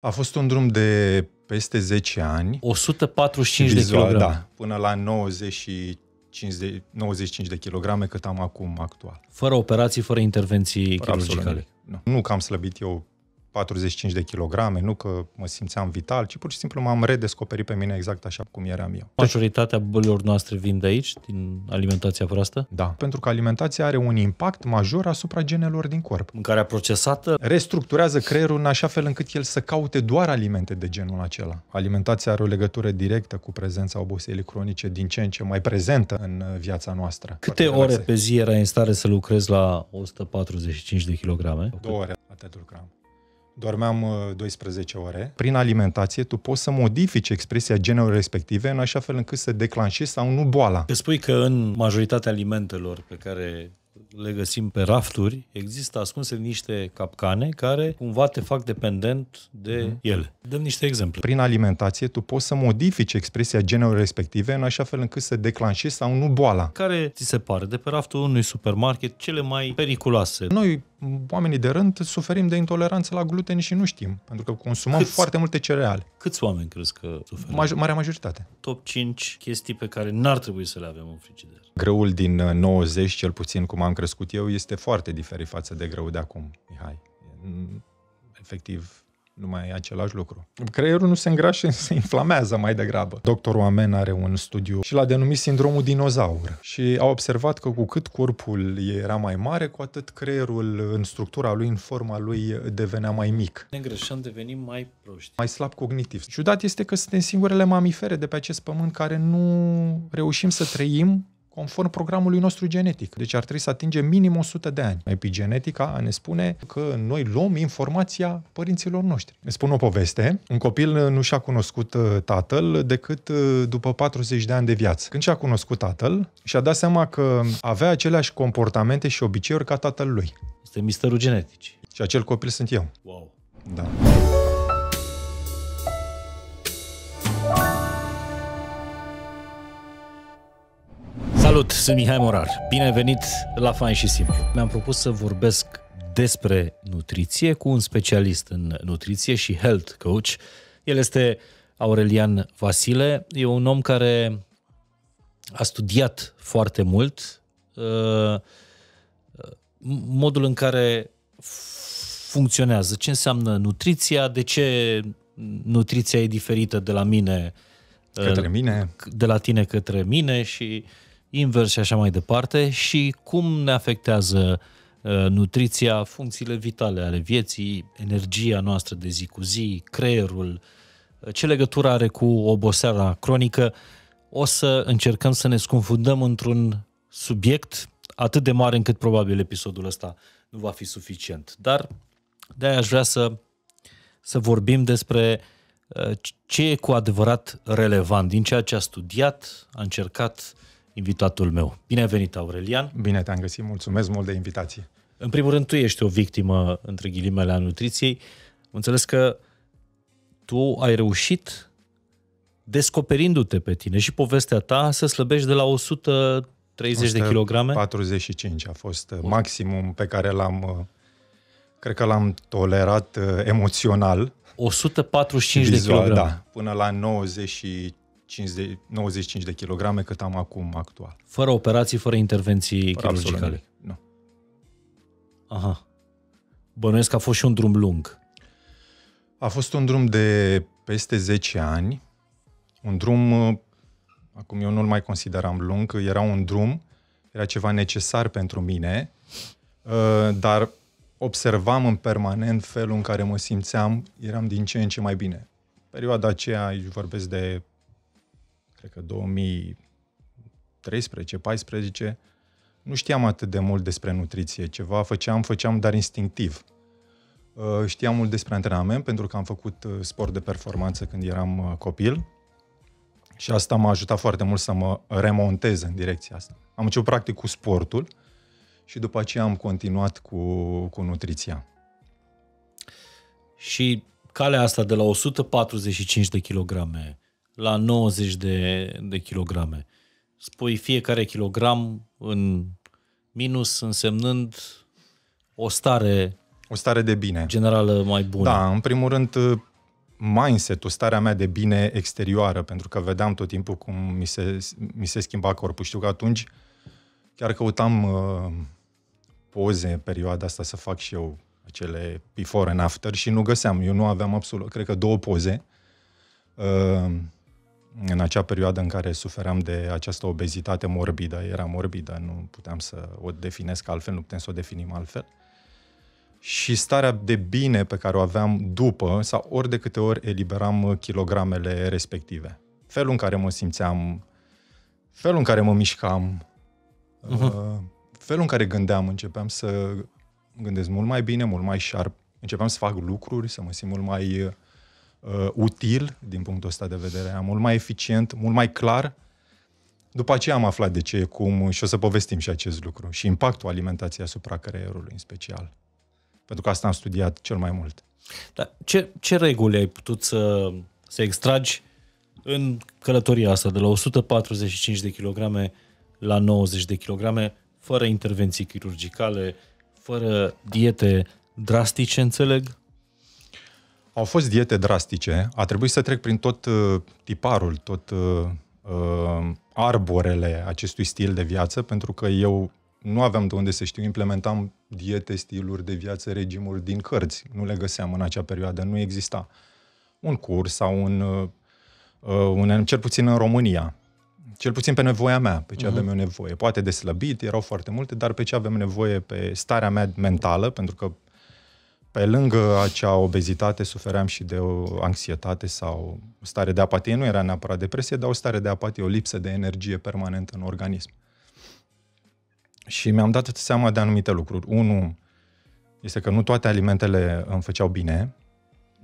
A fost un drum de peste 10 ani. 145 vizual, de kilograme. Da, până la 95 de kilograme cât am acum actual. Fără operații, fără intervenții chirurgicale. Nu că am slăbit eu 45 de kilograme, nu că mă simțeam vital, ci pur și simplu m-am redescoperit pe mine exact așa cum eram eu. Majoritatea bolilor noastre vin de aici, din alimentația proastă? Da, pentru că alimentația are un impact major asupra genelor din corp. Mâncarea procesată restructurează creierul în așa fel încât el să caute doar alimente de genul acela. Alimentația are o legătură directă cu prezența oboselii cronice, din ce în ce mai prezentă în viața noastră. Câte ore pe zi erai în stare să lucrezi la 145 de kilograme? 2 ore, atât lucram. Dormeam 12 ore. Prin alimentație tu poți să modifici expresia genelor respective în așa fel încât să declanșezi sau nu boala. Te spui că în majoritatea alimentelor pe care le găsim pe rafturi, există ascunse niște capcane care cumva te fac dependent de ele. Dăm niște exemple. Prin alimentație tu poți să modifici expresia genelor respective în așa fel încât să declanșezi sau nu boala. Care ți se pare de pe raftul unui supermarket cele mai periculoase? Noi, oamenii de rând, suferim de intoleranță la gluten și nu știm, pentru că consumăm foarte multe cereale. Câți oameni crezi că suferă? Marea majoritate. Top 5 chestii pe care n-ar trebui să le avem în frigider. Grăul din 90, cel puțin cum am crescut eu, este foarte diferit față de grăul de acum, Mihai. Efectiv, nu mai e același lucru. Creierul nu se îngrașă, se inflamează mai degrabă. Doctorul Amen are un studiu și l-a denumit sindromul dinozaur. Și a observat că cu cât corpul era mai mare, cu atât creierul în structura lui, în forma lui, devenea mai mic. Ne îngrășăm, devenim mai proști. Mai slab cognitiv. Ciudat este că suntem singurele mamifere de pe acest pământ care nu reușim să trăim conform programului nostru genetic. Deci ar trebui să atingem minim 100 de ani. Epigenetica ne spune că noi luăm informația părinților noștri. Ne spun o poveste. Un copil nu și-a cunoscut tatăl decât după 40 de ani de viață. Când și-a cunoscut tatăl, și-a dat seama că avea aceleași comportamente și obiceiuri ca tatăl lui. Este misterul genetic. Și acel copil sunt eu. Wow! Da. Salut, sunt Mihai Morar. Bine ai venit la Fain și Simplu. Mi-am propus să vorbesc despre nutriție cu un specialist în nutriție și health coach. El este Aurelian Vasile. E un om care a studiat foarte mult modul în care funcționează, ce înseamnă nutriția, de ce nutriția e diferită de la mine către mine, de la tine către mine și invers și așa mai departe, și cum ne afectează nutriția, funcțiile vitale ale vieții, energia noastră de zi cu zi, creierul, ce legătură are cu oboseala cronică. O să încercăm să ne scufundăm într-un subiect atât de mare încât probabil episodul ăsta nu va fi suficient. Dar de-aia aș vrea să vorbim despre ce e cu adevărat relevant din ceea ce a studiat, a încercat invitatul meu. Bine ai venit, Aurelian! Bine te-am găsit, mulțumesc mult de invitație! În primul rând, tu ești o victimă, între ghilimele, a nutriției. Înțeles că tu ai reușit, descoperindu-te pe tine și povestea ta, să slăbești de la 130 de kilograme? 45 a fost maximum pe care l-am, cred că l-am tolerat emoțional. 145 vizual, de kilograme? Da, până la 95 de kilograme cât am acum actual. Fără operații, fără intervenții chirurgicale? Nu. Aha. Bănuiesc că a fost și un drum lung. A fost un drum de peste 10 ani. Un drum, acum eu nu-l mai consideram lung, era un drum, era ceva necesar pentru mine, dar observam în permanent felul în care mă simțeam, eram din ce în ce mai bine. Perioada aceea, aici vorbesc de cred că 2013-14, nu știam atât de mult despre nutriție. Ceva făceam, dar instinctiv. Știam mult despre antrenament, pentru că am făcut sport de performanță când eram copil și asta m-a ajutat foarte mult să mă remontez în direcția asta. Am început practic cu sportul și după aceea am continuat cu nutriția. Și calea asta de la 145 de kilograme la 90 de kilograme. Spui fiecare kilogram în minus însemnând o stare de bine generală mai bună. Da, în primul rând mindset-ul, starea mea de bine exterioară, pentru că vedeam tot timpul cum mi se schimba corpul. Știu că atunci chiar căutam poze în perioada asta să fac și eu acele before and after și nu găseam. Eu nu aveam absolut, cred că 2 poze în acea perioadă în care suferam de această obezitate morbidă. Era morbidă, nu puteam să o definesc altfel, nu putem să o definim altfel. Și starea de bine pe care o aveam după, sau ori de câte ori eliberam kilogramele respective. Felul în care mă simțeam, felul în care mă mișcam, felul în care gândeam, începeam să gândesc mult mai bine, mult mai sharp. Începeam să fac lucruri, să mă simt mult mai util din punctul ăsta de vedere, mult mai eficient, mult mai clar. După aceea am aflat de ce, cum, și o să povestim și acest lucru. Și impactul alimentației asupra creierului în special. Pentru că asta am studiat cel mai mult. Dar ce reguli ai putut să extragi în călătoria asta de la 145 de kilograme la 90 de kilograme, fără intervenții chirurgicale, fără diete drastice, înțeleg? Au fost diete drastice. A trebuit să trec prin tot tiparul, tot arborele acestui stil de viață, pentru că eu nu aveam de unde să știu, implementam diete, stiluri de viață, regimuri din cărți. Nu le găseam în acea perioadă, nu exista un curs sau un cel puțin în România, cel puțin pe nevoia mea, pe ce aveam eu nevoie. Poate de slăbit, erau foarte multe, dar pe ce aveam nevoie, pe starea mea mentală, pentru că pe lângă acea obezitate sufeream și de o anxietate sau o stare de apatie. Nu era neapărat depresie, dar o stare de apatie, o lipsă de energie permanentă în organism. Și mi-am dat seama de anumite lucruri. 1. Este că nu toate alimentele îmi făceau bine.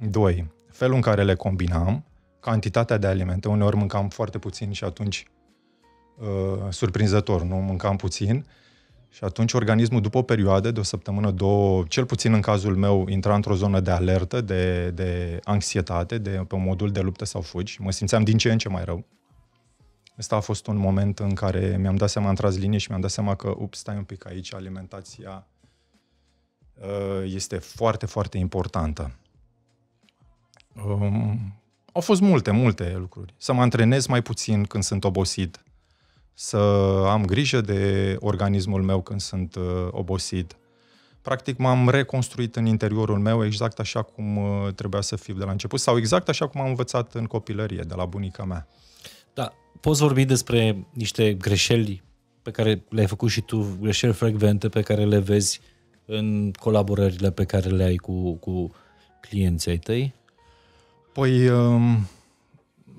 2. Felul în care le combinam, cantitatea de alimente. Uneori mâncam foarte puțin și atunci, surprinzător, nu mâncam puțin. Și atunci organismul, după o perioadă de o săptămână, 2, cel puțin în cazul meu, intra într-o zonă de alertă, de anxietate, pe modul de luptă sau fugi. Mă simțeam din ce în ce mai rău. Ăsta a fost un moment în care mi-am dat seama, am tras linie și mi-am dat seama că, ups, stai un pic aici, alimentația este foarte, foarte importantă. Au fost multe lucruri. Să mă antrenez mai puțin când sunt obosit, să am grijă de organismul meu când sunt obosit. Practic m-am reconstruit în interiorul meu exact așa cum trebuia să fiu de la început sau exact așa cum am învățat în copilărie de la bunica mea. Da. Poți vorbi despre niște greșeli pe care le-ai făcut și tu, greșeli frecvente pe care le vezi în colaborările pe care le ai cu clienții tăi? Păi,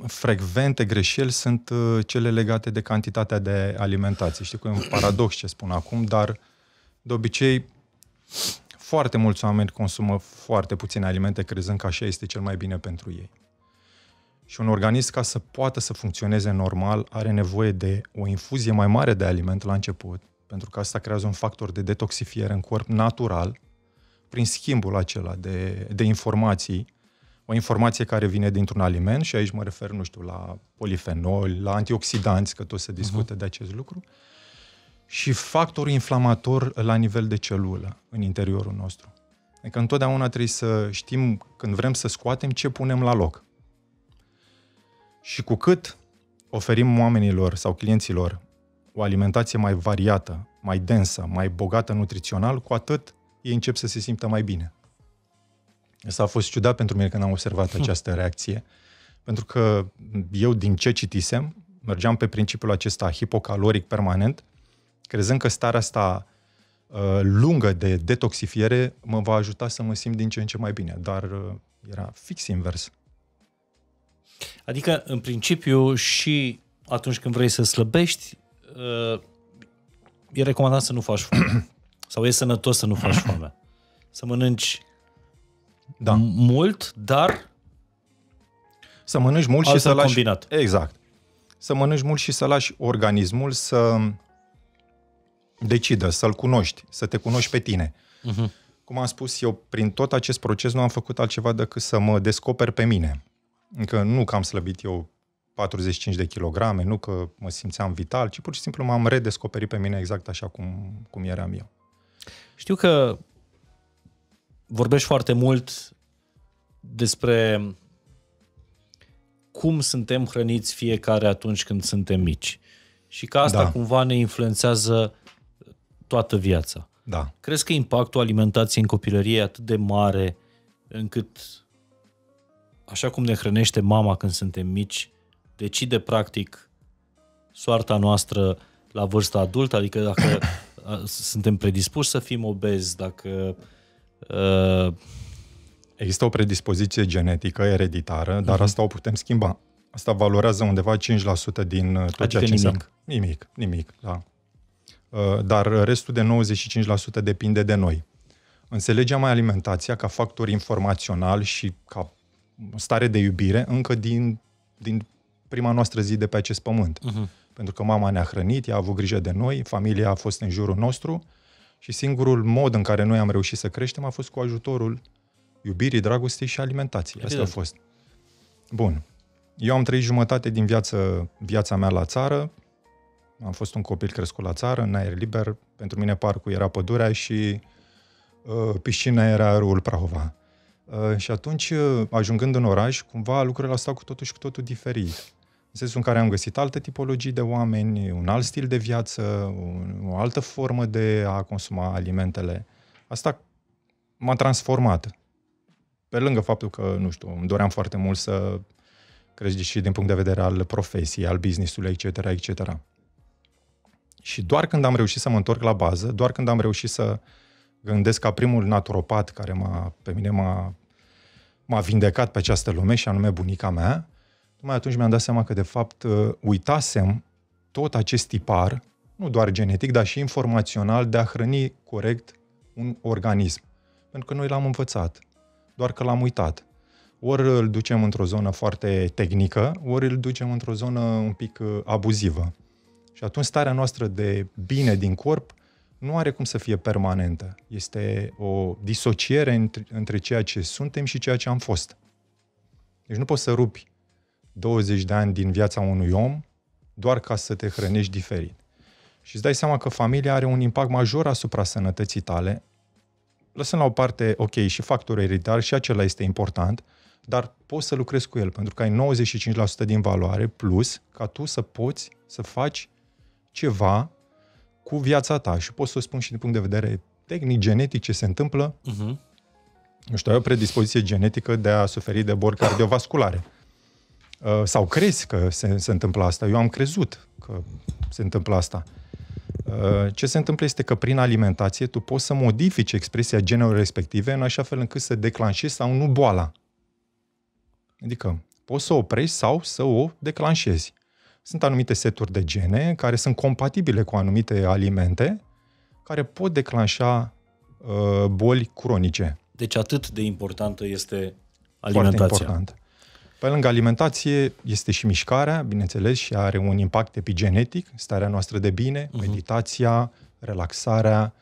frecvente greșeli sunt cele legate de cantitatea de alimentație. Știu că e un paradox ce spun acum, dar de obicei foarte mulți oameni consumă foarte puține alimente crezând că așa este cel mai bine pentru ei. Și un organism, ca să poată să funcționeze normal, are nevoie de o infuzie mai mare de aliment la început, pentru că asta creează un factor de detoxifiere în corp natural, prin schimbul acela de informații. O informație care vine dintr-un aliment, și aici mă refer, nu știu, la polifenoli, la antioxidanți, că tot se discută de acest lucru, și factorul inflamator la nivel de celulă în interiorul nostru. Adică întotdeauna trebuie să știm, când vrem să scoatem, ce punem la loc. Și cu cât oferim oamenilor sau clienților o alimentație mai variată, mai densă, mai bogată nutrițional, cu atât ei încep să se simtă mai bine. Asta a fost ciudat pentru mine când am observat această reacție, pentru că eu, din ce citisem, mergeam pe principiul acesta hipocaloric permanent, crezând că starea asta lungă de detoxifiere mă va ajuta să mă simt din ce în ce mai bine, dar era fix invers. Adică, în principiu, și atunci când vrei să slăbești, e recomandat să nu faci foame. Sau e sănătos să nu faci foame. Să mănânci mult, dar să mănânci mult și să lași... combinat. Exact. Să mănânci mult și să lași organismul să decidă, să-l cunoști, să te cunoști pe tine. Cum am spus, eu prin tot acest proces nu am făcut altceva decât să mă descoper pe mine. Încă nu că am slăbit eu 45 de kilograme, nu că mă simțeam vital, ci pur și simplu m-am redescoperit pe mine exact așa cum eram eu. Știu că vorbești foarte mult despre cum suntem hrăniți fiecare atunci când suntem mici. Și că asta cumva ne influențează toată viața. Da. Crezi că impactul alimentației în copilărie e atât de mare încât, așa cum ne hrănește mama când suntem mici, decide practic soarta noastră la vârsta adultă? Adică dacă suntem predispuși să fim obezi, dacă... Există o predispoziție genetică, ereditară, dar asta o putem schimba. Asta valorează undeva 5% din tot ceea ce înseamnă. Nimic, nimic, da. Dar restul de 95% depinde de noi. Înțelegem mai alimentația ca factor informațional și ca stare de iubire încă din prima noastră zi de pe acest pământ. Pentru că mama ne-a hrănit, ea a avut grijă de noi, familia a fost în jurul nostru și singurul mod în care noi am reușit să creștem a fost cu ajutorul iubirii, dragostei și alimentației. Asta a fost. Bun. Eu am trăit jumătate din viața mea la țară. Am fost un copil crescut la țară, în aer liber. Pentru mine parcul era pădurea și piscina era aerul Prahova. Și atunci, ajungând în oraș, cumva lucrurile au stat cu totul și cu totul diferit. În sensul în care am găsit alte tipologii de oameni, un alt stil de viață, o altă formă de a consuma alimentele. Asta m-a transformat. Pe lângă faptul că, nu știu, îmi doream foarte mult să crești și din punct de vedere al profesiei, al business-ului, etc., etc. Și doar când am reușit să mă întorc la bază, doar când am reușit să gândesc ca primul naturopat care pe mine m-a vindecat pe această lume, și anume bunica mea, numai atunci mi-am dat seama că, de fapt, uitasem tot acest tipar, nu doar genetic, dar și informațional, de a hrăni corect un organism. Pentru că noi l-am învățat, doar că l-am uitat. Ori îl ducem într-o zonă foarte tehnică, ori îl ducem într-o zonă un pic abuzivă. Și atunci starea noastră de bine din corp nu are cum să fie permanentă. Este o disociere între ceea ce suntem și ceea ce am fost. Deci nu poți să rupi 20 de ani din viața unui om doar ca să te hrănești diferit. Și îți dai seama că familia are un impact major asupra sănătății tale, lăsând la o parte, ok, și factorul ereditar, și acela este important, dar poți să lucrezi cu el, pentru că ai 95% din valoare, plus ca tu să poți să faci ceva cu viața ta. Și pot să o spun și din punct de vedere tehnic, genetic, ce se întâmplă. Nu știu, ai o predispoziție genetică de a suferi de boli cardiovasculare. Sau crezi că se întâmplă asta. Eu am crezut că se întâmplă asta. Ce se întâmplă este că prin alimentație tu poți să modifici expresia genelor respective în așa fel încât să declanșezi sau nu boala. Adică poți să o oprești sau să o declanșezi. Sunt anumite seturi de gene care sunt compatibile cu anumite alimente care pot declanșa boli cronice. Deci atât de importantă este alimentația. Foarte important. Pe lângă alimentație este și mișcarea, bineînțeles, și are un impact epigenetic, starea noastră de bine, meditația, relaxarea,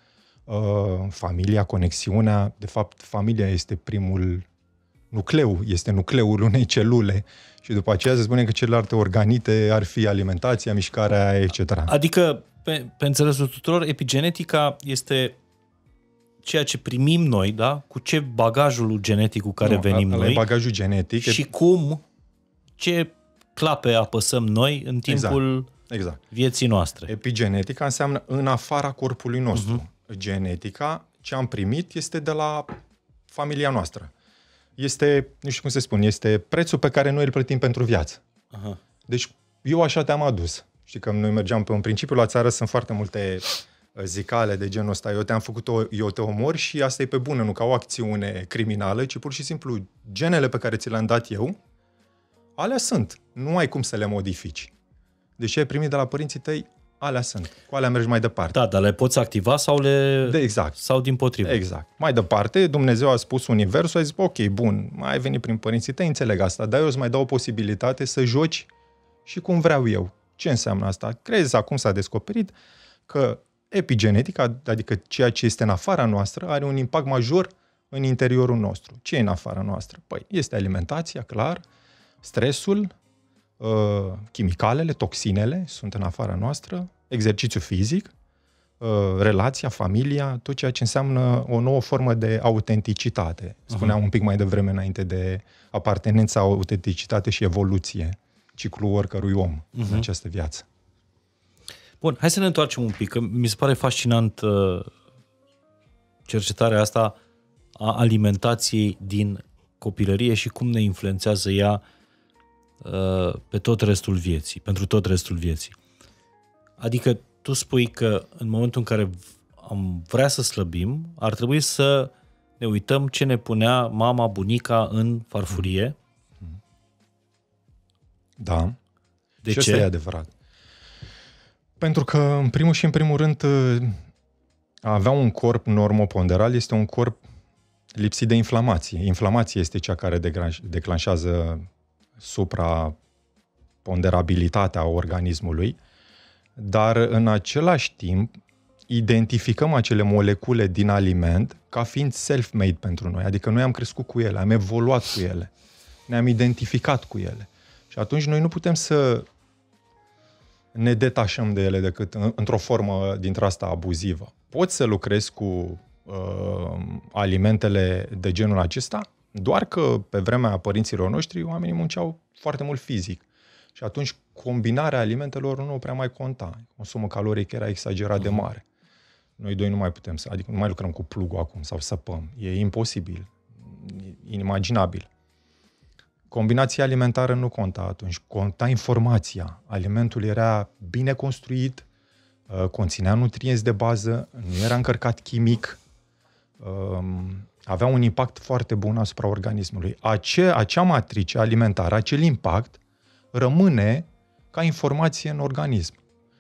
familia, conexiunea. De fapt, familia este primul nucleu, este nucleul unei celule și după aceea se spune că celelalte organite ar fi alimentația, mișcarea, etc. Adică, pe înțelesul tuturor, epigenetica este ceea ce primim noi, da? Cu ce bagajul genetic cu care venim noi. Bagajul genetic. Și cum, ce clape apăsăm noi în timpul vieții noastre. Epigenetica înseamnă în afara corpului nostru. Genetica, ce am primit, este de la familia noastră. Este, nu știu cum se spun, este prețul pe care noi îl plătim pentru viață. Deci, eu așa te-am adus. Știi că noi mergeam pe un principiu la țară, sunt foarte multe zicale de genul ăsta, eu te-am făcut, eu te omor, și asta e pe bună, nu ca o acțiune criminală, ci pur și simplu genele pe care ți le-am dat eu, alea sunt. Nu ai cum să le modifici. Deci ai primit de la părinții tăi, alea sunt. Cu alea mergi mai departe. Da, dar le poți activa sau le... Sau din potrivă. Mai departe, Dumnezeu a spus universul, a zis, ok, bun, ai venit prin părinții tăi, înțeleg asta, dar eu îți mai dau o posibilitate să joci și cum vreau eu. Ce înseamnă asta? Crezi, acum s-a descoperit că epigenetica, adică ceea ce este în afara noastră, are un impact major în interiorul nostru. Ce e în afara noastră? Păi, este alimentația, clar, stresul, chimicalele, toxinele sunt în afara noastră, exercițiu fizic, relația, familia, tot ceea ce înseamnă o nouă formă de autenticitate. Spuneam un pic mai devreme înainte de apartenența, autenticitate și evoluție, ciclul oricărui om în această viață. Bun, hai să ne întoarcem un pic, că mi se pare fascinant cercetarea asta a alimentației din copilărie și cum ne influențează ea pe tot restul vieții, pentru tot restul vieții. Adică tu spui că în momentul în care am vrea să slăbim, ar trebui să ne uităm ce ne punea mama, bunica în farfurie. Da. De ce? Și asta e adevărat. Pentru că, în primul și în primul rând, a avea un corp normoponderal este un corp lipsit de inflamație. Inflamația este cea care declanșează supraponderabilitatea organismului, dar în același timp identificăm acele molecule din aliment ca fiind self-made pentru noi, adică noi am crescut cu ele, am evoluat cu ele, ne-am identificat cu ele și atunci noi nu putem să ne detașăm de ele decât într-o formă dintre asta abuzivă. Poți să lucrezi cu alimentele de genul acesta, doar că pe vremea părinților noștri oamenii munceau foarte mult fizic și atunci combinarea alimentelor nu prea mai conta. Consumul caloric era exagerat de mare. Noi doi nu mai putem să, adică nu mai lucrăm cu plugul acum sau săpăm. E imposibil, inimaginabil. Combinația alimentară nu conta atunci, conta informația. Alimentul era bine construit, conținea nutrienți de bază, nu era încărcat chimic, avea un impact foarte bun asupra organismului. Acea matrice alimentară, acel impact, rămâne ca informație în organism.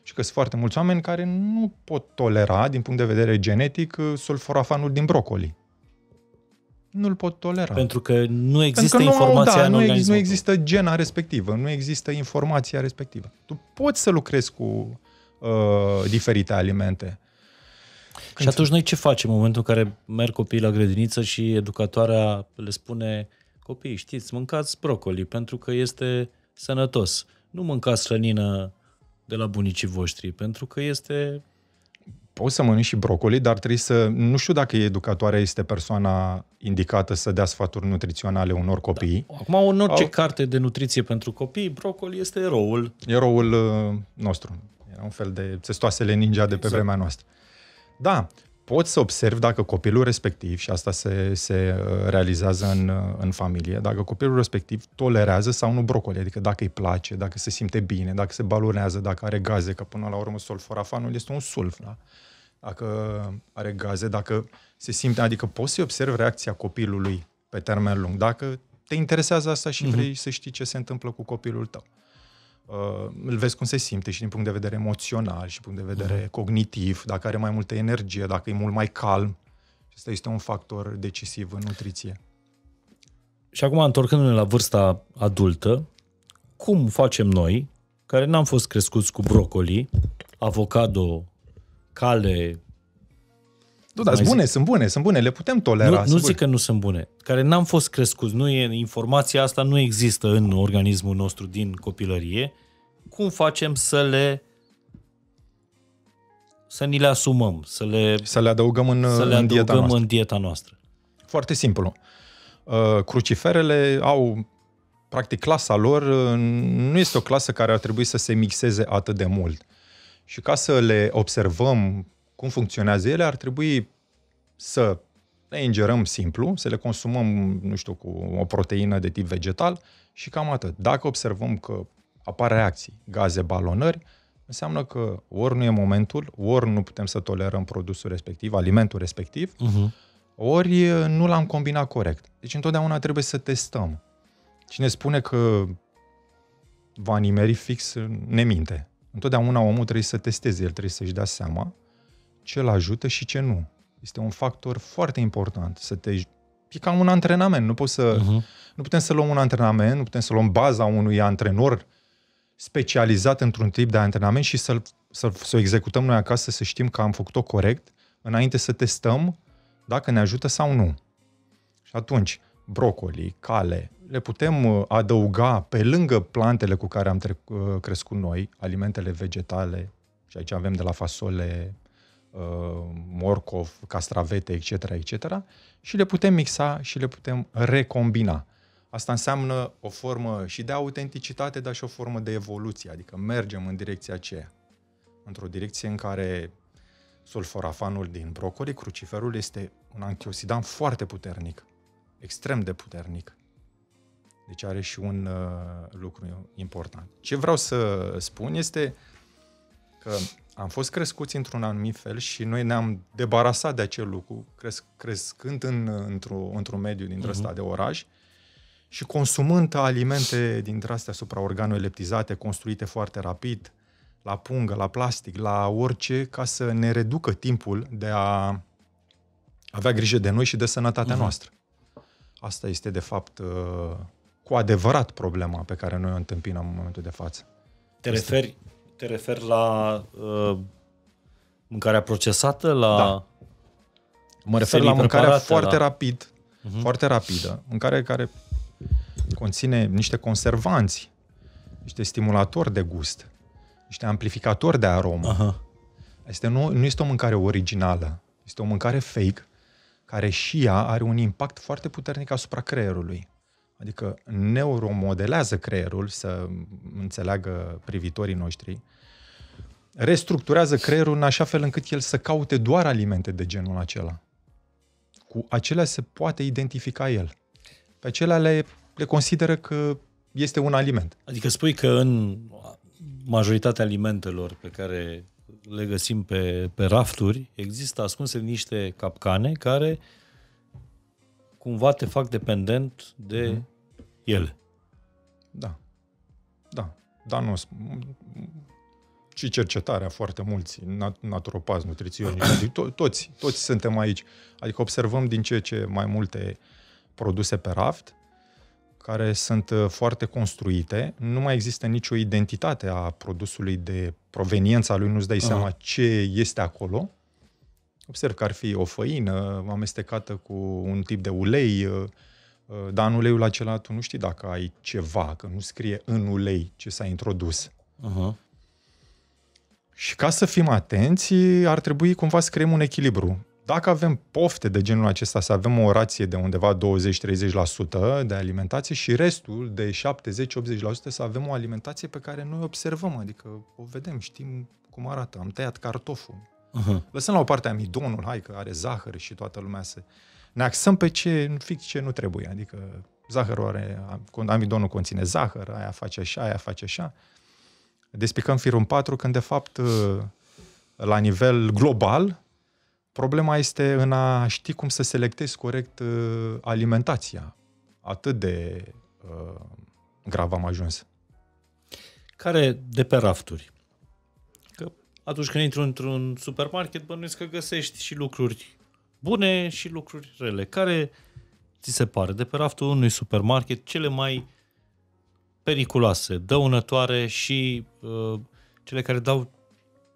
Și că sunt foarte mulți oameni care nu pot tolera, din punct de vedere genetic, sulforafanul din brocoli. Nu-l pot tolera. Pentru că nu există informația în organism. Nu există gena respectivă, nu există informația respectivă. Tu poți să lucrezi cu diferite alimente. Și atunci noi ce facem în momentul în care merg copiii la grădiniță și educatoarea le spune: copiii, știți, mâncați brocoli pentru că este sănătos. Nu mâncați hrănină de la bunicii voștri, pentru că este... Poți să mănânci și brocoli, dar trebuie să... Nu știu dacă educatoarea este persoana indicată să dea sfaturi nutriționale unor copii. Da. Acum, în orice carte de nutriție pentru copii, brocoli este eroul. Eroul nostru. Era un fel de țestoasele ninja de pe vremea noastră. Da, poți să observi dacă copilul respectiv, și asta se realizează în familie, dacă copilul respectiv tolerează sau nu brocoli, adică dacă îi place, dacă se simte bine, dacă se balonează, dacă are gaze, că până la urmă sulforafanul este un sulf, da? Dacă are gaze, dacă se simte, adică poți să-i observi reacția copilului pe termen lung, dacă te interesează asta și vrei să știi ce se întâmplă cu copilul tău. Îl vezi cum se simte și din punct de vedere emoțional și din punct de vedere cognitiv, dacă are mai multă energie, dacă e mult mai calm. Asta este un factor decisiv în nutriție. Și acum, întorcându-ne la vârsta adultă, cum facem noi, care n-am fost crescuți cu brocoli, avocado, cale... Nu, dar sunt bune, le putem tolera. Nu zic că nu sunt bune, care n-am fost crescuți, nu e, informația asta nu există în organismul nostru din copilărie. Cum facem să ni le asumăm, să le adăugăm în dieta noastră? Foarte simplu. Cruciferele au, practic, clasa lor, nu este o clasă care ar trebui să se mixeze atât de mult. Și ca să le observăm cum funcționează ele, ar trebui să le ingerăm simplu, să le consumăm, nu știu, cu o proteină de tip vegetal și cam atât. Dacă observăm că apar reacții, gaze, balonări, înseamnă că ori nu e momentul, ori nu putem să tolerăm produsul respectiv, alimentul respectiv, ori nu l-am combinat corect. Deci întotdeauna trebuie să testăm. Cine spune că va nimeri fix, ne minte. Întotdeauna omul trebuie să testeze, el trebuie să-și dea seama ce îl ajută și ce nu. Este un factor foarte important. E ca un antrenament. Nu putem să luăm un antrenament, nu putem să luăm baza unui antrenor specializat într-un tip de antrenament și să o executăm noi acasă, să știm că am făcut-o corect, înainte să testăm dacă ne ajută sau nu. Și atunci, brocoli, cale, le putem adăuga pe lângă plantele cu care am crescut noi, alimentele vegetale, și aici avem de la fasole, morcov, castravete, etc., etc. și le putem mixa și le putem recombina. Asta înseamnă o formă și de autenticitate, dar și o formă de evoluție, adică mergem în direcția aceea. Într-o direcție în care sulforafanul din brocoli, cruciferul, este un antioxidant foarte puternic, extrem de puternic. Deci are și un lucru important. Ce vreau să spun este că am fost crescuți într-un anumit fel și noi ne-am debarasat de acel lucru, crescând într-un mediu dintre ăsta de oraș și consumând alimente dintre astea supraorganoleptizate, construite foarte rapid, la pungă, la plastic, la orice, ca să ne reducă timpul de a avea grijă de noi și de sănătatea noastră. Asta este, de fapt, cu adevărat problema pe care noi o întâmpinăm în momentul de față. Te referi la mâncarea procesată? La... Da. Mă refer la mâncarea foarte rapid, foarte rapidă, mâncare care conține niște conservanți, niște stimulatori de gust, niște amplificatori de aromă. Este, nu este o mâncare originală, este o mâncare fake, care și ea are un impact foarte puternic asupra creierului. Adică neuromodelează creierul, să înțeleagă privitorii noștri, restructurează creierul în așa fel încât el să caute doar alimente de genul acela. Cu acelea se poate identifica el. Pe acelea le consideră că este un aliment. Adică spui că în majoritatea alimentelor pe care le găsim pe rafturi, există ascunse niște capcane care cumva te fac dependent de ele. Da. Da. Dar nu... Și cercetarea, foarte mulți, naturopați, nutriționiști, toți suntem aici. Adică observăm din ce mai multe produse pe raft, care sunt foarte construite, nu mai există nicio identitate a produsului de proveniența lui, nu-ți dai seama ce este acolo. Observ că ar fi o făină amestecată cu un tip de ulei, dar în uleiul acela tu nu știi dacă ai ceva, că nu scrie în ulei ce s-a introdus. Și ca să fim atenți, ar trebui cumva să creăm un echilibru. Dacă avem pofte de genul acesta, să avem o rație de undeva 20-30% de alimentație și restul de 70-80% să avem o alimentație pe care noi observăm, adică o vedem, știm cum arată. Am tăiat cartoful. Lăsăm la o parte amidonul, hai că are zahăr și toată lumea să... Ne axăm pe ce nu trebuie, adică zahărul are... Amidonul conține zahăr, aia face așa, aia face așa. Despicăm firul în patru când, de fapt, la nivel global... Problema este în a ști cum să selectezi corect alimentația. Atât de grav am ajuns. Care de pe rafturi? Că atunci când intri într-un supermarket, bănuiesc că găsești și lucruri bune și lucruri rele. Care ți se pare de pe raftul unui supermarket cele mai periculoase, dăunătoare și cele care dau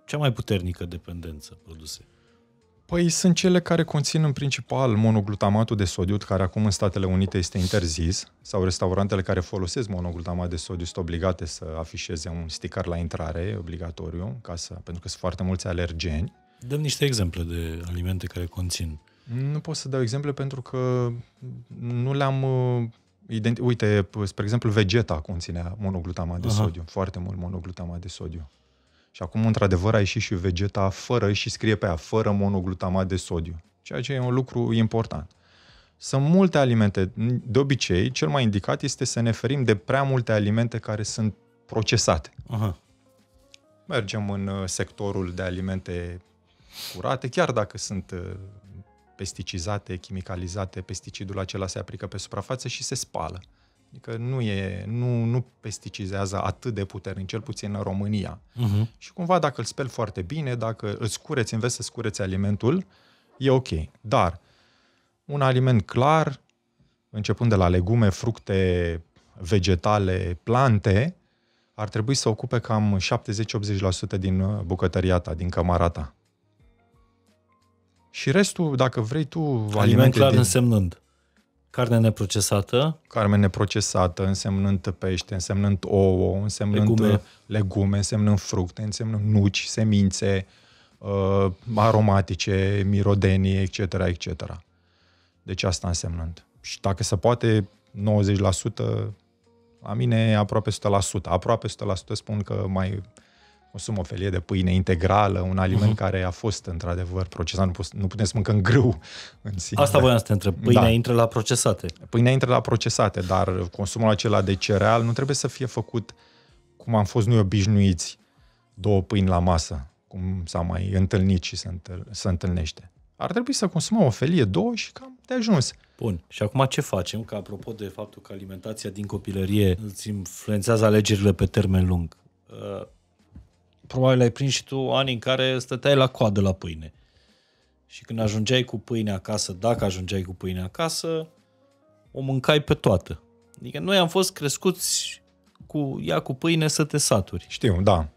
cea mai puternică dependență produse? Păi sunt cele care conțin în principal monoglutamatul de sodiu, care acum în Statele Unite este interzis, sau restaurantele care folosesc monoglutamat de sodiu sunt obligate să afișeze un sticker la intrare, obligatoriu, pentru că sunt foarte mulți alergeni. Dăm niște exemple de alimente care conțin. Nu pot să dau exemple pentru că nu le-am... Uite, spre exemplu, vegeta conține monoglutamat de sodiu, foarte mult monoglutamat de sodiu. Și acum, într-adevăr, a ieșit și vegeta fără și scrie pe ea, fără monoglutamat de sodiu. Ceea ce e un lucru important. Sunt multe alimente. De obicei, cel mai indicat este să ne ferim de prea multe alimente care sunt procesate. Mergem în sectorul de alimente curate, chiar dacă sunt pesticizate, chimicalizate, pesticidul acela se aplică pe suprafață și se spală. Adică nu pesticizează atât de puternic, cel puțin în România. Și cumva dacă îl speli foarte bine, dacă îți cureți, înveți să-ți cureți alimentul, e ok. Dar un aliment clar, începând de la legume, fructe, vegetale, plante, ar trebui să ocupe cam 70-80% din bucătăria ta, din cămara ta. Și restul, dacă vrei tu... Aliment clar însemnând? Carne neprocesată. Carne neprocesată, însemnând pește, însemnând ouă, însemnând legume, însemnând fructe, însemnând nuci, semințe, aromatice, mirodenii, etc., etc. Deci asta însemnând. Și dacă se poate, 90%, la mine aproape 100%. Aproape 100% spun că mai consum o felie de pâine integrală, un aliment care a fost într-adevăr procesat. Nu putem să mâncăm grâu în sine. Asta voiam să te întreb. Pâinea intră la procesate. Pâinea intră la procesate, dar consumul acela de cereal nu trebuie să fie făcut cum am fost noi obișnuiți, două pâini la masă, cum s-a mai întâlnit și se întâlnește. Ar trebui să consumăm o felie, două și cam de ajuns. Bun. Și acum ce facem? Că apropo de faptul că alimentația din copilărie îți influențează alegerile pe termen lung. Probabil ai prins și tu ani în care stăteai la coadă la pâine. Și când ajungeai cu pâine acasă, dacă ajungeai cu pâine acasă, o mâncai pe toată. Adică noi am fost crescuți cu ea cu pâine să te saturi. Știu, da.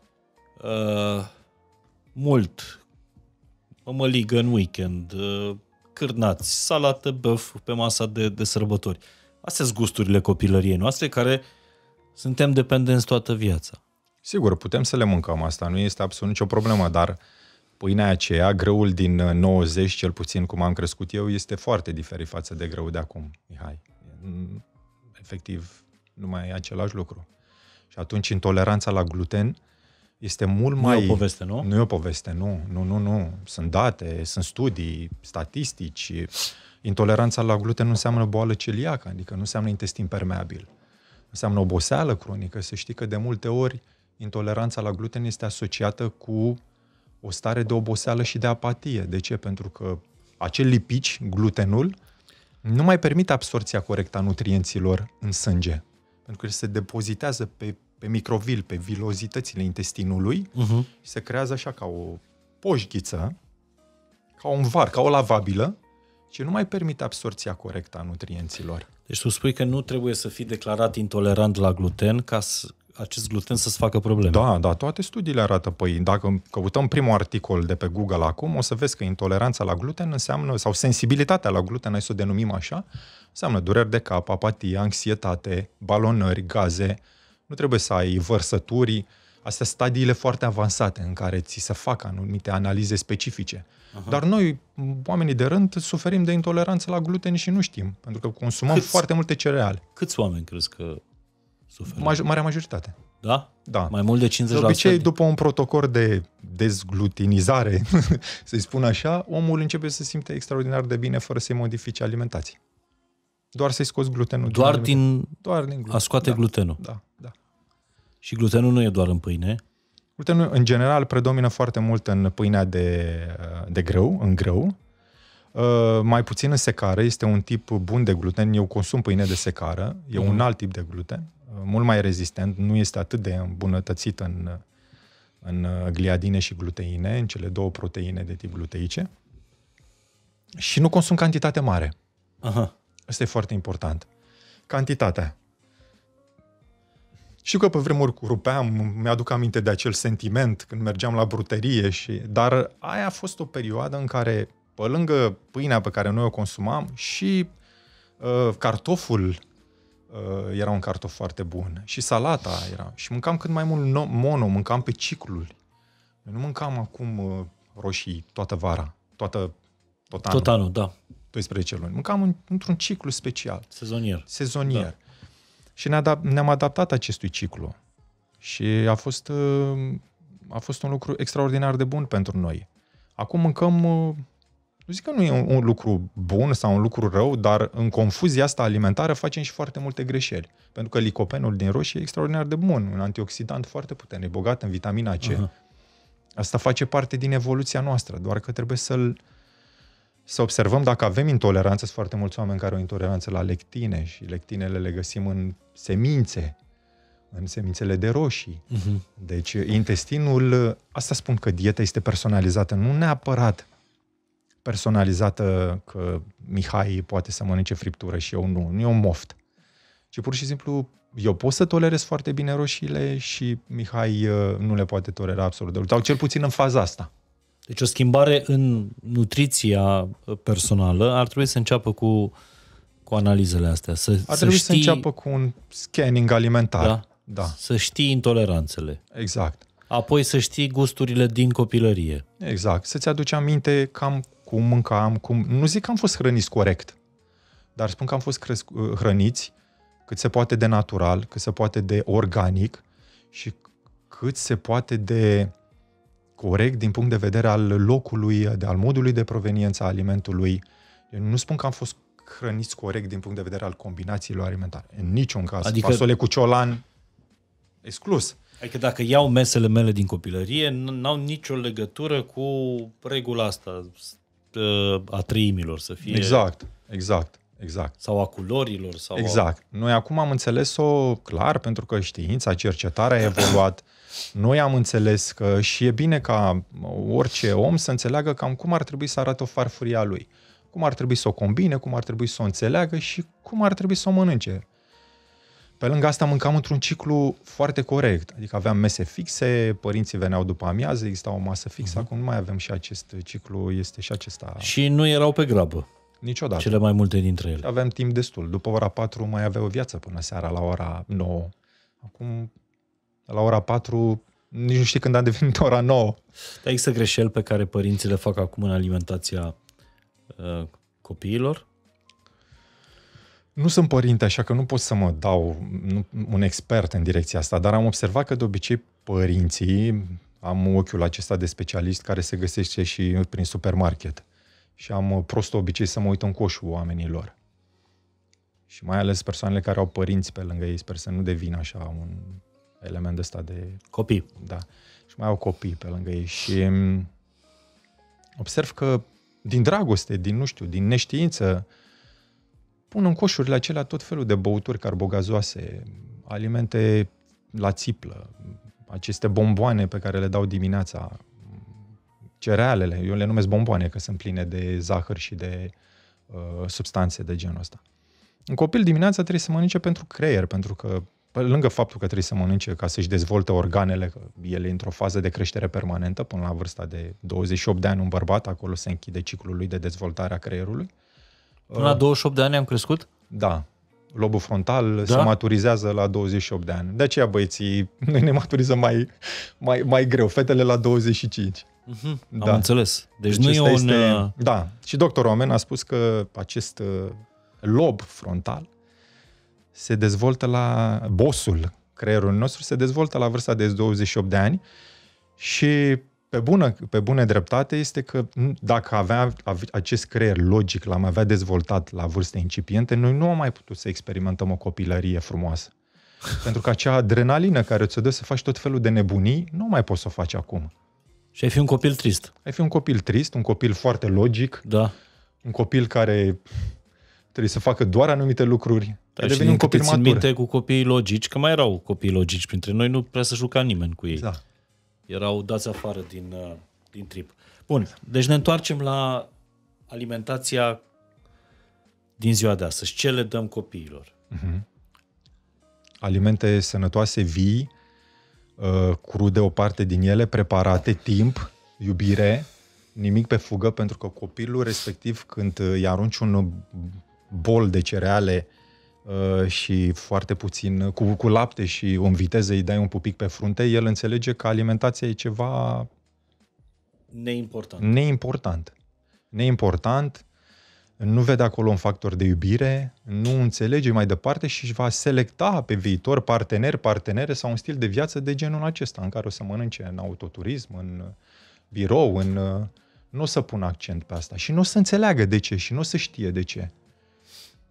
Mult. Mămăligă în weekend, cârnați, salată, băf pe masa de sărbători. Astea sunt gusturile copilăriei noastre care suntem dependenți toată viața. Sigur, putem să le mâncăm, asta nu este absolut nicio problemă, dar pâinea aceea, grâul din 90, cel puțin cum am crescut eu, este foarte diferit față de grâul de acum, Mihai. Efectiv, nu mai e același lucru. Și atunci intoleranța la gluten este mult mai... Nu e o poveste, nu? Nu e o poveste, nu. Nu. Sunt date, sunt studii, statistici. Intoleranța la gluten nu înseamnă boală celiacă, adică nu înseamnă intestin permeabil. Înseamnă oboseală cronică. Să știi că de multe ori intoleranța la gluten este asociată cu o stare de oboseală și de apatie. De ce? Pentru că acel lipici, glutenul, nu mai permite absorția corectă a nutrienților în sânge. Pentru că se depozitează pe microvil, pe vilozitățile intestinului și se creează așa ca o poșghiță, ca un var, ca o lavabilă, și nu mai permite absorția corectă a nutrienților. Deci tu spui că nu trebuie să fii declarat intolerant la gluten ca acest gluten să-ți facă probleme. Da, toate studiile arată. Păi, dacă căutăm primul articol de pe Google acum, o să vezi că intoleranța la gluten înseamnă, sau sensibilitatea la gluten, hai să o denumim așa, înseamnă dureri de cap, apatie, anxietate, balonări, gaze. Nu trebuie să ai vărsături. Astea sunt stadiile foarte avansate în care ți se fac anumite analize specifice. Aha. Dar noi, oamenii de rând, suferim de intoleranță la gluten și nu știm, pentru că consumăm foarte multe cereale. Câți oameni crezi că suferă? Marea majoritate. Da? Da. Mai mult de 50%? De obicei, după un protocol de dezglutinizare, să-i spun așa, omul începe să se simte extraordinar de bine fără să-i modifice alimentația. Doar să-i scoți glutenul. Doar din gluten. A scoate glutenul. Da. Și glutenul nu e doar în pâine? Glutenul, în general, predomină foarte mult în pâinea de grâu, în grâu. Mai puțin în secară, este un tip bun de gluten. Eu consum pâine de secară, e un alt tip de gluten, mult mai rezistent, nu este atât de îmbunătățit în gliadine și gluteine, în cele două proteine de tip gluteice. Și nu consum cantitate mare. Aha. Asta e foarte important. Cantitatea. Știu că pe vremuri rupeam, mi-aduc aminte de acel sentiment când mergeam la brutărie, dar aia a fost o perioadă în care, pe lângă pâinea pe care noi o consumam, și cartoful era un cartof foarte bun, și salata era, și mâncam cât mai mult mono, mâncam pe cicluri. Eu nu mâncam acum roșii toată vara, tot anul. Tot anul, da. 12 luni. Mâncam într-un ciclu special. Sezonier. Da. Și ne-am adaptat acestui ciclu. Și a fost un lucru extraordinar de bun pentru noi. Acum mâncăm, nu zic că nu e un lucru bun sau un lucru rău, dar în confuzia asta alimentară facem și foarte multe greșeli. Pentru că licopenul din roșii e extraordinar de bun, un antioxidant foarte puternic, bogat în vitamina C. Aha. Asta face parte din evoluția noastră, doar că trebuie să observăm dacă avem intoleranță. Sunt foarte mulți oameni care au intoleranță la lectine și lectinele le găsim în semințe, în semințele de roșii. Deci intestinul, asta spun că dieta este personalizată, nu neapărat personalizată că Mihai poate să mănânce friptură și eu nu e un moft. Ci pur și simplu eu pot să tolerez foarte bine roșiile și Mihai nu le poate tolera absolut deloc, sau cel puțin în faza asta. Deci o schimbare în nutriția personală ar trebui să înceapă cu analizele astea. Să înceapă cu un scanning alimentar. Da. Să știi intoleranțele. Exact. Apoi să știi gusturile din copilărie. Exact. Să-ți aduci aminte cam cum mâncam, cum... Nu zic că am fost hrăniți corect, dar spun că am fost hrăniți cât se poate de natural, cât se poate de organic și cât se poate de corect din punct de vedere al locului, al modului de proveniență a alimentului. Eu nu spun că am fost hrăniți corect din punct de vedere al combinațiilor alimentare. În niciun caz. Adică... fasole cu ciolan, exclus. Adică dacă iau mesele mele din copilărie, n-au nicio legătură cu regula asta a treimilor să fie. Exact, exact, exact. Sau a culorilor. Sau exact. A... Noi acum am înțeles-o clar pentru că știința, cercetarea a evoluat. Noi am înțeles că și e bine ca orice om să înțeleagă cam cum ar trebui să arate o farfurie a lui. Cum ar trebui să o combine, cum ar trebui să o înțeleagă și cum ar trebui să o mănânce. Pe lângă asta mâncam într-un ciclu foarte corect, adică aveam mese fixe, părinții veneau după amiază, exista o masă fixă, acum nu mai avem și acest ciclu, este și acesta. Și nu erau pe grabă? Niciodată. Cele mai multe dintre ele. Aveam timp destul, după ora 4 mai avea o viață până seara la ora 9. Acum, la ora 4, nici nu știi când a devenit ora 9. Dar există greșeli pe care părinții le fac acum în alimentația copiilor? Nu sunt părinte, așa că nu pot să mă dau un expert în direcția asta, dar am observat că de obicei părinții, am ochiul acesta de specialist care se găsește și prin supermarket și am prost obicei să mă uit în coșul oamenilor. Și mai ales persoanele care au părinți pe lângă ei, sper să nu devină așa un element ăsta de... Copii. Da. Și mai au copii pe lângă ei și observ că din dragoste, din nu știu, din neștiință, pun în coșurile acelea tot felul de băuturi carbogazoase, alimente la țiplă, aceste bomboane pe care le dau dimineața, cerealele, eu le numesc bomboane că sunt pline de zahăr și de substanțe de genul ăsta. Un copil dimineața trebuie să mănânce pentru creier, pentru că, pe lângă faptul că trebuie să mănânce ca să-și dezvolte organele, că el e într-o fază de creștere permanentă, până la vârsta de 28 de ani un bărbat, acolo se închide ciclul lui de dezvoltare a creierului. Până la 28 de ani am crescut? Da. Lobul frontal se maturizează la 28 de ani. De aceea, băieții, noi ne maturizăm mai greu. Fetele la 25. Da. Am înțeles. Deci nu e un... Da. Și doctorul Amen a spus că acest lob frontal se dezvoltă la... Bosul creierului nostru se dezvoltă la vârsta de 28 de ani și... Pe bună dreptate este că dacă avea acest creier logic, l-am avea dezvoltat la vârste incipiente, noi nu am mai putut să experimentăm o copilărie frumoasă. Pentru că acea adrenalină care ți-o dă să faci tot felul de nebunii, nu mai poți să o faci acum. Și ai fi un copil trist. Ai fi un copil trist, un copil foarte logic, da. Un copil care trebuie să facă doar anumite lucruri. Dar deveni un copil matur. Țin minte cu copiii logici, că mai erau copii logici printre noi, nu prea să juca nimeni cu ei. Da. Erau dați afară din trip. Bun, deci ne întoarcem la alimentația din ziua de astăzi. Ce le dăm copiilor? Alimente sănătoase, vii, crude, o parte din ele, preparate, timp, iubire, nimic pe fugă, pentru că copilul respectiv, când îi arunci un bol de cereale și foarte puțin cu lapte și în viteză îi dai un pupic pe frunte, el înțelege că alimentația e ceva neimportant, nu vede acolo un factor de iubire, nu înțelege mai departe și își va selecta pe viitor partenere sau un stil de viață de genul acesta în care o să mănânce în autoturism, în birou, nu o să pună accent pe asta și nu o să înțeleagă de ce și nu o să știe de ce.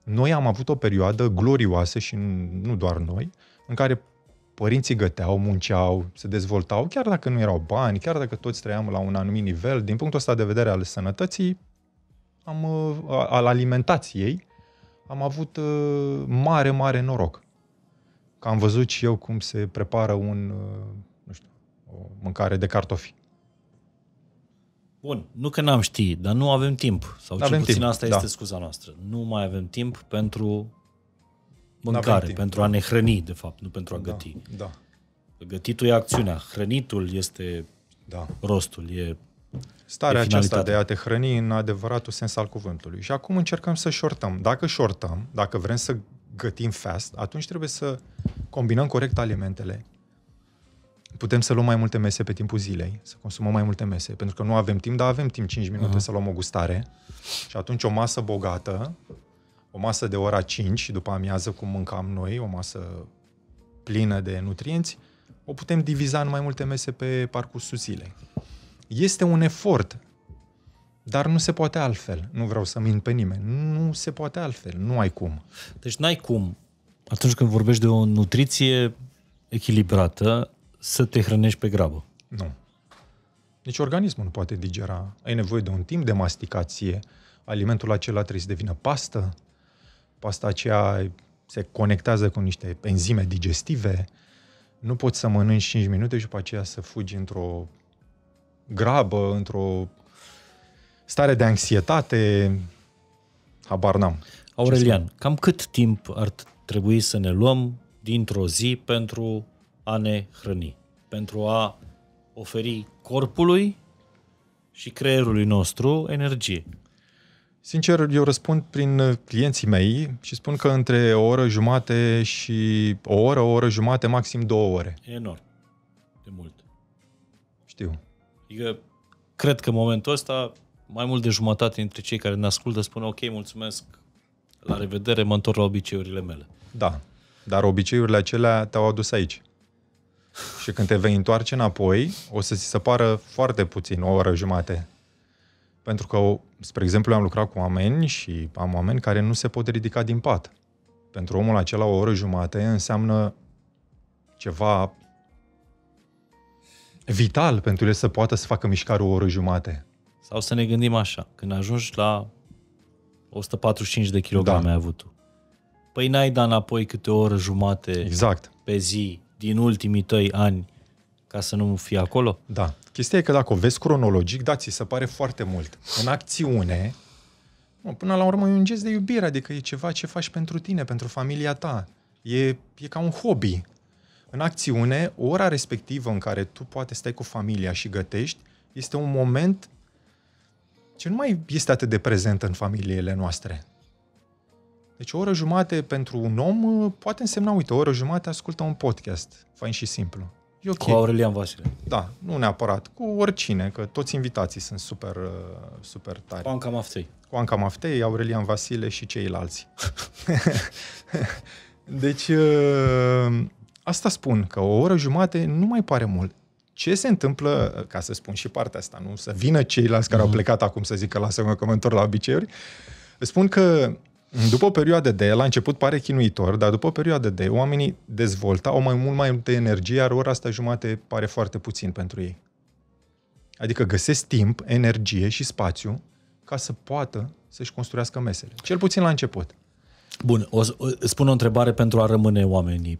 Noi am avut o perioadă glorioasă și nu doar noi, în care părinții găteau, munceau, se dezvoltau, chiar dacă nu erau bani, chiar dacă toți trăiam la un anumit nivel, din punctul ăsta de vedere al sănătății, al alimentației, am avut mare, mare noroc. Că am văzut și eu cum se prepară o mâncare de cartofi. Bun, nu că n-am ști, dar nu avem timp. Sau cel puțin timp. Asta este scuza noastră. Nu mai avem timp pentru mâncare, pentru a ne hrăni, de fapt, nu pentru a găti. Da. Gătitul e acțiunea, hrănitul este rostul, e starea aceasta de a te hrăni în adevăratul sens al cuvântului. Și acum încercăm să shortăm. Dacă shortăm, dacă vrem să gătim fast, atunci trebuie să combinăm corect alimentele. putem să luăm mai multe mese pe timpul zilei, să consumăm mai multe mese, pentru că nu avem timp, dar avem timp 5 minute să luăm o gustare. Și atunci o masă bogată, o masă de ora 5 după amiază, cum mâncam noi, o masă plină de nutrienți, o putem diviza în mai multe mese pe parcursul zilei. Este un efort, dar nu se poate altfel. Nu vreau să mint pe nimeni. Nu se poate altfel. Nu ai cum. Deci n-ai cum, atunci când vorbești de o nutriție echilibrată, să te hrănești pe grabă. Nu. Deci organismul nu poate digera. Ai nevoie de un timp de masticație. Alimentul acela trebuie să devină pastă. Pasta aceea se conectează cu niște enzime digestive. Nu poți să mănânci 5 minute și după aceea să fugi într-o grabă, într-o stare de anxietate. Habar n-am. Aurelian, cam cât timp ar trebui să ne luăm dintr-o zi pentru a ne hrăni, pentru a oferi corpului și creierului nostru energie? Sincer, eu răspund prin clienții mei și spun că între o oră jumate și o oră jumate, maxim 2 ore. E enorm. De mult. Știu. Adică, cred că în momentul ăsta, mai mult de jumătate dintre cei care ne ascultă spun ok, mulțumesc, la revedere, mă întorc la obiceiurile mele. Da, dar obiceiurile acelea te-au adus aici. Și când te vei întoarce înapoi, o să ți se pară foarte puțin, o oră jumate. Pentru că, spre exemplu, am lucrat cu oameni și am oameni care nu se pot ridica din pat. Pentru omul acela, o oră jumate înseamnă ceva vital pentru el să poată să facă mișcare o oră jumate. Sau să ne gândim așa, când ajungi la 145 de kilograme ai avut tu. Păi n-ai dat înapoi câte o oră jumate pe zi din ultimii tăi ani ca să nu fii acolo? Da. Chestia e că dacă o vezi cronologic, da, ți se pare foarte mult. În acțiune, până la urmă e un gest de iubire, adică e ceva ce faci pentru tine, pentru familia ta. E ca un hobby. În acțiune, ora respectivă în care tu poate stai cu familia și gătești, este un moment ce nu mai este atât de prezent în familiile noastre. Deci o oră jumate pentru un om poate însemna, uite, o oră jumate ascultă un podcast, fain și simplu. E okay. Cu Aurelian Vasile. Da, nu neapărat, cu oricine, că toți invitații sunt super, super tari. Cu Anca Maftei. Cu Anca Maftei, Aurelian Vasile și ceilalți. Deci, asta spun, că o oră jumate nu mai pare mult. Ce se întâmplă, ca să spun și partea asta, nu să vină ceilalți care au plecat acum să zică lasă-mă că mă întorc la obiceiuri, spun că după o perioadă de, la început pare chinuitor, dar după o perioadă de, oamenii dezvoltau mai multă energie, iar ora asta jumate pare foarte puțin pentru ei. Adică găsesc timp, energie și spațiu ca să poată să-și construiască mesele. Cel puțin la început. Bun, îți pun o întrebare pentru a rămâne oamenii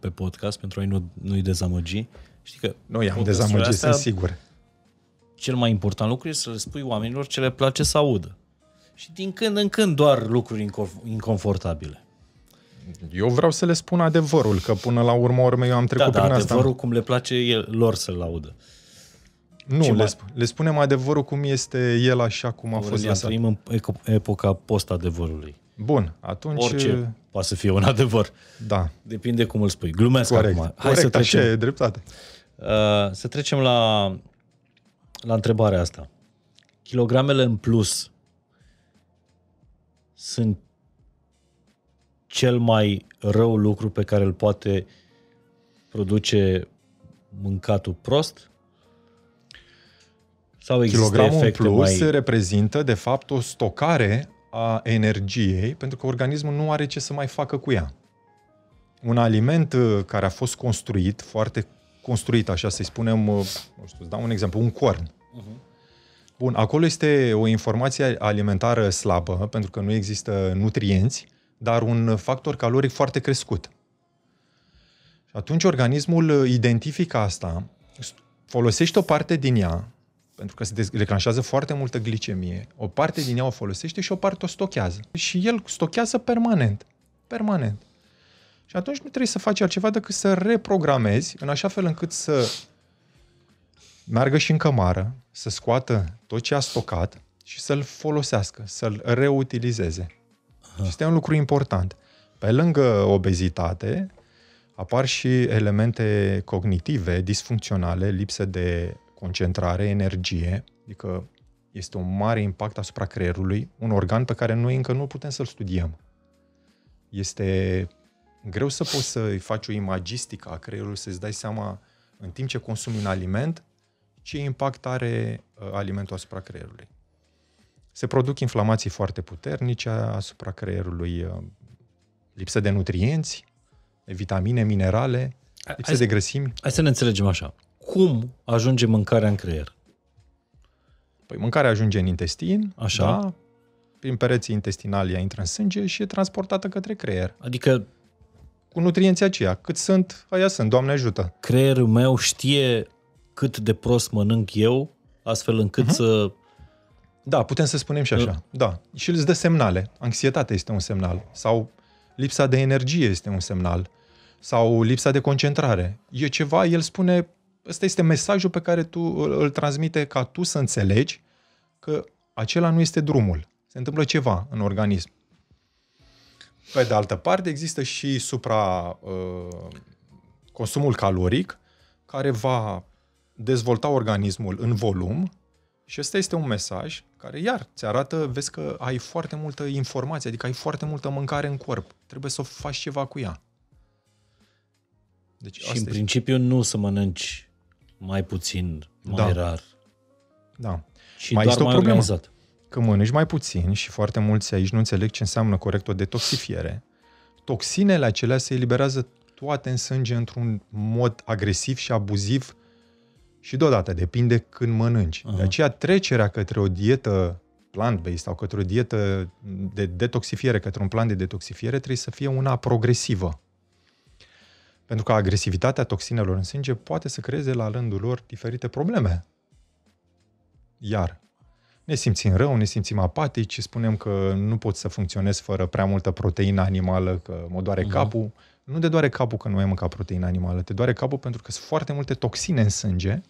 pe podcast, pentru a nu-i dezamăgi. Știi că noi am dezamăgit, sunt sigur. Cel mai important lucru este să le spui oamenilor ce le place să audă. Și din când în când doar lucruri inconfortabile. Eu vreau să le spun adevărul, că până la urmă eu am trecut prin asta. Adevărul cum le place lor să-l audă. Nu, le spunem adevărul cum este el, așa cum a fost lăsat. Trăim în epoca post-adevărului. Bun, atunci... Orice poate să fie un adevăr. Da. Depinde cum îl spui. Glumesc corect, acum. Hai corect, să trecem. Așa e, dreptate. Să trecem la întrebarea asta. Kilogramele în plus sunt cel mai rău lucru pe care îl poate produce mâncatul prost? Sau există kilogramul efecte în plus reprezintă, de fapt, o stocare a energiei, pentru că organismul nu are ce să mai facă cu ea. Un aliment care a fost construit, foarte construit, așa să-i spunem, nu știu, îți dau un exemplu, un corn. Bun, acolo este o informație alimentară slabă, pentru că nu există nutrienți, dar un factor caloric foarte crescut. Și atunci organismul identifică asta, folosește o parte din ea, pentru că se declanșează foarte multă glicemie, o parte din ea o folosește și o parte o stochează. Și el stochează permanent. Permanent. Și atunci nu trebuie să faci altceva decât să reprogramezi în așa fel încât să meargă și în cămară, să scoată tot ce a stocat și să-l folosească, să-l reutilizeze. Este un lucru important. Pe lângă obezitate, apar și elemente cognitive, disfuncționale, lipsă de concentrare, energie, adică este un mare impact asupra creierului, un organ pe care noi încă nu putem să-l studiem. Este greu să poți să-i faci o imagistică a creierului, să-ți dai seama în timp ce consumi un aliment, ce impact are alimentul asupra creierului. Se produc inflamații foarte puternice asupra creierului, lipsă de nutrienți, vitamine, minerale, lipsă de grăsimi. Hai să ne înțelegem așa. Cum ajunge mâncarea în creier? Păi mâncarea ajunge în intestin, așa. Da? Prin pereții intestinali ea intră în sânge și e transportată către creier. Adică cu nutrienții aceia. Cât sunt, aia sunt, Doamne ajută. Creierul meu știe cât de prost mănânc eu, astfel încât să... Da, putem să spunem și așa. Da. Și îți dă semnale. Anxietatea este un semnal. Sau lipsa de energie este un semnal. Sau lipsa de concentrare. E ceva, el spune... Ăsta este mesajul pe care tu îl transmite ca tu să înțelegi că acela nu este drumul. Se întâmplă ceva în organism. Pe de altă parte, există și consumul caloric, care va dezvolta organismul în volum și ăsta este un mesaj care, iar, ți arată, vezi că ai foarte multă informație, adică ai foarte multă mâncare în corp. Trebuie să faci ceva cu ea. Deci, și în principiu nu să mănânci mai puțin, mai rar. Da. Și mai doar este o problemă. Că mănânci mai puțin și foarte mulți aici nu înțeleg ce înseamnă corect o detoxifiere. Toxinele acelea se eliberează toate în sânge într-un mod agresiv și abuziv și deodată depinde când mănânci. Aha. De aceea trecerea către o dietă plant-based sau către o dietă de detoxifiere, către un plan de detoxifiere trebuie să fie una progresivă. Pentru că agresivitatea toxinelor în sânge poate să creeze la rândul lor diferite probleme. Iar ne simțim rău, ne simțim apatici, spunem că nu pot să funcționez fără prea multă proteină animală, că mă doare capul. Nu te doare capul că nu ai mâncat proteină animală, te doare capul pentru că sunt foarte multe toxine în sânge,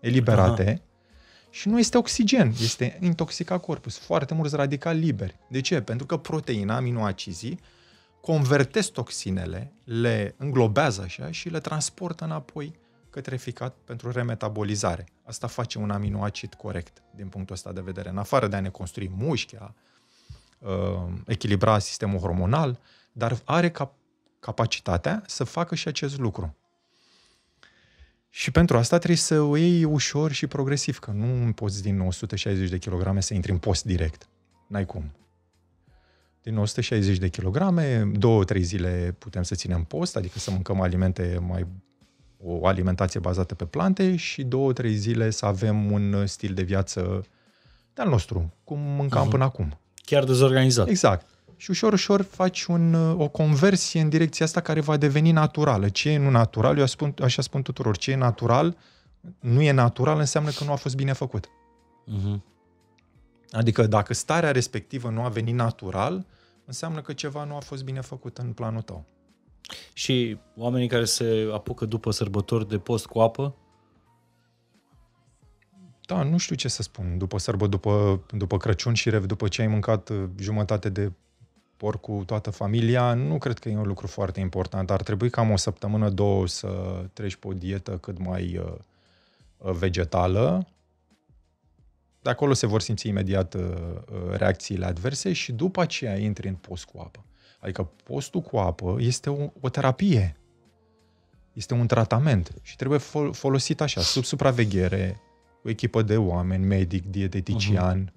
eliberate, și nu este oxigen, este intoxicat corpul, sunt foarte mulți radicali liberi. De ce? Pentru că proteina, aminoacizii, convertesc toxinele, le înglobează așa și le transportă înapoi către ficat pentru remetabolizare. Asta face un aminoacid corect din punctul ăsta de vedere. În afară de a ne construi mușchi, a echilibra sistemul hormonal, dar are capacitatea să facă și acest lucru. Și pentru asta trebuie să o iei ușor și progresiv, că nu poți din 160 de kilograme să intri în post direct. N-ai cum. Din 160 de kilograme, 2-3 zile putem să ținem post, adică să mâncăm alimente o alimentație bazată pe plante și 2-3 zile să avem un stil de viață de-al nostru, cum mâncam până acum. Chiar dezorganizat. Exact. Și ușor, ușor faci o conversie în direcția asta care va deveni naturală. Ce e nu natural, eu așa spun tuturor, ce e natural, nu e natural, înseamnă că nu a fost bine făcut. Adică dacă starea respectivă nu a venit natural, înseamnă că ceva nu a fost bine făcut în planul tău. Și oamenii care se apucă după sărbători de post cu apă? Da, nu știu ce să spun. După Crăciun și după ce ai mâncat jumătate de porc cu toată familia, nu cred că e un lucru foarte important. Ar trebui cam o săptămână, două să treci pe o dietă cât mai vegetală. De acolo se vor simți imediat reacțiile adverse și după aceea intri în post cu apă. Adică postul cu apă este o terapie, este un tratament și trebuie folosit așa, sub supraveghere, cu echipă de oameni, medic, dietetician,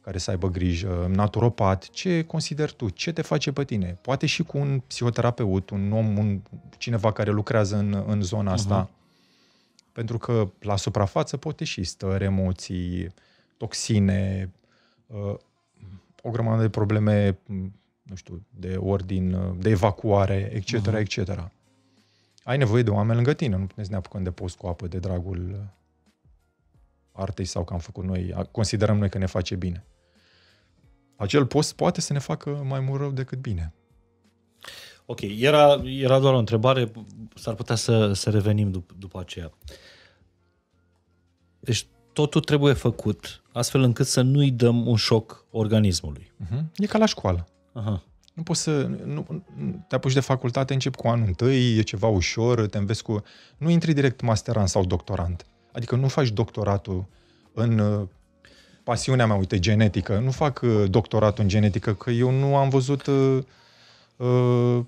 care să aibă grijă, naturopat, ce consideri tu, ce te face pe tine. Poate și cu un psihoterapeut, un om, cineva care lucrează în zona asta, pentru că la suprafață poate și stări, emoții, toxine, o grămadă de probleme, nu știu, de ordin, de evacuare, etc., etc. Ai nevoie de oameni lângă tine, nu putem să ne apucăm de post cu apă de dragul artei sau că am făcut noi, considerăm noi că ne face bine. Acel post poate să ne facă mai mult rău decât bine. Ok, era doar o întrebare, s-ar putea să revenim după aceea. Deci totul trebuie făcut astfel încât să nu-i dăm un șoc organismului. E ca la școală. Nu poți să te apuci de facultate, începi cu anul întâi, e ceva ușor, te înveți cu... Nu intri direct masterant sau doctorant. Adică nu faci doctoratul în pasiunea mea, uite, genetică. Nu fac doctoratul în genetică, că eu nu am văzut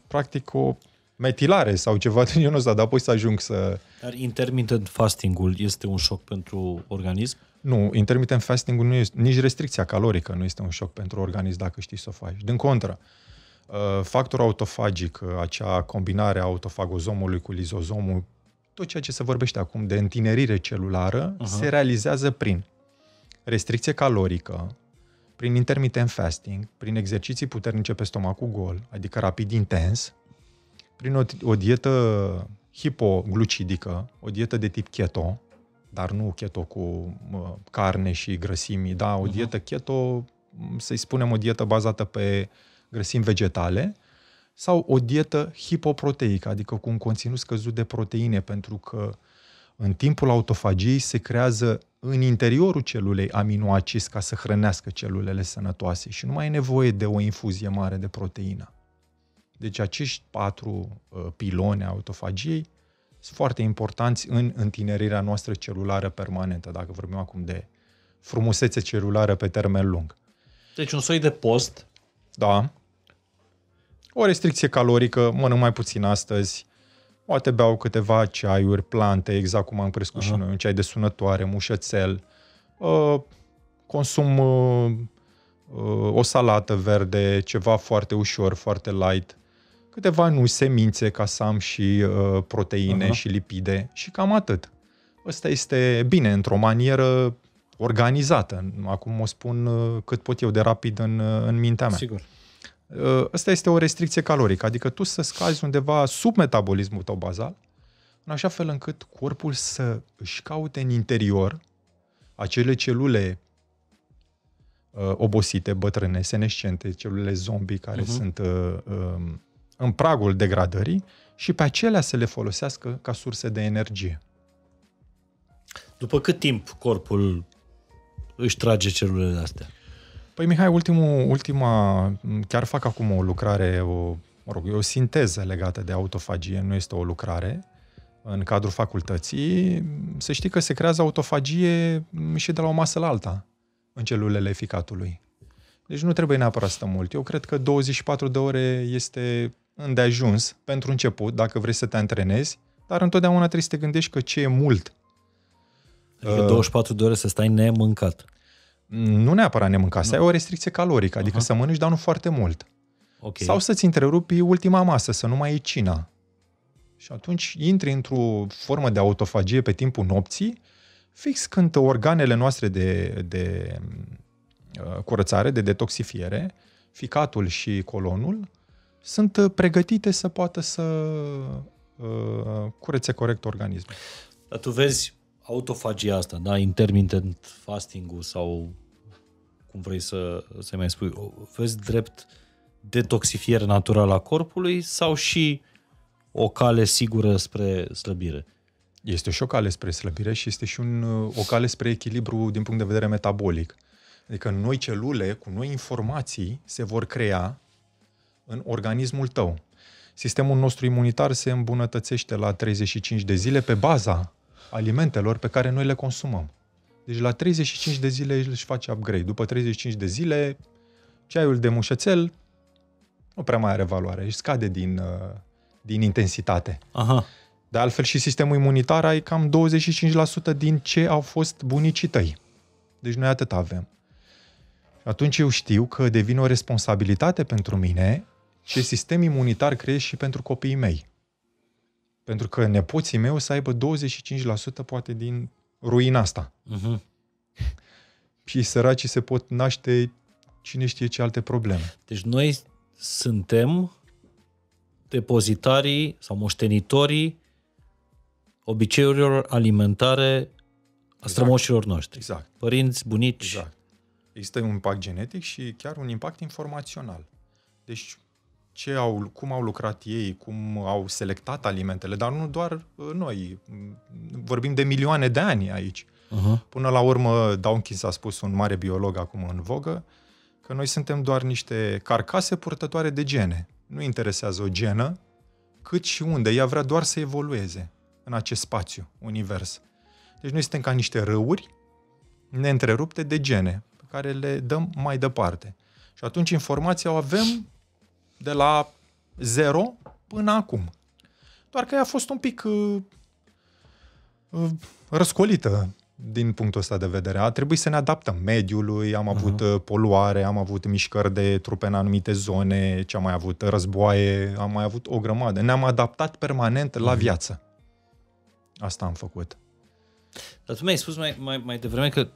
practic o metilare sau ceva din genul ăsta, dar apoi să ajung să... Dar intermittent fasting-ul este un șoc pentru organism? Nu, intermittent fasting-ul nu este, nici restricția calorică nu este un șoc pentru organism dacă știi să o faci. Din contră, factorul autofagic, acea combinare a autofagozomului cu lizozomul, tot ceea ce se vorbește acum de întinerire celulară, se realizează prin restricție calorică, prin intermittent fasting, prin exerciții puternice pe stomacul gol, adică rapid intens, prin o dietă hipoglucidică, o dietă de tip keto, dar nu keto cu carne și grăsimi, da, o dietă keto, să-i spunem o dietă bazată pe grăsimi vegetale, sau o dietă hipoproteică, adică cu un conținut scăzut de proteine, pentru că în timpul autofagiei se creează în interiorul celulei aminoacizi ca să hrănească celulele sănătoase și nu mai e nevoie de o infuzie mare de proteină. Deci acești 4 piloni autofagiei sunt foarte importanți în întinerirea noastră celulară permanentă, dacă vorbim acum de frumusețe celulară pe termen lung. Deci un soi de post. Da. O restricție calorică, mănânc mai puțin astăzi, poate beau câteva ceaiuri, plante, exact cum am crescut și noi, un ceai de sunătoare, mușățel, consum o salată verde, ceva foarte ușor, foarte light, câteva semințe ca să am și proteine și lipide și cam atât. Ăsta este bine, într-o manieră organizată, acum o spun cât pot eu de rapid în mintea mea. Sigur. Asta este o restricție calorică, adică tu să scazi undeva sub metabolismul tău bazal, în așa fel încât corpul să își caute în interior acele celule obosite, bătrâne, senescente, celule zombie care sunt în pragul degradării și pe acelea să le folosească ca surse de energie. După cât timp corpul își trage celulele astea? Păi, Mihai, ultima, chiar fac acum o lucrare, o sinteză legată de autofagie, nu este o lucrare, în cadrul facultății, să știi că se creează autofagie și de la o masă la alta, în celulele eficatului. Deci nu trebuie neapărat să stăm mult. Eu cred că 24 de ore este îndeajuns pentru început, dacă vrei să te antrenezi, dar întotdeauna trebuie să te gândești că ce e mult. Adică 24 de ore să stai nemâncat. Nu neapărat nemâncat, să ai o restricție calorică, adică să mănânci, dar nu foarte mult. Okay. Sau să-ți întrerupi ultima masă, să nu mai iei cina. Și atunci intri într-o formă de autofagie pe timpul nopții, fix când organele noastre de curățare, de detoxifiere, ficatul și colonul, sunt pregătite să poată să curețe corect organismul. Dar tu vezi autofagia asta, da? Intermittent fasting-ul sau cum vrei să mai spui, vezi drept detoxifiere naturală a corpului sau și o cale sigură spre slăbire? Este și o cale spre slăbire și este și o cale spre echilibru din punct de vedere metabolic. Adică noi celule, cu noi informații, se vor crea în organismul tău. Sistemul nostru imunitar se îmbunătățește la 35 de zile pe baza alimentelor pe care noi le consumăm. Deci la 35 de zile își face upgrade. După 35 de zile, ceaiul de mușățel nu prea mai are valoare, își scade din intensitate. Aha. De altfel și sistemul imunitar ai cam 25% din ce au fost bunicii tăi. Deci noi atât avem. Atunci eu știu că devine o responsabilitate pentru mine ce sistem imunitar creez și pentru copiii mei. Pentru că nepoții mei o să aibă 25% poate din ruina asta. Și săracii se pot naște cine știe ce alte probleme. Deci noi suntem depozitarii sau moștenitorii obiceiurilor alimentare a strămoșilor noștri. Exact. Părinți, bunici. Exact. Există un impact genetic și chiar un impact informațional. Deci cum au lucrat ei, cum au selectat alimentele, dar nu doar noi. Vorbim de milioane de ani aici. Până la urmă, Dawkins a spus, un mare biolog acum în vogă, că noi suntem doar niște carcase purtătoare de gene. Nu interesează o genă, cât și unde. Ea vrea doar să evolueze în acest spațiu, univers. Deci noi suntem ca niște râuri neîntrerupte de gene, pe care le dăm mai departe. Și atunci informația o avem de la zero până acum. Doar că ea a fost un pic răscolită din punctul ăsta de vedere. A trebuit să ne adaptăm mediului, am avut poluare, am avut mișcări de trupe în anumite zone, ce am mai avut, războaie, am mai avut o grămadă. Ne-am adaptat permanent la viață. Asta am făcut. Dar tu mi-ai spus mai devreme că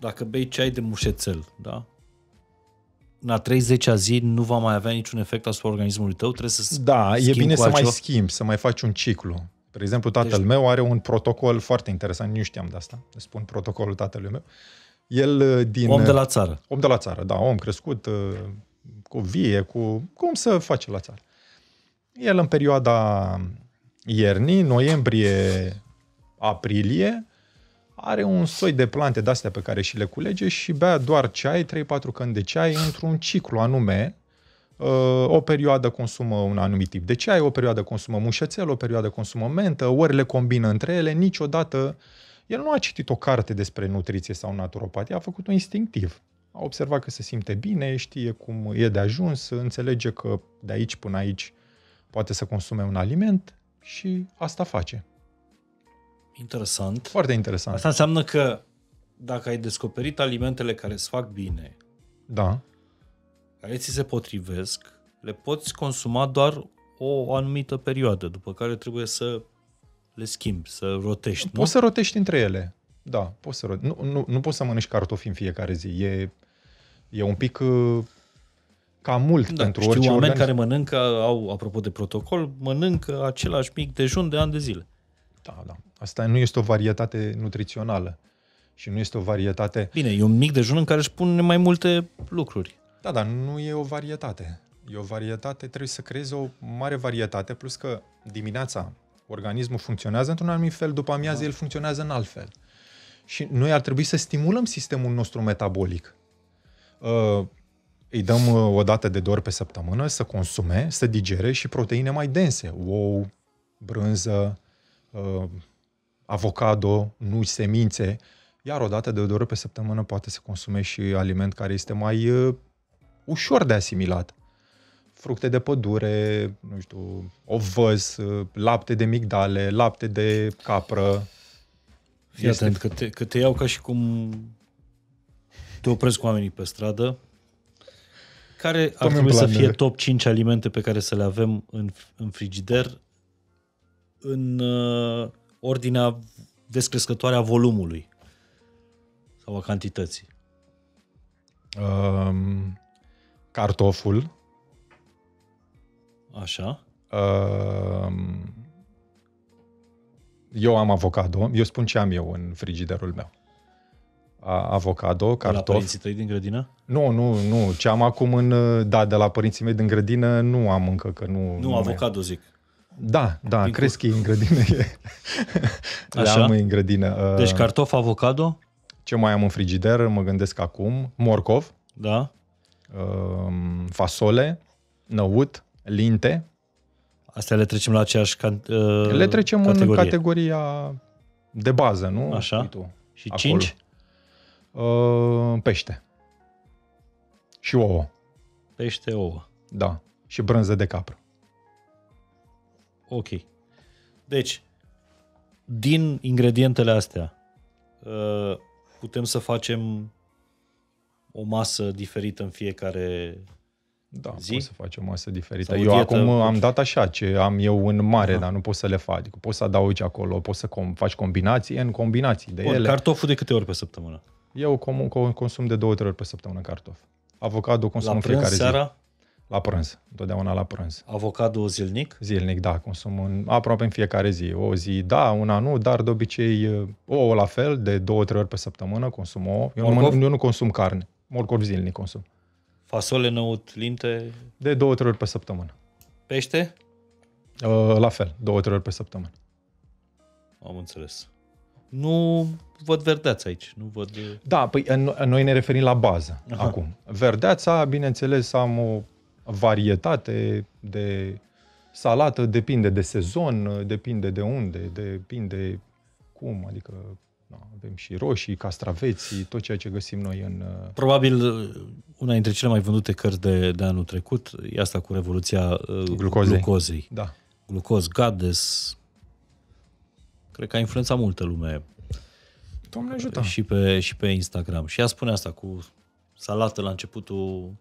dacă bei ceai de mușețel, da? La 30-a zi nu va mai avea niciun efect asupra organismului tău? Trebuie să e bine să mai schimbi, să mai faci un ciclu. De exemplu, tatăl meu are un protocol foarte interesant, nu știam de asta, îți spun protocolul tatălui meu. El din... Om de la țară. Om de la țară, da, om crescut cu vie, cu... cum să face la țară. El în perioada iernii, noiembrie-aprilie, are un soi de plante de-astea pe care și le culege și bea doar ceai, 3-4 căni de ceai, într-un ciclu anume. O perioadă consumă un anumit tip de ceai, o perioadă consumă mușețel, o perioadă consumă mentă, ori le combină între ele, niciodată. El nu a citit o carte despre nutriție sau naturopatie, a făcut-o instinctiv. A observat că se simte bine, știe cum e de ajuns, înțelege că de aici până aici poate să consume un aliment și asta face. Interesant. Foarte interesant. Asta înseamnă că dacă ai descoperit alimentele care îți fac bine, da, care ți se potrivesc, le poți consuma doar o anumită perioadă, după care trebuie să le schimbi, să rotești. Poți să rotești între ele. Da, poți să rotești. Nu poți să mănânci cartofi în fiecare zi. E un pic cam mult pentru orice organism. Oameni care mănâncă, apropo de protocol, mănâncă același mic dejun de ani de zile. Da, da. Asta nu este o varietate nutrițională și nu este o varietate... Bine, e un mic dejun în care își pune mai multe lucruri. Da, dar nu e o varietate. E o varietate, trebuie să creezi o mare varietate, plus că dimineața organismul funcționează într-un anumit fel, după amiază el funcționează în alt fel. Și noi ar trebui să stimulăm sistemul nostru metabolic. Îi dăm o dată de 2 ori pe săptămână să consume, să digere și proteine mai dense. Ou, brânză, avocado, nuci, semințe. Iar o dată de 2 ori pe săptămână poate să consume și aliment care este mai... ușor de asimilat. Fructe de pădure, nu știu, ovăz, lapte de migdale, lapte de capră. Fii atent, că te iau ca și cum te opresc cu oamenii pe stradă. Care ar trebui să fie top 5 alimente pe care să le avem în frigider în ordinea descrescătoare a volumului sau a cantității? Cartoful. Așa. Eu am avocado. Eu spun ce am eu în frigiderul meu. Avocado, cartof. De la părinții tăi din grădină? Nu. Ce am acum de la părinții mei din grădină nu am încă, că nu... Nu, avocado zic. Da, crezi că e în grădină. Așa. Le am în grădină. Deci cartof, avocado. Ce mai am în frigider, mă gândesc acum. Morcov. Da. Fasole, năut, linte. Astea le trecem la aceeași categorie. Le trecem în categoria de bază, nu? Așa. Și 5? Pește. Și ouă. Pește, ouă. Da. Și brânză de capră. Ok. Deci, din ingredientele astea, putem să facem o masă diferită în fiecare zi? Da, să facem o masă diferită. Sau eu dietă, acum am dat așa, ce am eu în mare, dar nu pot să le fac. Adică poți să adaugi acolo, poți să faci combinații în combinații de ele. Cartoful de câte ori pe săptămână? Eu consum de 2-3 ori pe săptămână cartof. Avocado consum în fiecare zi. La prânz, seara? La prânz, întotdeauna la prânz. Avocado zilnic? Zilnic, da, consum aproape în fiecare zi. O zi da, una nu, dar de obicei ouă la fel, de 2-3 ori pe săptămână consum ouă. Eu nu consum carne. Morcov zilnic consum. Fasole, năut, linte? De 2-3 ori pe săptămână. Pește? La fel, 2-3 ori pe săptămână. Am înțeles. Nu văd verdeața aici. Nu văd... Da, păi noi ne referim la bază. Aha. Acum. Verdeața, bineînțeles, am o varietate de salată, depinde de sezon, depinde de unde, depinde cum, adică avem și roșii, castraveți, tot ceea ce găsim noi în... Probabil una dintre cele mai vândute cărți de anul trecut e asta cu revoluția glucozei. Da. Glucose Goddess. Cred că a influențat multă lume. Doamne ajută. Și pe Instagram. Și ea spune asta cu salată la începutul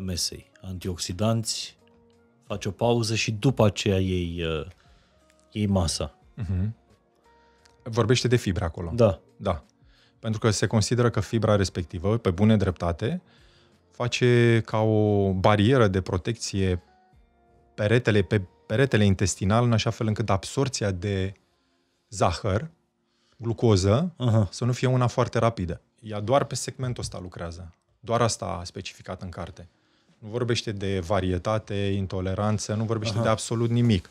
mesei. Antioxidanți, face o pauză și după aceea iei masa. Uh-huh. Vorbește de fibra acolo. Da. Da. Pentru că se consideră că fibra respectivă, pe bune dreptate, face ca o barieră de protecție pe peretele intestinal, în așa fel încât absorpția de zahăr, glucoză, aha, să nu fie una foarte rapidă. Ea doar pe segmentul ăsta lucrează. Doar asta a specificat în carte. Nu vorbește de varietate, intoleranță, nu vorbește, aha, de absolut nimic.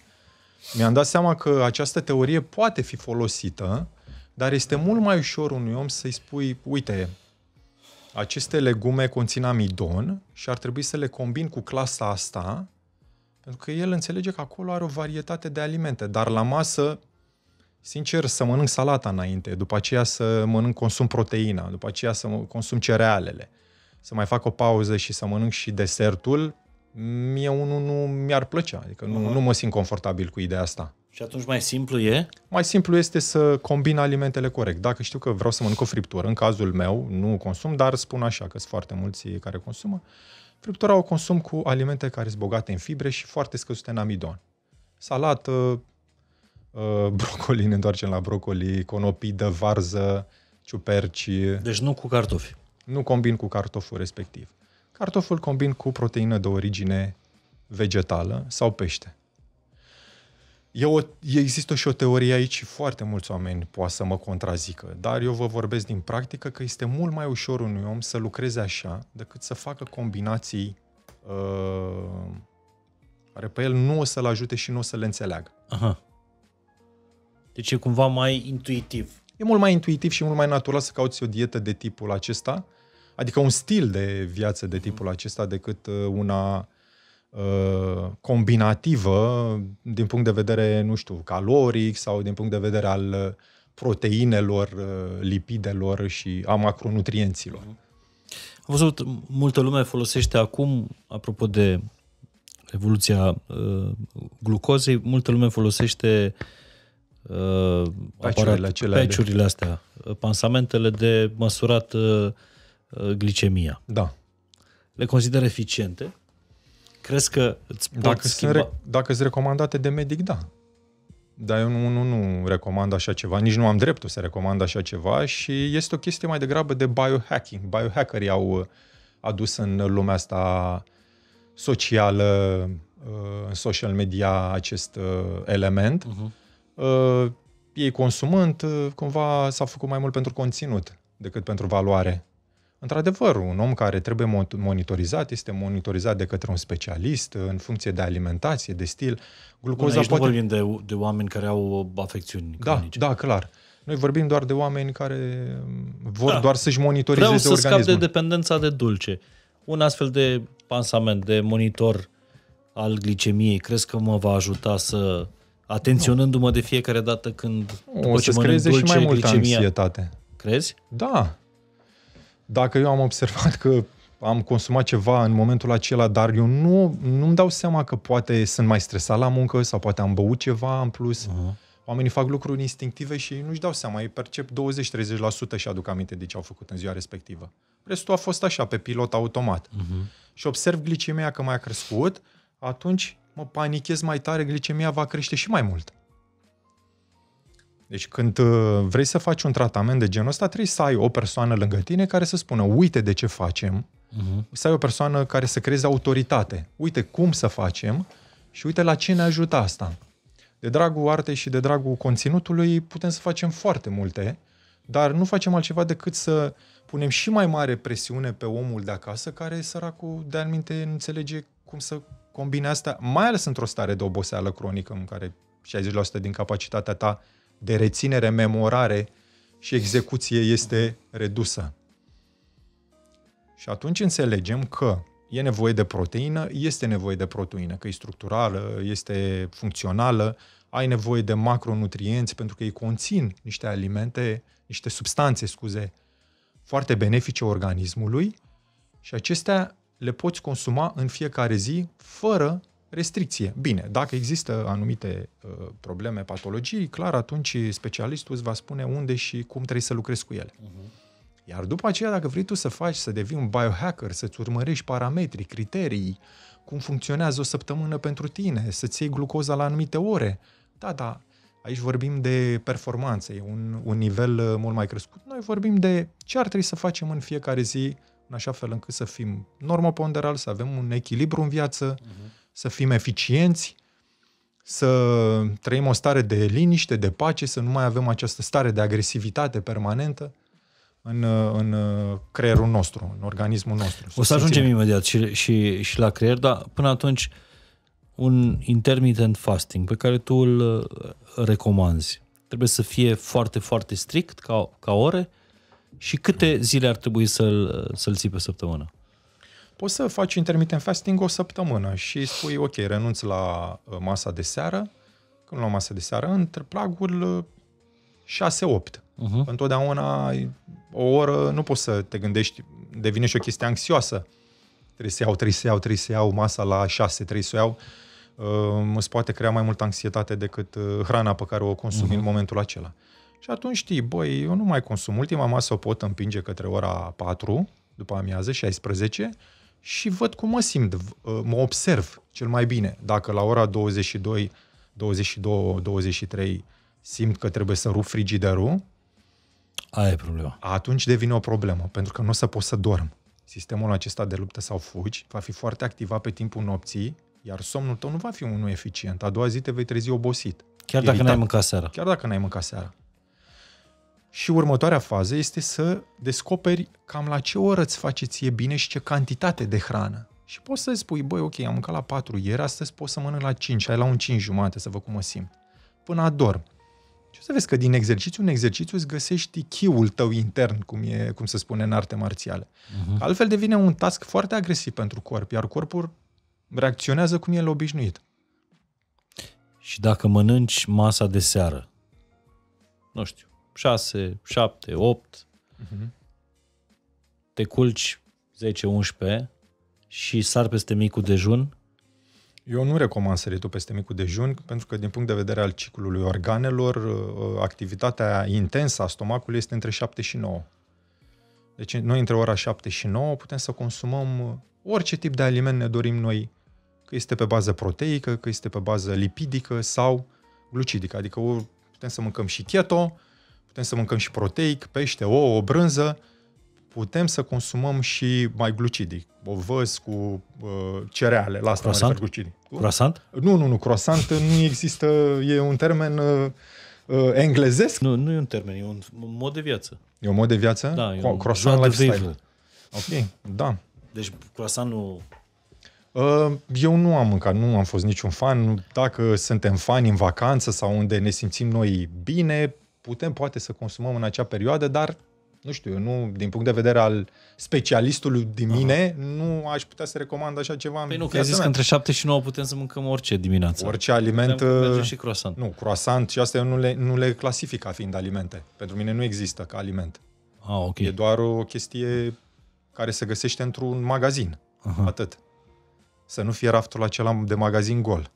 Mi-am dat seama că această teorie poate fi folosită, dar este mult mai ușor unui om să-i spui, uite, aceste legume conțin amidon și ar trebui să le combin cu clasa asta, pentru că el înțelege că acolo are o varietate de alimente, dar la masă, sincer, să mănânc salata înainte, după aceea să consum proteina, după aceea să consum cerealele, să mai fac o pauză și să mănânc și desertul, mie unul nu mi-ar plăcea, adică nu mă simt confortabil cu ideea asta. Și atunci mai simplu e? Mai simplu este să combin alimentele corect. Dacă știu că vreau să mănânc o friptură, în cazul meu nu consum, dar spun așa, că sunt foarte mulți care consumă, friptura o consum cu alimente care sunt bogate în fibre și foarte scăzute în amidon. Salată, brocoli, ne întoarcem la brocoli, conopidă, varză, ciuperci. Deci nu cu cartofi. Nu combin cu cartoful respectiv. Cartoful combin cu proteină de origine vegetală sau pește. Există și o teorie aici și foarte mulți oameni poate să mă contrazică, dar eu vă vorbesc din practică că este mult mai ușor unui om să lucreze așa decât să facă combinații care pe el nu o să-l ajute și nu o să le înțeleagă. Aha. Deci e cumva mai intuitiv. E mult mai intuitiv și mult mai natural să cauți o dietă de tipul acesta, adică un stil de viață de tipul acesta, decât una combinativă din punct de vedere, nu știu, caloric sau din punct de vedere al proteinelor, lipidelor și a macronutrienților. Am văzut, multă lume folosește acum, apropo de evoluția glucozei, multă lume folosește patch-urile astea, pansamentele de măsurat glicemia. Da. Le consider eficiente? Crezi că îți poți schimba? Dacă sunt recomandate de medic, da. Dar eu nu recomand așa ceva. Nici nu am dreptul să recomand așa ceva și este o chestie mai degrabă de biohacking. Biohackerii au adus în lumea asta socială, în social media, acest element. Uh-huh. Ei consumând, cumva s-a făcut mai mult pentru conținut decât pentru valoare. Într-adevăr, un om care trebuie monitorizat este monitorizat de către un specialist în funcție de alimentație, de stil. Glucoza aici poate... nu vorbim de oameni care au afecțiuni cronice. Da, clar. Noi vorbim doar de oameni care vor doar să-și monitorizeze organismul. Vreau să scap de dependența de dulce. Un astfel de pansament, de monitor al glicemiei, crezi că mă va ajuta să, atenționându-mă de fiecare dată când o să creeze și mai multă anxietate. Crezi? Da. Dacă eu am observat că am consumat ceva în momentul acela, dar eu nu-mi dau seama că poate sunt mai stresat la muncă sau poate am băut ceva în plus. Uh-huh. Oamenii fac lucruri instinctive și nu-și dau seama. Ei percep 20-30% și aduc aminte de ce au făcut în ziua respectivă. Restul a fost așa, pe pilot automat. Uh-huh. Și observ glicemia că mai a crescut, atunci mă panichez mai tare, glicemia va crește și mai mult. Deci când vrei să faci un tratament de genul ăsta, trebuie să ai o persoană lângă tine care să spună, uite de ce facem, uh-huh, să ai o persoană care să creeze autoritate, uite cum să facem și uite la ce ne ajută asta. De dragul artei și de dragul conținutului putem să facem foarte multe, dar nu facem altceva decât să punem și mai mare presiune pe omul de acasă, care săracul de anumite înțelege cum să combine asta, mai ales într-o stare de oboseală cronică în care 60% din capacitatea ta de reținere, memorare și execuție este redusă. Și atunci înțelegem că e nevoie de proteină, este nevoie de proteină, că e structurală, este funcțională, ai nevoie de macronutrienți pentru că ei conțin niște alimente, niște substanțe, scuze, foarte benefice organismului și acestea le poți consuma în fiecare zi fără restricție. Bine, dacă există anumite probleme, patologii, clar atunci specialistul îți va spune unde și cum trebuie să lucrezi cu ele. Iar după aceea, dacă vrei tu să faci, să devii un biohacker, să-ți urmărești parametrii, criterii, cum funcționează o săptămână pentru tine, să-ți iei glucoza la anumite ore. Da, da, aici vorbim de performanță, e un nivel mult mai crescut. Noi vorbim de ce ar trebui să facem în fiecare zi, în așa fel încât să fim normoponderal, să avem un echilibru în viață, să fim eficienți, să trăim o stare de liniște, de pace, să nu mai avem această stare de agresivitate permanentă în creierul nostru, în organismul nostru. O să ajungem imediat și la creier, dar până atunci un intermittent fasting pe care tu îl recomanzi trebuie să fie foarte, foarte strict ca ore și câte zile ar trebui să-l ții pe săptămână? Poți să faci intermittent fasting o săptămână și spui, ok, renunț la masa de seară, când luăm masa de seară, între plagul 6-8. Întotdeauna o oră nu poți să te gândești, devine și o chestie anxioasă. Trebuie să iau masa la 6, trebuie să iau. Îți poate crea mai multă anxietate decât hrana pe care o consumi în momentul acela. Și atunci știi, băi, eu nu mai consum. Ultima masă o pot împinge către ora 4, după amiază, 16, și văd cum mă simt, mă observ cel mai bine. Dacă la ora 22, 23 simt că trebuie să rup frigiderul, aia e problema. Atunci devine o problemă, pentru că nu o să poți să dorm. Sistemul acesta de luptă sau fugi va fi foarte activat pe timpul nopții, iar somnul tău nu va fi unul eficient. A doua zi te vei trezi obosit. Chiar dacă n-ai mâncat seara. Și următoarea fază este să descoperi cam la ce oră îți face ție bine și ce cantitate de hrană. Și poți să spui, băi, ok, am mâncat la 4 ieri, astăzi pot să mănânc la 5, hai la un 5:30 să văd cum mă simt. Până adorm. Și o să vezi că din exercițiu în exercițiu îți găsești chiul tău intern, cum se spune în arte marțiale. Altfel devine un task foarte agresiv pentru corp, iar corpul reacționează cum el obișnuit. Și dacă mănânci masa de seară, nu știu, 6, 7, 8, te culci 10-11 și sar peste micul dejun? Eu nu recomand săritul peste micul dejun, pentru că din punct de vedere al ciclului organelor, activitatea intensă a stomacului este între 7 și 9. Deci noi între ora 7 și 9 putem să consumăm orice tip de aliment ne dorim noi, că este pe bază proteică, că este pe bază lipidică sau glucidică. Adică putem să mâncăm și keto, putem să mâncăm și proteic, pește, ouă, brânză, putem să consumăm și mai glucidic. Ovăz cu cereale, la asta mă refer glucidic. Croissant? Nu, croissant nu există, e un termen englezesc. Nu e un termen, e un mod de viață. E un mod de viață? Da, e un croissant lifestyle. Ok, da. Deci croissantul... Eu nu am mâncat, nu am fost niciun fan. Dacă suntem fani în vacanță sau unde ne simțim noi bine, putem poate să consumăm în acea perioadă, dar nu știu, eu nu, din punct de vedere al specialistului din mine, nu aș putea să recomand așa ceva. Păi nu, că ai zis că între 7 și 9 putem să mâncăm orice dimineață. Orice aliment. Mergem și croissant. Nu, croissant și astea eu nu le clasific ca fiind alimente. Pentru mine nu există ca aliment. Ah, okay. E doar o chestie care se găsește într-un magazin. Atât. Să nu fie raftul acela de magazin gol.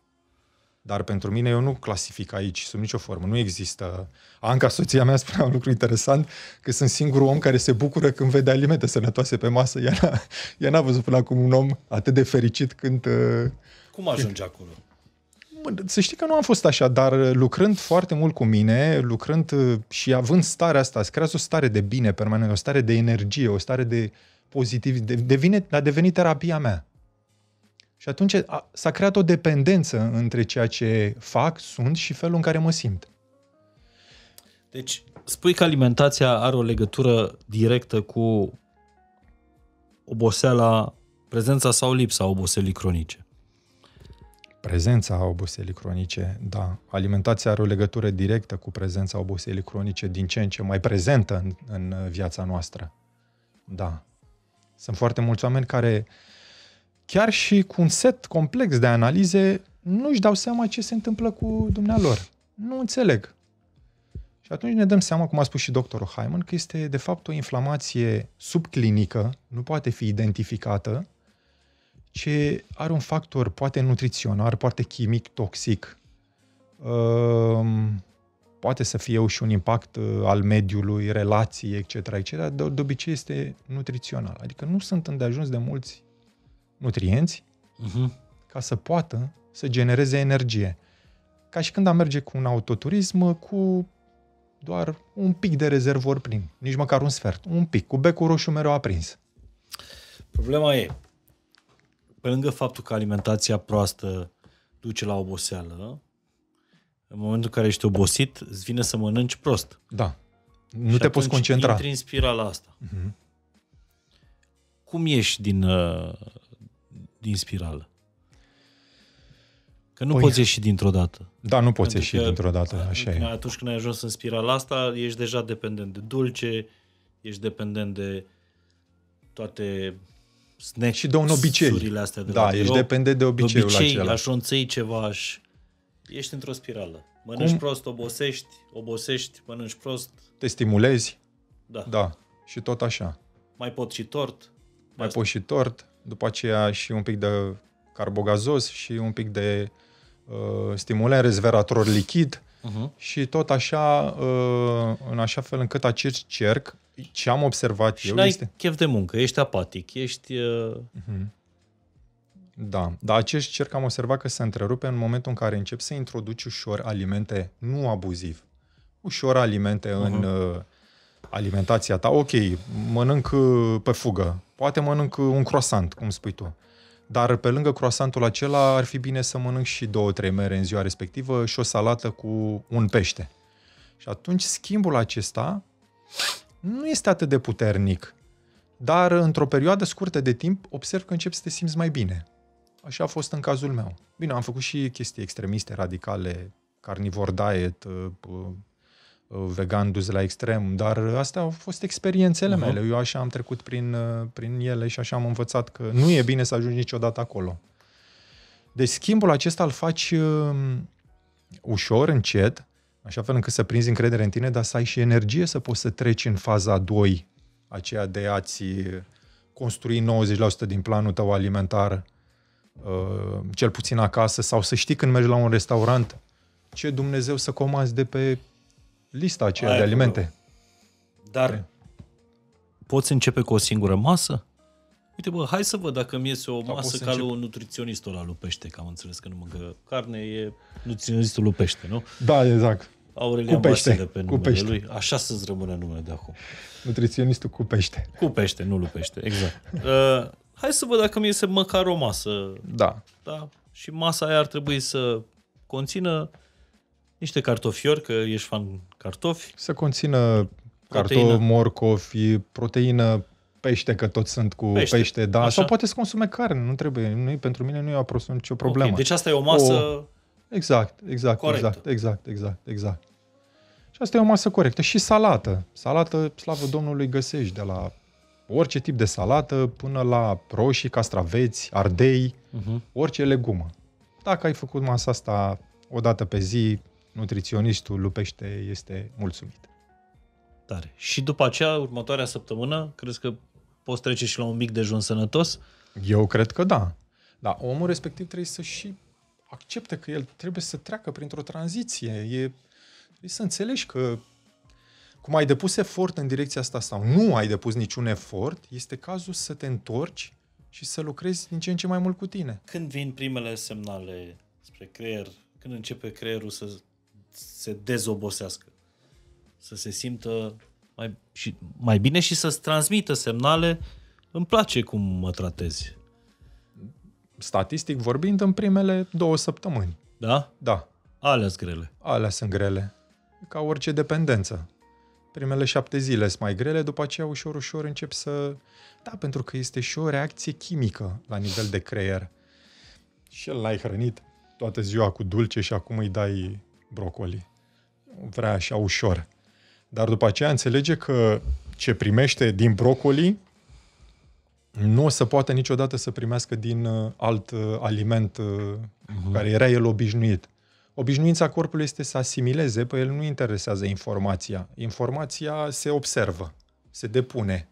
Dar pentru mine eu nu clasific aici, sub nicio formă, nu există. Anca, soția mea, spunea un lucru interesant, că sunt singurul om care se bucură când vede alimente sănătoase pe masă. Ea n-a văzut până acum un om atât de fericit când... Cum ajunge acolo? Să știi că nu am fost așa, dar lucrând foarte mult cu mine, lucrând și având starea asta, îți creează o stare de bine permanent, o stare de energie, o stare de pozitiv, a devenit terapia mea. Și atunci s-a creat o dependență între ceea ce fac, sunt și felul în care mă simt. Deci, spui că alimentația are o legătură directă cu oboseala, prezența sau lipsa oboselii cronice. Prezența oboselii cronice, da. Alimentația are o legătură directă cu prezența oboselii cronice, din ce în ce mai prezentă în viața noastră. Da. Sunt foarte mulți oameni care, chiar și cu un set complex de analize, nu își dau seama ce se întâmplă cu dumnealor. Nu înțeleg. Și atunci ne dăm seama, cum a spus și doctorul Hyman, că este de fapt o inflamație subclinică, nu poate fi identificată, ce are un factor poate nutrițional, poate chimic, toxic, poate să fie și un impact al mediului, relații, etc., etc., dar de obicei este nutrițional. Adică nu sunt îndeajuns de mulți nutrienți ca să poată să genereze energie. Ca și când am merge cu un autoturism cu doar un pic de rezervor plin, nici măcar un sfert, un pic, cu becul roșu mereu aprins. Problema e, pe lângă faptul că alimentația proastă duce la oboseală, în momentul în care ești obosit, îți vine să mănânci prost. Da. Nu și te poți concentra. Intri în spirala asta. Uh-huh. Cum ieși din spirală? Că nu poți ieși dintr-o dată. Da, nu poți ieși dintr-o dată. Așa e. Atunci când ai ajuns în spirala asta, ești deja dependent de dulce, ești dependent de toate... și de un obicei. Astea de da, ești dependent de obiceiul acela. Aș ronțăi ceva, ești într-o spirală. Mănânci prost, obosești, obosești, mănânci prost. Te stimulezi. Da. Da. Și tot așa. Mai pot și tort. Mai pot și tort. După aceea și un pic de carbogazos și un pic de stimulant resveratrol lichid. Și tot așa, în așa fel încât acest cerc, ce am observat și eu este... Și n-ai chef de muncă, ești apatic, ești... Da, dar acest cerc am observat că se întrerupe în momentul în care începi să introduci ușor alimente, nu abuziv, ușor alimente în alimentația ta. Ok, mănânc pe fugă, poate mănânc un croissant, cum spui tu, dar pe lângă croissantul acela ar fi bine să mănânc și 2-3 mere în ziua respectivă și o salată cu un pește. Și atunci schimbul acesta nu este atât de puternic, dar într-o perioadă scurtă de timp observ că începi să te simți mai bine. Așa a fost în cazul meu. Bine, am făcut și chestii extremiste, radicale, carnivore diet, vegan dus la extrem, dar astea au fost experiențele mele. Eu așa am trecut prin ele și așa am învățat că nu e bine să ajungi niciodată acolo. Deci schimbul acesta îl faci ușor, încet, așa fel încât să prinzi încredere în tine, dar să ai și energie să poți să treci în faza 2, aceea de a-ți construi 90% din planul tău alimentar, cel puțin acasă, sau să știi când mergi la un restaurant ce Dumnezeu să comanzi de pe lista aceea de alimente. Dar poți începe cu o singură masă? Uite, bă, hai să văd dacă mi iese o masă ca lui nutriționistul ăla lui pește, că am înțeles că nu mănâncă carne, e nutriționistul lui pește, nu? Da, exact. Aurelian Vasile pe numele lui. Așa să-ți rămână numele de acum. Nutriționistul cu pește. Cu pește, nu lui pește, exact. Hai să văd dacă mi iese măcar o masă. Da. Da. Și masa aia ar trebui să conțină niște cartofiori, că ești fan cartofi. Să conțină cartofi, morcovi, proteină, pește, că toți sunt cu pește, da. Așa? Sau poate să consume carne, nu trebuie. Pentru mine nu e nicio problemă. Okay. Deci asta e o masă... Exact. Și asta e o masă corectă. Și salată. Salată, slavă Domnului, găsești de la orice tip de salată până la roșii, castraveți, ardei, orice legumă. Dacă ai făcut masa asta o dată pe zi, nutriționistul lupește este mulțumit. Tare. Și după aceea, următoarea săptămână, crezi că poți trece și la un mic dejun sănătos? Eu cred că da. Dar omul respectiv trebuie să și accepte că el trebuie să treacă printr-o tranziție. Trebuie să înțelegi că cum ai depus efort în direcția asta sau nu ai depus niciun efort, este cazul să te întorci și să lucrezi din ce în ce mai mult cu tine. Când vin primele semnale spre creier, când începe creierul să se dezobosească, să se simtă mai bine și să-ți transmită semnale, îmi place cum mă tratezi. Statistic vorbind, în primele 2 săptămâni. Da? Da. Alea sunt grele. Alea sunt grele. Ca orice dependență. Primele 7 zile sunt mai grele, după aceea ușor, ușor încep să... Da, pentru că este și o reacție chimică la nivel de creier. Și el l-ai hrănit. toată ziua cu dulce și acum îi dai brocoli. Vrea așa ușor. Dar după aceea înțelege că ce primește din brocoli nu o să poată niciodată să primească din alt aliment cu care era el obișnuit. Obișnuința corpului este să asimileze, pe el nu interesează informația. Informația se observă, se depune.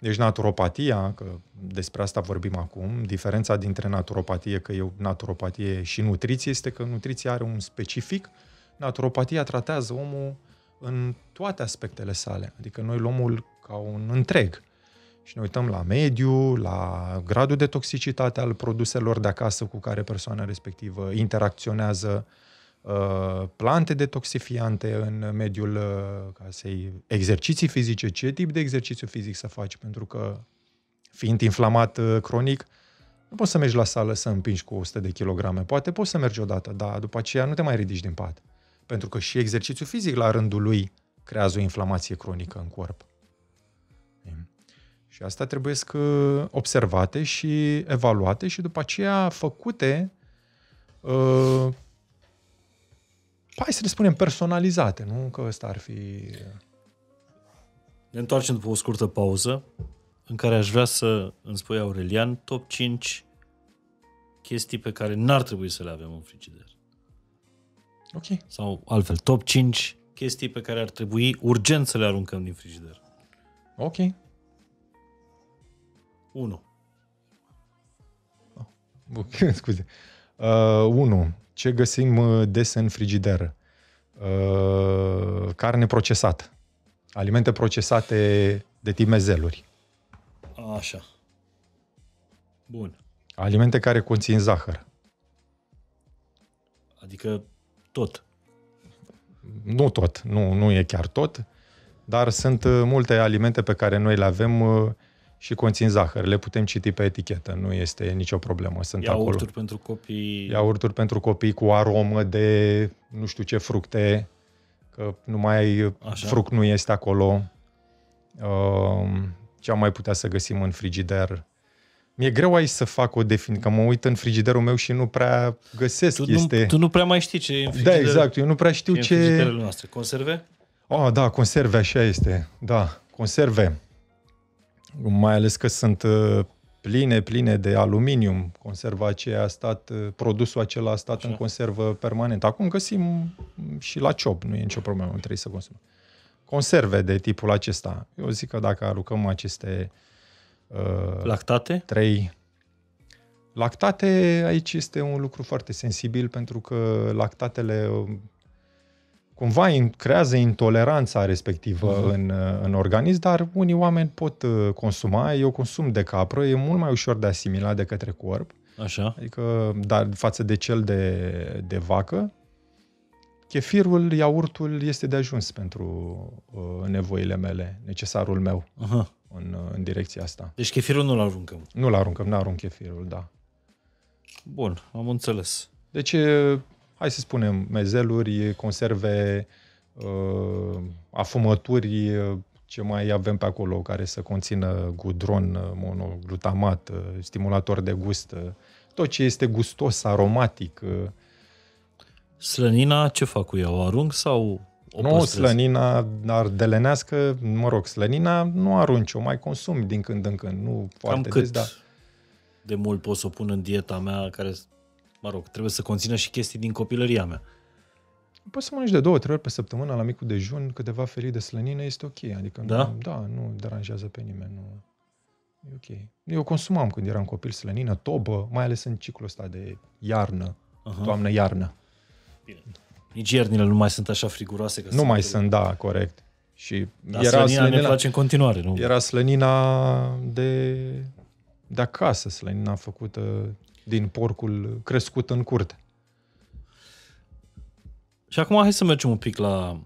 Deci naturopatia, că despre asta vorbim acum, diferența dintre naturopatie, că e naturopatie și nutriție, este că nutriția are un specific, naturopatia tratează omul în toate aspectele sale. Adică noi luăm omul ca un întreg. Și ne uităm la mediu, la gradul de toxicitate al produselor de acasă cu care persoana respectivă interacționează, plante detoxifiante în mediul casei, exerciții fizice, ce tip de exercițiu fizic să faci, pentru că fiind inflamat cronic, nu poți să mergi la sală să împingi cu 100 de kilograme. Poate poți să mergi odată, dar după aceea nu te mai ridici din pat. Pentru că și exercițiul fizic la rândul lui creează o inflamație cronică în corp. Și asta trebuie să observate și evaluate și după aceea făcute, hai să le spunem, personalizate, nu? Că ăsta ar fi... Ne întoarcem după o scurtă pauză în care aș vrea să îmi spui, Aurelian, top 5 chestii pe care n-ar trebui să le avem în frigider. Ok. Sau altfel, top 5 chestii pe care ar trebui urgent să le aruncăm din frigider. Ok. 1. Scuze. 1. Ce găsim des în frigider? Carne procesată. Alimente procesate de tip mezeluri. Așa. Bun. Alimente care conțin zahăr. Adică tot. Nu tot. Nu e chiar tot. Dar sunt multe alimente pe care noi le avem și conțin zahăr. Le putem citi pe etichetă. Nu este nicio problemă. Sunt acolo. Iaurturi pentru copii. Iaurturi pentru copii cu aromă de nu știu ce fructe. Că numai fruct nu este acolo. Ce am mai putea să găsim în frigider? Mi-e greu aici să fac o definiție. Că mă uit în frigiderul meu și nu prea găsesc. Tu nu prea mai știi ce e în frigider. Da, exact. Eu nu prea știu ce... în frigiderele noastre. Conserve? Oh, da, conserve. Așa este. Da, conserve. Mai ales că sunt pline de aluminium. Conserva aceea a stat, produsul acela a stat în conservă permanent. Acum găsim și la ciop, nu e nicio problemă, nu trebuie să consumăm. Conserve de tipul acesta. Eu zic că dacă aruncăm aceste... lactate? 3. Lactate, aici este un lucru foarte sensibil, pentru că lactatele cumva creează intoleranța respectivă în organism, dar unii oameni pot consuma. Eu consum de capră, e mult mai ușor de asimilat de către corp. Așa. Adică, dar față de cel de vacă, chefirul, iaurtul este de ajuns pentru nevoile mele, necesarul meu în direcția asta. Deci chefirul nu-l aruncăm. Nu-l aruncăm, n-arunc chefirul, da. Bun, am înțeles. Deci... hai să spunem, mezeluri, conserve, afumături, ce mai avem pe acolo, care să conțină gudron, monoglutamat, stimulator de gust, tot ce este gustos, aromatic. Slănina, ce fac cu ea? O arunc sau o păstrez? Slănina ardelenească, slănina nu arunci, o mai consumi din când în când. Nu foarte des, dar... de mult pot să o pun în dieta mea, care... trebuie să conțină și chestii din copilăria mea. Poți să mănânci de 2-3 ori pe săptămână, la micul dejun, câteva felii de slănină, este ok. Adică nu deranjează pe nimeni. Nu. E ok. Eu consumam când eram copil slănină, tobă, mai ales în ciclul ăsta de iarnă, toamnă-iarnă. Bine. Nici iernile nu mai sunt așa friguroase. Că nu mai sunt, da, corect. Și dar era slănina ne place în continuare, nu? Era slănina de acasă, slănina făcută din porcul crescut în curte. Și acum hai să mergem un pic la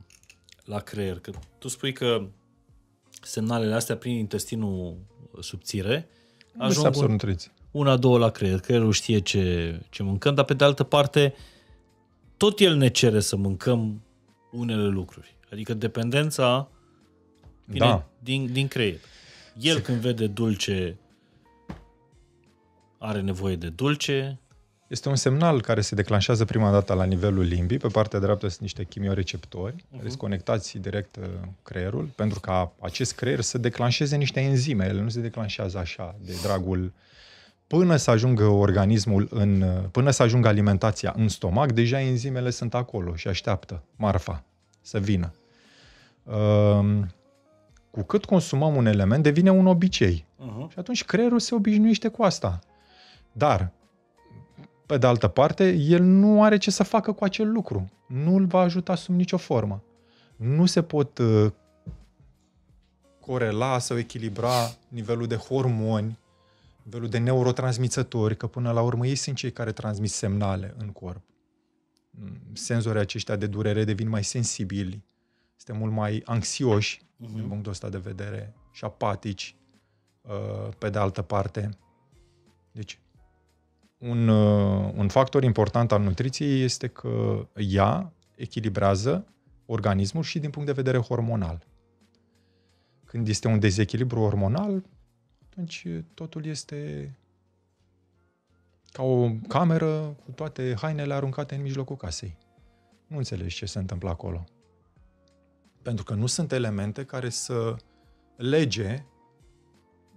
creier. Că tu spui că semnalele astea prin intestinul subțire ajung una-două la creier. Creierul știe ce mâncăm, dar pe de altă parte tot el ne cere să mâncăm unele lucruri. Adică dependența vine din creier. El când vede dulce are nevoie de dulce, Este un semnal care se declanșează prima dată la nivelul limbii. Pe partea dreaptă sunt niște chimioreceptori care sunt conectați direct creierul, pentru ca acest creier să declanșeze niște enzime. Ele nu se declanșează așa de dragul. Până să ajungă organismul până să ajungă alimentația în stomac, deja enzimele sunt acolo și așteaptă marfa să vină. Cu cât consumăm un element, devine un obicei. Și atunci creierul se obișnuiește cu asta. Dar pe de altă parte, el nu are ce să facă cu acel lucru. Nu îl va ajuta sub nicio formă. Nu se pot corela sau echilibra nivelul de hormoni, nivelul de neurotransmițători, că până la urmă ei sunt cei care transmit semnale în corp. Senzorii aceștia de durere devin mai sensibili, suntem mult mai anxioși din punctul ăsta de vedere și apatici pe de altă parte. Deci, un factor important al nutriției este că ea echilibrează organismul și din punct de vedere hormonal. Când este un dezechilibru hormonal, atunci totul este ca o cameră cu toate hainele aruncate în mijlocul casei. Nu înțelegi ce se întâmplă acolo. Pentru că nu sunt elemente care să lege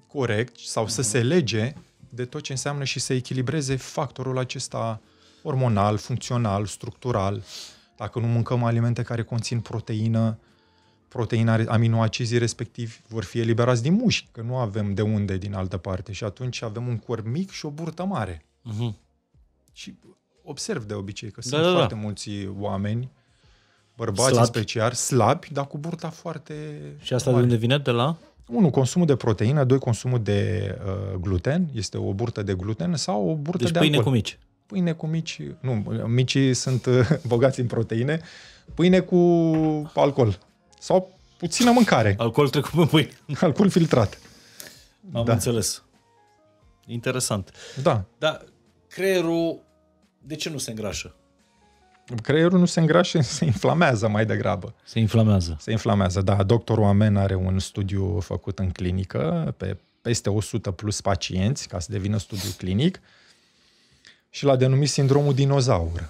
corect sau să se lege de tot ce înseamnă și să echilibreze factorul acesta hormonal, funcțional, structural. Dacă nu mâncăm alimente care conțin proteină, aminoacizii respectivi vor fi eliberați din mușchi, că nu avem de unde din altă parte. Și atunci avem un corp mic și o burtă mare. Și observ de obicei că sunt foarte mulți oameni, bărbați în special, slabi, dar cu burta foarte Și asta mare. De unde vine? De la? 1. Consumul de proteină, 2. Consumul de gluten, este o burtă de gluten sau o burtă de pâine alcool. Cu mici. Pâine cu mici, nu, micii sunt bogați în proteine, pâine cu alcool sau puțină mâncare. Alcool trecut în pâine. Alcool filtrat. Am înțeles. Interesant. Da. Dar creierul, de ce nu se îngrașă? Creierul nu se îngrașă, se inflamează mai degrabă. Se inflamează, da. Doctorul Amen are un studiu făcut în clinică pe peste 100 plus pacienți, ca să devină studiu clinic, și l-a denumit sindromul dinozaur.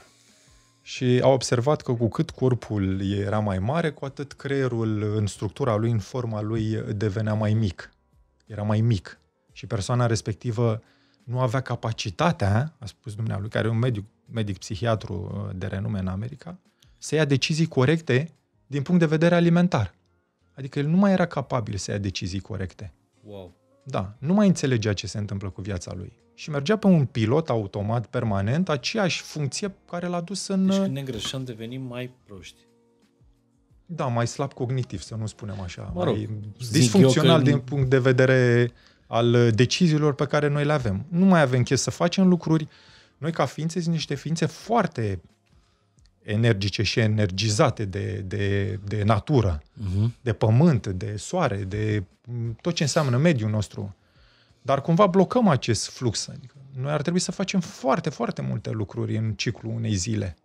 Și a observat că cu cât corpul era mai mare, cu atât creierul în structura lui, în forma lui, devenea mai mic. Era mai mic. Și persoana respectivă nu avea capacitatea, a spus dumnealui, care e un medic psihiatru de renume în America, să ia decizii corecte din punct de vedere alimentar. Adică el nu mai era capabil să ia decizii corecte. Wow. Da, nu mai înțelegea ce se întâmplă cu viața lui. Și mergea pe un pilot automat permanent, aceeași funcție care l-a dus în... Deci când ne îngrășăm devenim mai proști. Da, mai slab cognitiv, să nu spunem așa. Mă rog, mai disfuncțional din punct de vedere al deciziilor pe care noi le avem. Nu mai avem chef să facem lucruri. Noi ca ființe sunt niște ființe foarte energice și energizate de natură, de pământ, de soare, de tot ce înseamnă mediul nostru. Dar cumva blocăm acest flux. Adică noi ar trebui să facem foarte, foarte multe lucruri în ciclul unei zile.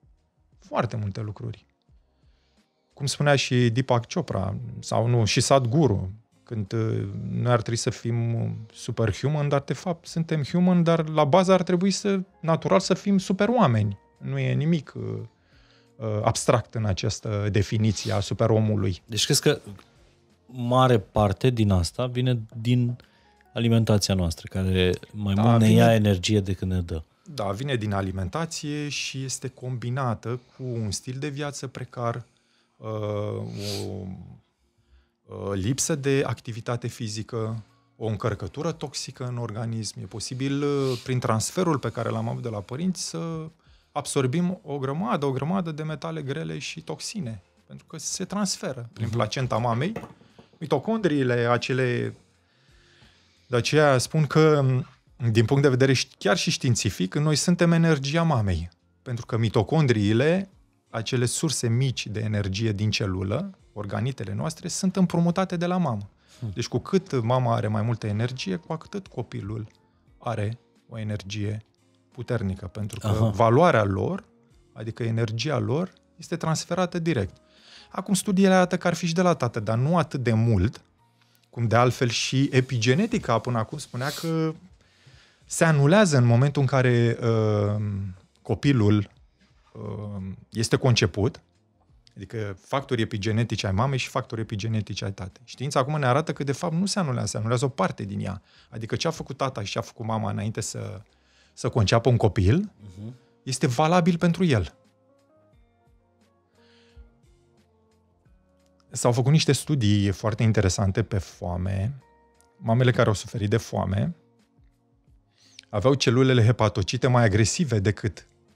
Foarte multe lucruri. Cum spunea și Deepak Chopra, sau nu, și Sadhguru, când noi ar trebui să fim superhuman, dar de fapt suntem human, dar la bază ar trebui natural să fim superoameni. Nu e nimic abstract în această definiție a superomului. Deci crezi că mare parte din asta vine din alimentația noastră, care mai mult ne ia energie decât ne dă. Da, vine din alimentație și este combinată cu un stil de viață precar, o lipsă de activitate fizică, o încărcătură toxică în organism. E posibil, prin transferul pe care l-am avut de la părinți, să absorbim o grămadă de metale grele și toxine, pentru că se transferă prin placenta mamei. Mitocondriile acele... De aceea spun că, din punct de vedere chiar și științific, noi suntem energia mamei, pentru că mitocondriile, acele surse mici de energie din celulă, organitele noastre, sunt împrumutate de la mamă. Deci cu cât mama are mai multă energie, cu atât copilul are o energie puternică, pentru că valoarea lor, adică energia lor, este transferată direct. Acum studiile arată că ar fi și de la tată, dar nu atât de mult, cum de altfel și epigenetica până acum spunea că se anulează în momentul în care copilul este conceput, adică factori epigenetici ai mamei și factori epigenetici ai tatei. Știința acum ne arată că de fapt nu se anulează, se anulează o parte din ea. Adică ce a făcut tata și ce a făcut mama înainte să conceapă un copil, este valabil pentru el. S-au făcut niște studii foarte interesante pe foame. Mamele care au suferit de foame aveau celulele hepatocite mai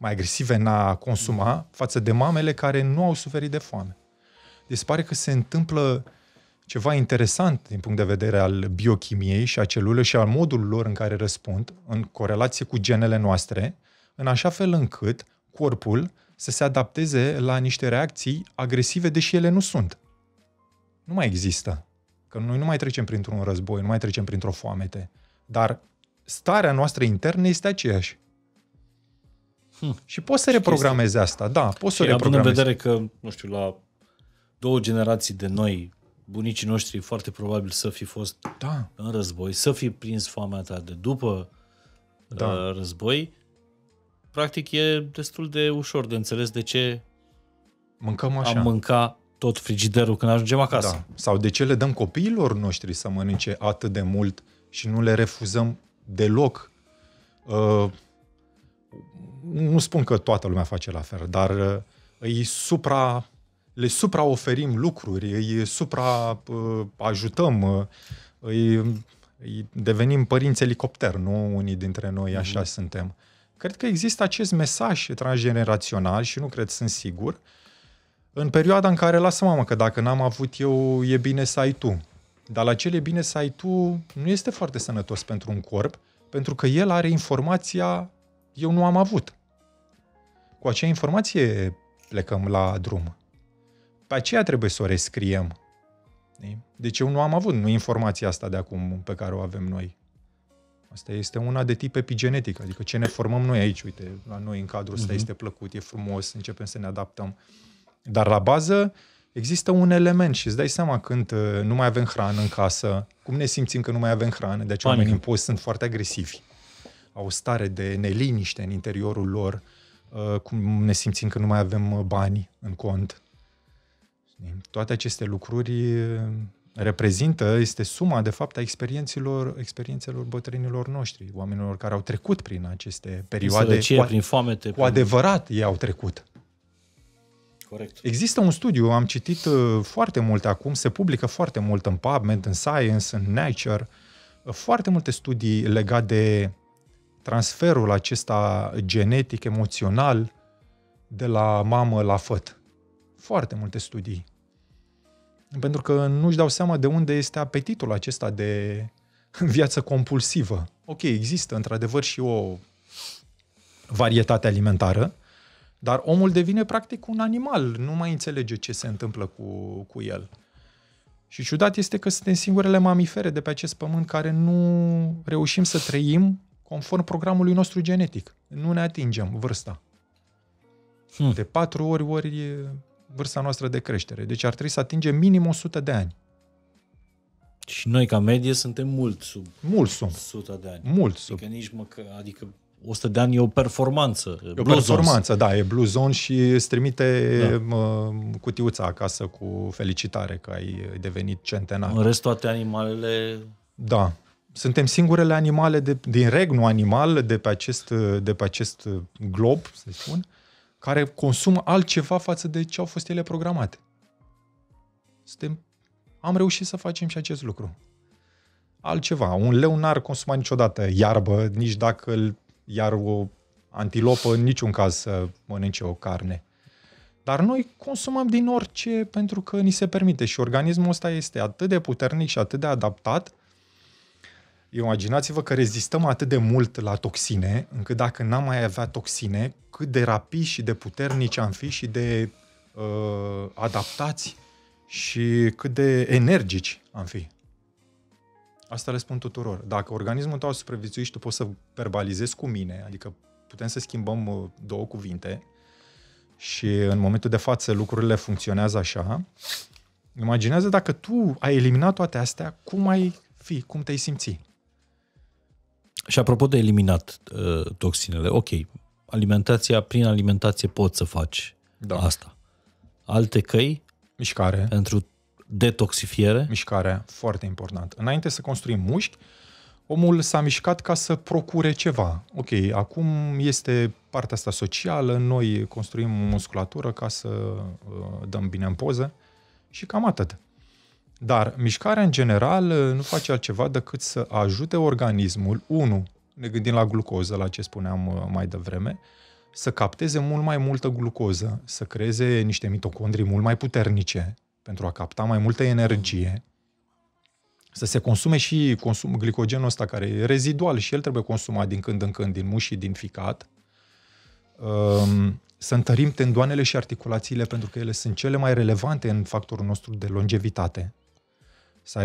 agresive în a consuma față de mamele care nu au suferit de foame. Deci pare că se întâmplă ceva interesant din punct de vedere al biochimiei și a celulelor și al modul lor în care răspund în corelație cu genele noastre, în așa fel încât corpul să se adapteze la niște reacții agresive, deși ele nu sunt. Nu mai există. Că noi nu mai trecem printr-un război, nu mai trecem printr-o foamete. Dar starea noastră internă este aceeași. Și poți să reprogramezi asta, da, poți să o reprogramezi. Având în vedere că, nu știu, la două generații de noi, bunicii noștri, foarte probabil să fi fost în război, să fi prins foamea ta de după război, practic e destul de ușor de înțeles de ce mâncăm așa. Am mâncat tot frigiderul când ajungem acasă. Da. Sau de ce le dăm copiilor noștri să mănânce atât de mult și nu le refuzăm deloc. Nu spun că toată lumea face la fel, dar le supraoferim lucruri, îi supraajutăm, îi devenim părinți elicopter, nu? Unii dintre noi așa suntem. Cred că există acest mesaj transgenerațional și nu cred, sunt sigur, în perioada în care lasă mama că dacă n-am avut eu, e bine să ai tu. Dar la ce e bine să ai tu nu este foarte sănătos pentru un corp, pentru că el are informația eu nu am avut. Cu acea informație plecăm la drum. Pe aceea trebuie să o rescriem. Deci eu nu am avut, nu informația asta de acum pe care o avem noi. Asta este una de tip epigenetic, adică ce ne formăm noi aici, uite, la noi în cadrul ăsta este plăcut, e frumos, începem să ne adaptăm. Dar la bază există un element și îți dai seama când nu mai avem hrană în casă, cum ne simțim că nu mai avem hrană, deci oamenii în post sunt foarte agresivi. Au o stare de neliniște în interiorul lor, cum ne simțim că nu mai avem bani în cont. Toate aceste lucruri este suma, de fapt, a experiențelor bătrânilor noștri, oamenilor care au trecut prin aceste perioade, prin foamete, cu adevărat ei au trecut. Corect. Există un studiu, am citit foarte mult acum, se publică foarte mult în PubMed, în Science, în Nature, foarte multe studii legate de transferul acesta genetic, emoțional, de la mamă la făt. Foarte multe studii. Pentru că nu-și dau seama de unde este apetitul acesta de viață compulsivă. Ok, există într-adevăr și o varietate alimentară, dar omul devine practic un animal, nu mai înțelege ce se întâmplă cu el. Și ciudat este că suntem singurele mamifere de pe acest pământ care nu reușim să trăim conform programului nostru genetic. Nu ne atingem vârsta. De 4 ori vârsta noastră de creștere. Deci ar trebui să atingem minim 100 de ani. Și noi, ca medie, suntem mult sub 100 de ani. Mult sub. Adică, nici măcar, adică 100 de ani e o performanță. E o performanță, da. E Blue Zone și îți trimite cutiuța acasă cu felicitare că ai devenit centenar. În rest, toate animalele... Da. Suntem singurele animale din regnul animal de pe acest glob, să spun, care consumă altceva față de ce au fost ele programate. Am reușit să facem și acest lucru. Altceva. Un leu n-ar consuma niciodată iarbă, nici dacă iar o antilopă, în niciun caz să mănânce o carne. Dar noi consumăm din orice pentru că ni se permite și organismul ăsta este atât de puternic și atât de adaptat. Imaginați-vă că rezistăm atât de mult la toxine, încât dacă n-am mai avea toxine, cât de rapid și de puternici am fi și de adaptați și cât de energici am fi. Asta le spun tuturor. Dacă organismul tău a supraviețuit și tu poți să verbalizezi cu mine, adică putem să schimbăm 2 cuvinte și în momentul de față lucrurile funcționează așa, imaginează dacă tu ai eliminat toate astea, cum te-ai simți? Și apropo de eliminat toxinele, ok, alimentația, prin alimentație poți să faci asta. Alte căi? Mișcare. Pentru detoxifiere? Mișcarea, foarte important. Înainte să construim mușchi, omul s-a mișcat ca să procure ceva. Ok, acum este partea asta socială, noi construim musculatură ca să dăm bine în poză și cam atât. Dar mișcarea în general nu face altceva decât să ajute organismul, unu, ne gândim la glucoză, la ce spuneam mai devreme, să capteze mult mai multă glucoză, să creeze niște mitocondrii mult mai puternice pentru a capta mai multă energie, să se consume și glicogenul ăsta care e rezidual și el trebuie consumat din când în când, din mușchi, din ficat, să întărim tendoanele și articulațiile pentru că ele sunt cele mai relevante în factorul nostru de longevitate. Să ai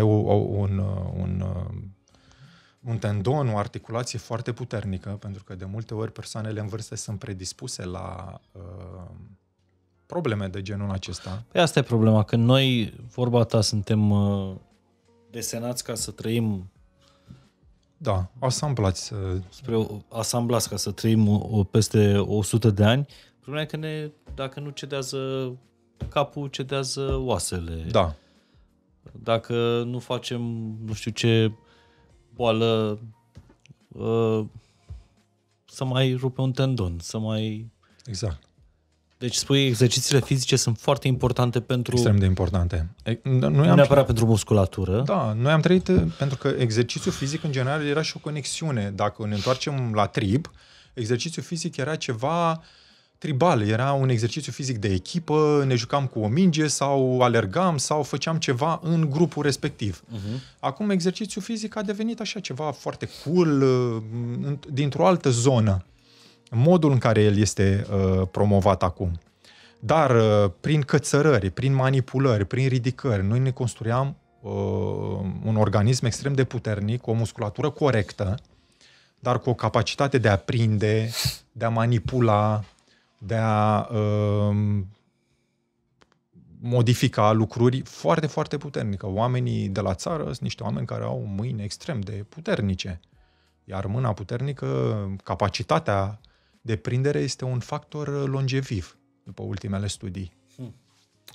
un tendon, o articulație foarte puternică, pentru că de multe ori persoanele în vârstă sunt predispuse la probleme de genul acesta. Păi asta e problema, că noi, vorba ta, suntem desenați ca să trăim... Da, asamblați. Asamblați ca să trăim peste 100 de ani. Problema e că dacă nu cedează capul, cedează oasele. Da. Dacă nu facem, nu știu ce... boală, să mai rupe un tendon, să mai... Exact. Deci spui, exercițiile fizice sunt foarte importante pentru... Extrem de importante. Nu neapărat pentru musculatură. Da, noi am trăit, pentru că exercițiul fizic în general era și o conexiune. Dacă ne întoarcem la trib, exercițiul fizic era ceva tribal, era un exercițiu fizic de echipă, ne jucam cu o minge sau alergam sau făceam ceva în grupul respectiv. Acum exercițiul fizic a devenit așa ceva foarte cool, dintr-o altă zonă, modul în care el este promovat acum. Dar prin cățărări, prin manipulări, prin ridicări, noi ne construiam un organism extrem de puternic, o musculatură corectă, dar cu o capacitate de a prinde, de a manipula, de a modifica lucruri foarte, foarte puternică. Oamenii de la țară sunt niște oameni care au mâini extrem de puternice, iar mâna puternică, capacitatea de prindere este un factor longeviv, după ultimele studii.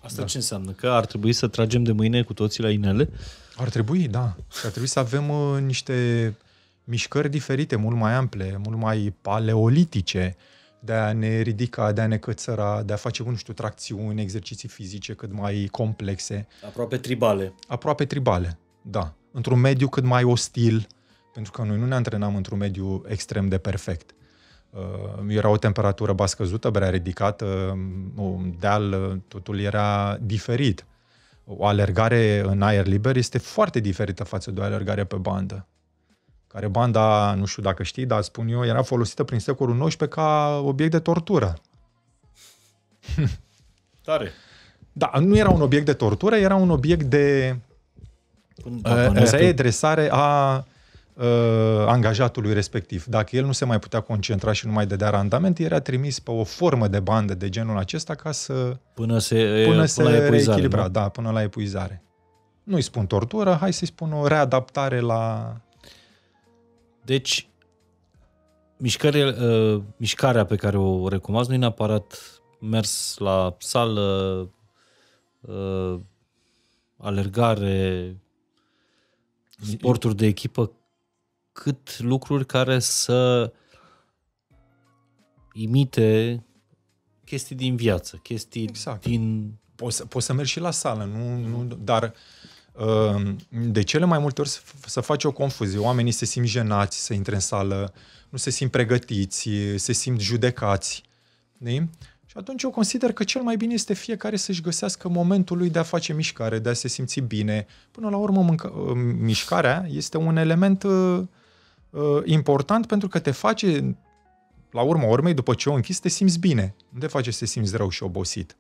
Asta ce înseamnă? Că ar trebui să tragem de mâine cu toții la inele? Ar trebui, da. Ar trebui să avem niște mișcări diferite, mult mai ample, mult mai paleolitice, de a ne ridica, de a ne cățăra, de a face, nu știu, tracțiuni, exerciții fizice cât mai complexe. Aproape tribale. Aproape tribale, da. Într-un mediu cât mai ostil, pentru că noi nu ne antrenam într-un mediu extrem de perfect. Era o temperatură bascăzută, berea ridicată, un deal, totul era diferit. O alergare în aer liber este foarte diferită față de o alergare pe bandă. Care banda, nu știu dacă știi, dar spun eu, era folosită prin secolul XIX ca obiect de tortură. Tare. Da, nu era un obiect de tortură, era un obiect de readresare a angajatului respectiv. Dacă el nu se mai putea concentra și nu mai dădea randament, era trimis pe o formă de bandă de genul acesta ca să... Până se reechilibra, nu? Da, până la epuizare. Nu-i spun tortură, hai să-i spun o readaptare la... Deci, mișcarea pe care o recomanzi nu e neapărat mers la sală, alergare, sporturi de echipă, cât lucruri care să imite chestii din viață, chestii din... Poți să mergi și la sală, dar... De cele mai multe ori să faci o confuzie. Oamenii se simt jenați să intre în sală, nu se simt pregătiți, se simt judecați. Și atunci eu consider că cel mai bine este fiecare să-și găsească momentul lui de a face mișcare, de a se simți bine. Până la urmă, mișcarea este un element important pentru că te face, la urma urmei, după ce o închizi, te simți bine. Nu te face să te simți rău și obosit.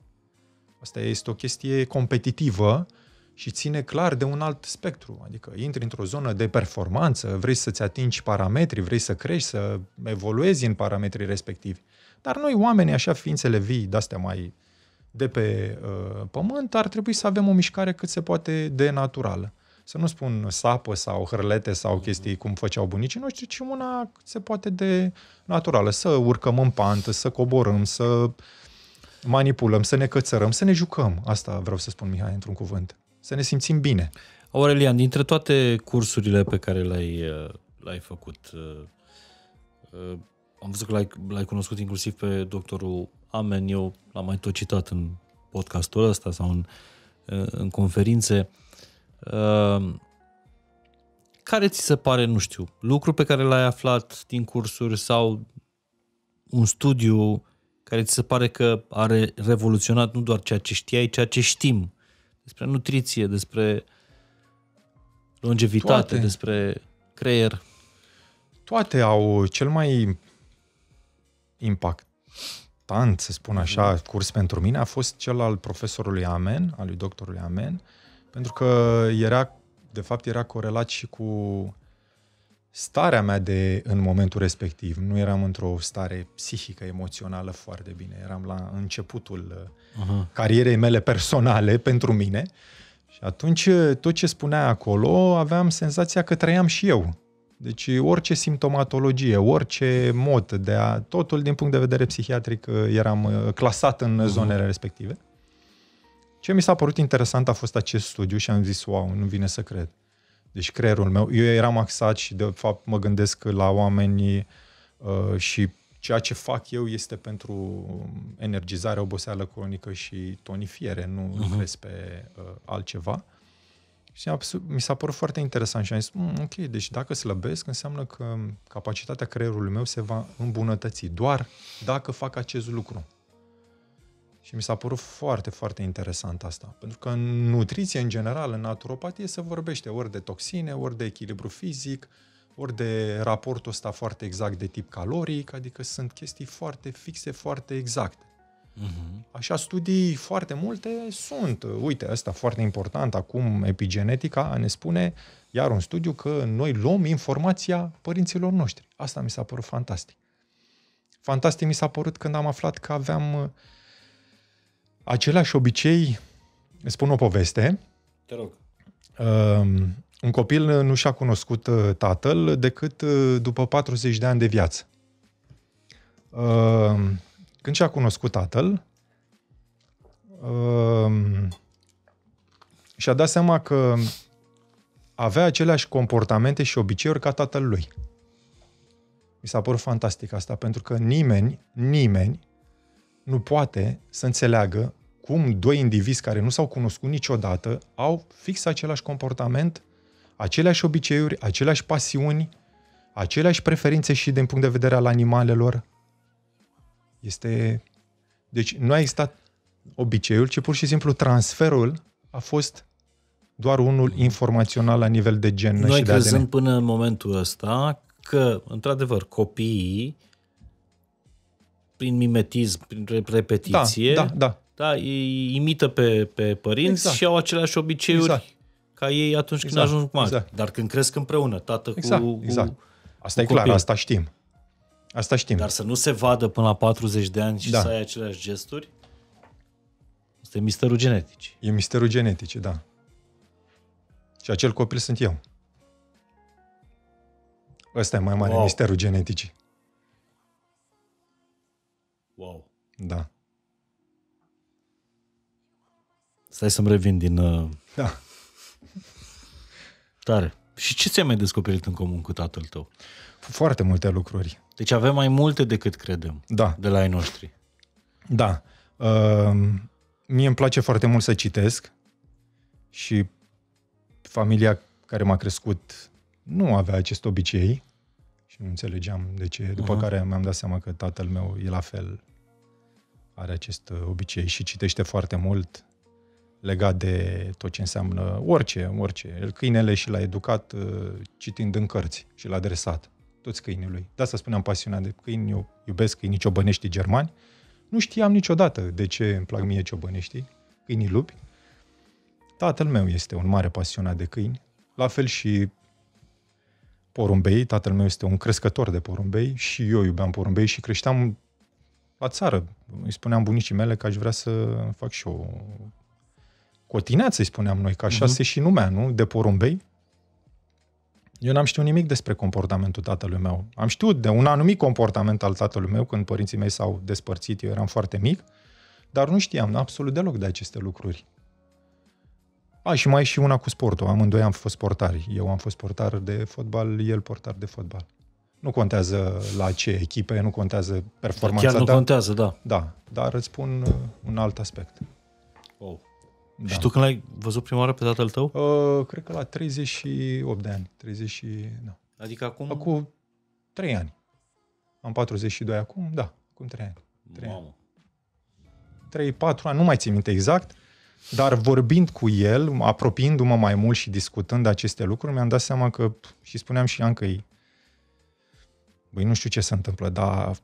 Asta este o chestie competitivă și ține clar de un alt spectru. Adică intri într-o zonă de performanță, vrei să-ți atingi parametri, vrei să crești, să evoluezi în parametrii respectivi. Dar noi, oamenii, așa, ființele vii, de-astea mai de pe pământ, ar trebui să avem o mișcare cât se poate de naturală. Să nu spun sapă sau hârlete sau chestii cum făceau bunicii noștri, ci una se poate de naturală. Să urcăm în pantă, să coborăm, să manipulăm, să ne cățărăm, să ne jucăm. Asta vreau să spun, Mihai, într-un cuvânt. Să ne simțim bine. Aurelian, dintre toate cursurile pe care l-ai făcut, am văzut că l-ai cunoscut inclusiv pe doctorul Amen, eu l-am mai tot citat în podcastul ăsta sau în conferințe. Care ți se pare, nu știu, lucru pe care l-ai aflat din cursuri sau un studiu care ți se pare că a revoluționat nu doar ceea ce știai, ceea ce știm despre nutriție, despre longevitate, despre creier? Toate au cel mai impactant, să spun așa, curs pentru mine a fost cel al profesorului Amen, al lui doctorului Amen, pentru că de fapt era corelat și cu starea mea în momentul respectiv. Nu eram într-o stare psihică, emoțională foarte bine. Eram la începutul carierei mele personale pentru mine și atunci tot ce spunea acolo aveam senzația că trăiam și eu. Deci orice simptomatologie, orice mod de a... Totul din punct de vedere psihiatric eram clasat în zonele respective. Ce mi s-a părut interesant a fost acest studiu și am zis, wow, nu vine să cred. Deci creierul meu, eu eram axat și de fapt mă gândesc la oamenii și ceea ce fac eu este pentru energizare, oboseală cronică și tonifiere, nu lucrez pe altceva. Și mi s-a părut foarte interesant și am zis, ok, deci dacă slăbesc, înseamnă că capacitatea creierului meu se va îmbunătăți, doar dacă fac acest lucru. Și mi s-a părut foarte, foarte interesant asta. Pentru că în nutriție, în general, în naturopatie, se vorbește ori de toxine, ori de echilibru fizic, ori de raportul ăsta foarte exact de tip caloric, adică sunt chestii foarte fixe, foarte exacte. Așa studii foarte multe sunt. Uite, ăsta foarte important, acum epigenetica ne spune, iar un studiu, că noi luăm informația părinților noștri. Asta mi s-a părut fantastic. Fantastic mi s-a părut când am aflat că aveam același obicei. Îți spun o poveste. Te rog. Un copil nu și-a cunoscut tatăl decât după 40 de ani de viață. Când și-a cunoscut tatăl, și-a dat seama că avea aceleași comportamente și obiceiuri ca tatăl lui. Mi s-a părut fantastic asta, pentru că nimeni nu poate să înțeleagă cum doi indivizi care nu s-au cunoscut niciodată au fix același comportament, aceleași obiceiuri, aceleași pasiuni, aceleași preferințe și din punct de vedere al animalelor. Deci nu a existat obiceiul, ci pur și simplu transferul a fost doar unul informațional la nivel de gen și de ADN. Noi crezăm până în momentul ăsta că, într-adevăr, copiii prin mimetism, prin repetiție, îi imită pe părinți și au aceleași obiceiuri ca ei atunci când ajung mari. Dar când cresc împreună, tată cu Asta cu e clar, copil. Asta știm. Asta știm. Dar să nu se vadă până la 40 de ani și să ai aceleași gesturi? Asta e misterul genetic. E misterul genetic, da. Și acel copil sunt eu. Ăsta e mai mare misterul genetic. Wow. Da. Stai să-mi revin din... Da. Tare. Și ce ți-ai mai descoperit în comun cu tatăl tău? Foarte multe lucruri. Deci avem mai multe decât credem de la ei noștri. Da. Mie îmi place foarte mult să citesc și familia care m-a crescut nu avea acest obicei și nu înțelegeam de ce. După care mi-am dat seama că tatăl meu e la fel, are acest obicei și citește foarte mult legat de tot ce înseamnă orice. Câinele și l-a educat citind în cărți și l-a adresat. Toți câinii lui. De asta spuneam pasiunea de câini. Eu iubesc câinii ciobăneștii germani. Nu știam niciodată de ce îmi plac mie ciobăneștii, câinii lupi. Tatăl meu este un mare pasionat de câini. La fel și porumbei. Tatăl meu este un crescător de porumbei și eu iubeam porumbei și creșteam la țară. Îi spuneam bunicii mele că aș vrea să fac și eu cotineață, îi spuneam noi, că așa se și numea, nu? De porumbei. Eu n-am știut nimic despre comportamentul tatălui meu. Am știut de un anumit comportament al tatălui meu când părinții mei s-au despărțit, eu eram foarte mic, dar nu știam absolut deloc de aceste lucruri. A, și mai e și una cu sportul. Amândoi am fost portari. Eu am fost portar de fotbal, el portar de fotbal. Nu contează la ce echipe, nu contează performanța. Chiar nu contează, da. Da, dar îți spun un alt aspect. Wow. Da. Și tu când l-ai văzut prima oară pe tatăl tău? Cred că la 38 de ani. 30, da. Adică acum? Acum 3 ani. Am 42 acum, da. Acum 3 ani. 3-4 ani, nu mai țin minte exact, dar vorbind cu el, apropiindu-mă mai mult și discutând aceste lucruri, mi-am dat seama că, și spuneam și Ancăi, băi, nu știu ce se întâmplă, dar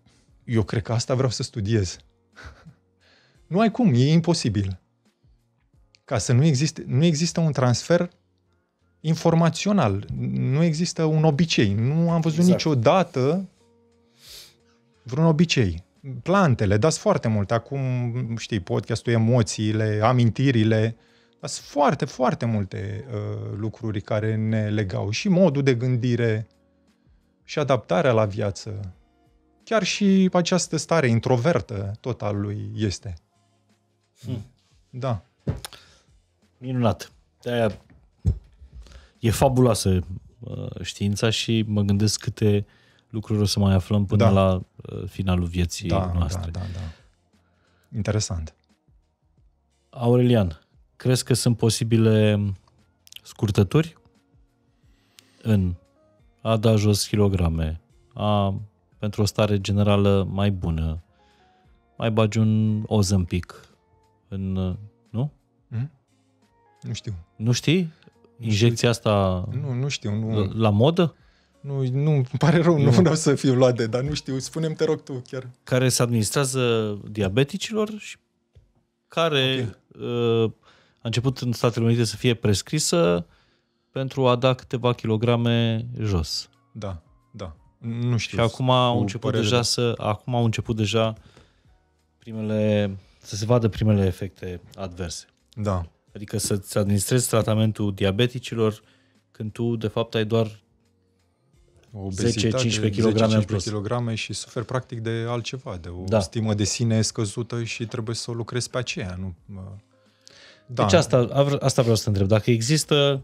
eu cred că asta vreau să studiez. Nu ai cum, e imposibil. Ca să nu există un transfer informațional, nu există un obicei. Nu am văzut niciodată vreun obicei. Plantele, dați foarte mult. Acum, știi, podcastul, emoțiile, amintirile, dați foarte, foarte multe lucruri care ne legau. Și modul de gândire și adaptarea la viață. Chiar și această stare introvertă total lui este. Da. Minunat. De-aia e fabuloasă știința și mă gândesc câte lucruri o să mai aflăm până la finalul vieții noastre. Da. Interesant. Aurelian, crezi că sunt posibile scurtături în a da jos kilograme, pentru o stare generală mai bună, mai bagi un Ozempic în... Nu? Nu știu. Nu știi? Injecția asta... Nu știu. Nu. La modă? Nu, îmi pare rău, nu vreau să fiu luat de, dar nu știu. Spune-mi, te rog tu, chiar. Care se administrează diabeticilor și care a început în Statele Unite să fie prescrisă pentru a da câteva kilograme jos. Da. Nu știu. Și acum au început deja să se vadă primele efecte adverse. Da. Adică să-ți administrezi tratamentul diabeticilor când tu, de fapt, ai doar 10-15 kg și suferi practic de altceva, de o stimă de sine scăzută și trebuie să o lucrezi pe aceea. Deci asta vreau să te întreb. Dacă există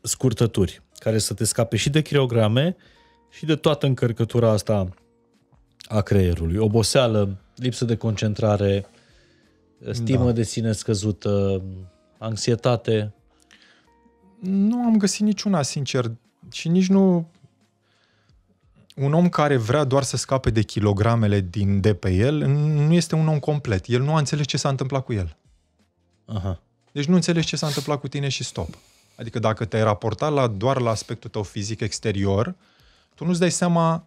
scurtături care să te scape și de kilograme și de toată încărcătura asta a creierului, oboseală, lipsă de concentrare, stimă de sine scăzută, anxietate. Nu am găsit niciuna, sincer, și nici nu... Un om care vrea doar să scape de kilogramele de pe el nu este un om complet. El nu a înțeles ce s-a întâmplat cu el. Aha. Deci nu înțelegi ce s-a întâmplat cu tine și stop. Adică dacă te-ai raportat doar la aspectul tău fizic exterior, tu nu-ți dai seama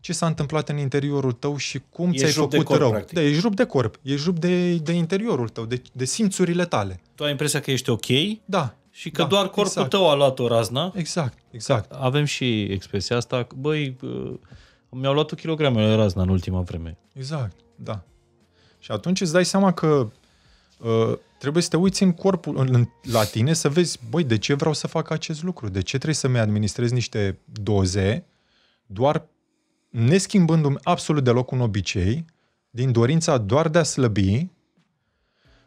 ce s-a întâmplat în interiorul tău și cum ți-ai făcut rău. Da, ești rupt de corp, ești rupt de interiorul tău, de simțurile tale. Tu ai impresia că ești ok? Da. Și că doar corpul tău a luat o razna? Exact. Avem și expresia asta, băi, mi-au luat o kilogramele razna în ultima vreme. Exact, da. Și atunci îți dai seama că trebuie să te uiți în corpul, la tine, să vezi, băi, de ce vreau să fac acest lucru? De ce trebuie să-mi administrez niște doze doar neschimbându-mi absolut deloc un obicei, din dorința doar de a slăbi,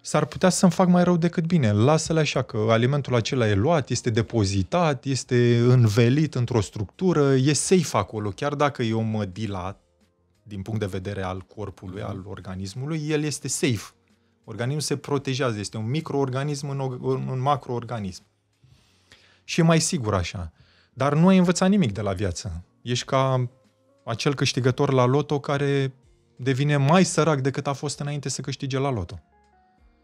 s-ar putea să-mi fac mai rău decât bine. Lasă-le așa, că alimentul acela e luat, este depozitat, este învelit într-o structură, e safe acolo. Chiar dacă eu mă dilat, din punct de vedere al corpului, al organismului, el este safe. Organismul se protejează, este un microorganism în macroorganism. Și e mai sigur așa. Dar nu ai învățat nimic de la viață. Ești ca acel câștigător la loto care devine mai sărac decât a fost înainte să câștige la loto.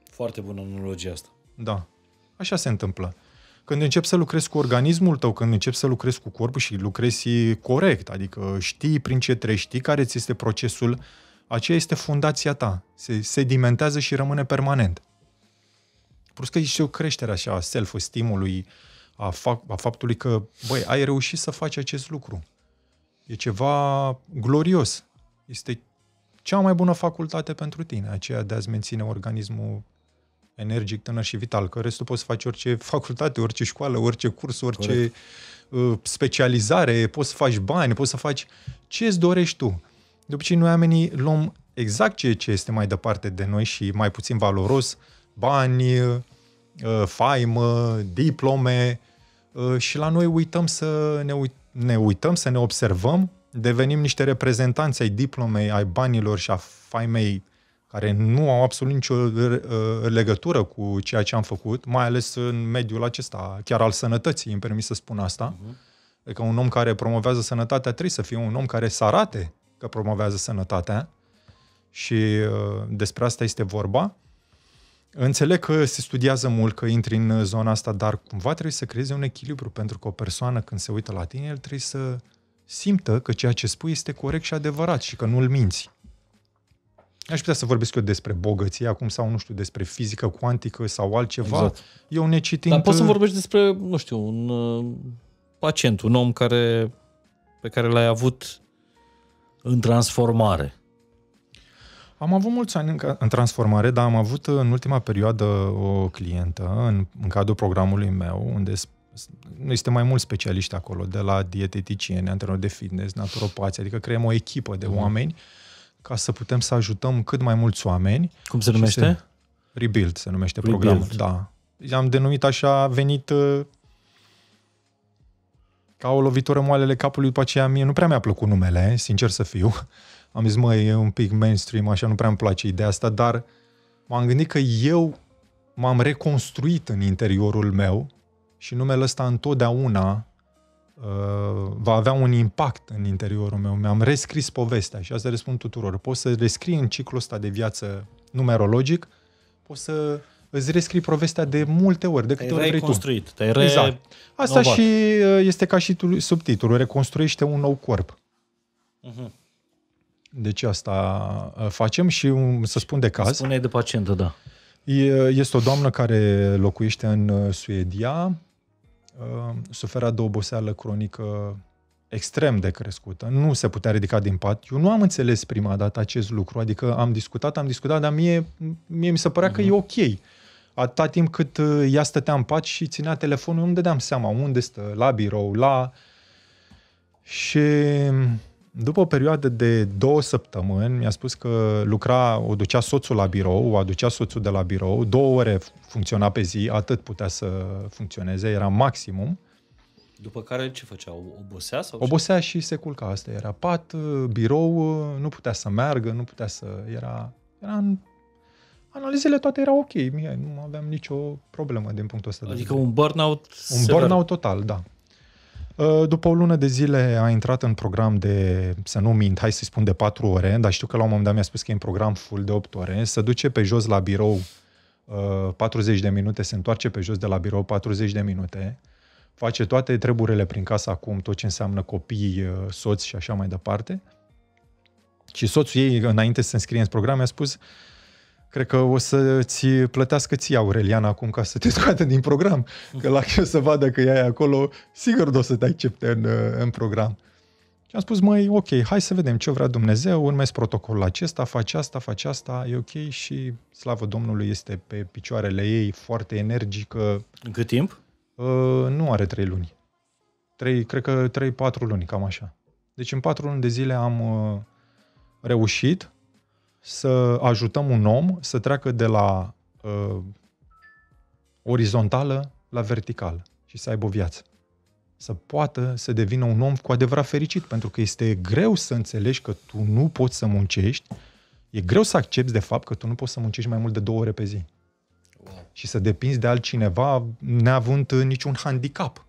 Foarte bună analogia asta. Da. Așa se întâmplă. Când începi să lucrezi cu organismul tău, când începi să lucrezi cu corpul și lucrezi corect, adică știi prin ce treci, știi care ți este procesul, aceea este fundația ta. Se sedimentează și rămâne permanent. Plus că e și o creștere așa a self-esteem-ului, a faptului că, băi, ai reușit să faci acest lucru. E ceva glorios. Este cea mai bună facultate pentru tine, aceea de a-ți menține organismul energic, tânăr și vital, că restul poți să faci orice facultate, orice școală, orice curs, orice specializare, poți să faci bani, poți să faci ce îți dorești tu. De obicei, noi oamenii luăm exact ceea ce este mai departe de noi și mai puțin valoros, bani, faimă, diplome, și la noi uităm să ne uităm, să ne observăm, devenim niște reprezentanți ai diplomei, ai banilor și a faimei, care nu au absolut nicio legătură cu ceea ce am făcut, mai ales în mediul acesta, chiar al sănătății, îmi permis să spun asta. Adică un om care promovează sănătatea trebuie să fie un om care să arate că promovează sănătatea și despre asta este vorba. Înțeleg că se studiază mult, că intri în zona asta, dar cumva trebuie să creezi un echilibru, pentru că o persoană când se uită la tine, el trebuie să simtă că ceea ce spui este corect și adevărat și că nu-l minți. Aș putea să vorbesc eu despre bogăție acum sau, nu știu, despre fizică cuantică sau altceva. Exact. Eu necitind... Dar poți să vorbești despre, nu știu, un pacient, un om care, pe care l-ai avut în transformare. Am avut mulți ani în transformare, dar am avut în ultima perioadă o clientă în cadrul programului meu, unde este mai mulți specialiști acolo, de la dieteticieni, antrenori de fitness, naturopați, adică creăm o echipă de oameni ca să putem să ajutăm cât mai mulți oameni. Cum se numește? Rebuilt se numește programul. Da. Am denumit așa, a venit ca o lovitură moalele capului, după aceea mie nu prea mi-a plăcut numele, sincer să fiu. Am zis, măi, e un pic mainstream, așa, nu prea îmi place ideea asta, dar m-am gândit că eu m-am reconstruit în interiorul meu și numele ăsta întotdeauna va avea un impact în interiorul meu. Mi-am rescris povestea și asta răspund tuturor. Poți să rescrii în ciclul ăsta de viață numerologic, poți să îți rescrii povestea de multe ori, de câte ori vrei tu. Te-ai reconstruit. Asta și este ca și subtitlul, reconstruiește un nou corp. Deci asta facem și să spun de caz. Spune de pacientă, da. Este o doamnă care locuiește în Suedia, suferea de oboseală cronică extrem de crescută. Nu se putea ridica din pat. Eu nu am înțeles prima dată acest lucru. Adică am discutat, dar mie mi se părea că e ok. Atâta timp cât ea stătea în pat și ținea telefonul, eu nu dădeam seama unde stă, la birou, la... Și... După o perioadă de 2 săptămâni, mi-a spus că o ducea soțul la birou, o aducea soțul de la birou, 2 ore funcționa pe zi, atât putea să funcționeze, era maximum. După care ce făcea? Obosea? Sau obosea și se culca, asta era pat, birou, nu putea să meargă, nu putea să... Analizele toate erau ok, nu aveam nicio problemă din punctul ăsta. Adică un burnout sever. Un burnout total, da. După o lună de zile a intrat în program de, să nu mint, hai să-i spun de 4 ore, dar știu că la un moment dat mi-a spus că e în program full de 8 ore, se duce pe jos la birou 40 de minute, se întoarce pe jos de la birou 40 de minute, face toate treburile prin casă acum, tot ce înseamnă copii, soți și așa mai departe. Și soțul ei, înainte să se înscrie în program, mi-a spus, cred că o să-ți plătească ție, Aurelian, acum ca să te scoată din program. Că la eu să vadă că ea e acolo, sigur o să te accepte în program. Și am spus, măi, ok, hai să vedem ce vrea Dumnezeu, urmezi protocolul acesta, faci asta, faci asta, e ok. Și slavă Domnului, este pe picioarele ei, foarte energică. În cât timp? Nu are 3 luni. Cred că 3-4 luni, cam așa. Deci în 4 luni de zile am reușit să ajutăm un om să treacă de la orizontală la verticală și să aibă o viață. Să poată să devină un om cu adevărat fericit, pentru că este greu să înțelegi că tu nu poți să muncești, e greu să accepti de fapt că tu nu poți să muncești mai mult de 2 ore pe zi. Wow. Și să depinzi de altcineva neavând niciun handicap.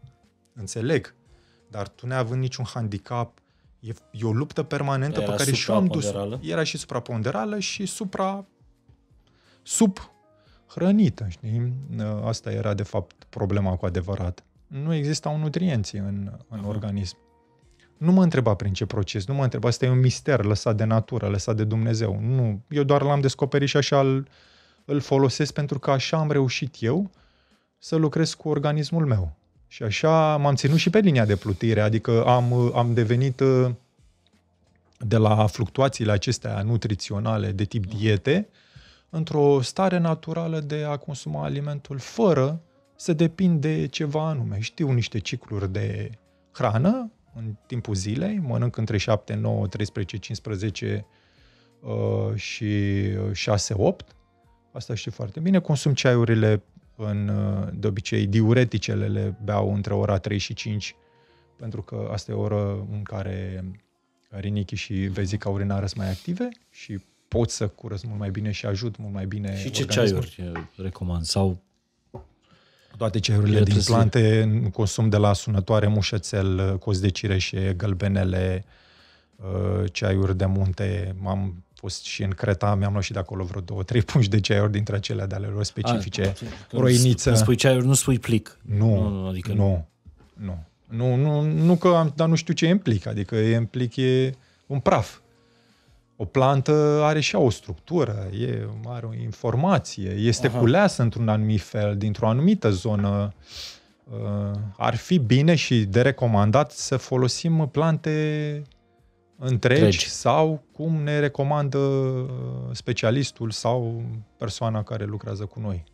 Înțeleg, dar tu neavând niciun handicap, e o luptă permanentă pe care și eu am dus. Era și supraponderală și subhrănită. Știi? Asta era de fapt problema cu adevărat. Nu existau nutrienții în organism. Nu mă întreba prin ce proces, nu mă întreba. Asta e un mister lăsat de natură, lăsat de Dumnezeu. Nu, eu doar l-am descoperit și așa îl folosesc, pentru că așa am reușit eu să lucrez cu organismul meu. Și așa m-am ținut și pe linia de plutire, adică am devenit, de la fluctuațiile acestea nutriționale de tip diete, într-o stare naturală de a consuma alimentul fără să depind de ceva anume. Știu niște cicluri de hrană în timpul zilei, mănânc între 7, 9, 13, 15 și 6, 8. Asta știu foarte bine. Consum ceaiurile, de obicei diureticele le beau între ora 3 și 5, pentru că asta e o oră în care rinichii și vezica urinară sunt mai active și pot să curăț mult mai bine și ajut mult mai bine și organismul. Ce ceaiuri recomand? Sau toate ceaiurile din plante, consum de la sunătoare, mușățel, cos de cireșe, gălbenele, ceaiuri de munte. Am fost și în Creta, mi-am luat și de acolo vreo 2-3 pungi de ceaiuri dintre acelea de ale lor specifice. Roiniță. Nu spui ceaiuri, nu spui plic. Nu, dar nu știu ce e în plic. Adică în plic e un praf. O plantă are și o structură, are o informație, este culeasă într-un anumit fel, dintr-o anumită zonă. Ar fi bine și de recomandat să folosim plante întregi sau cum ne recomandă specialistul sau persoana care lucrează cu noi.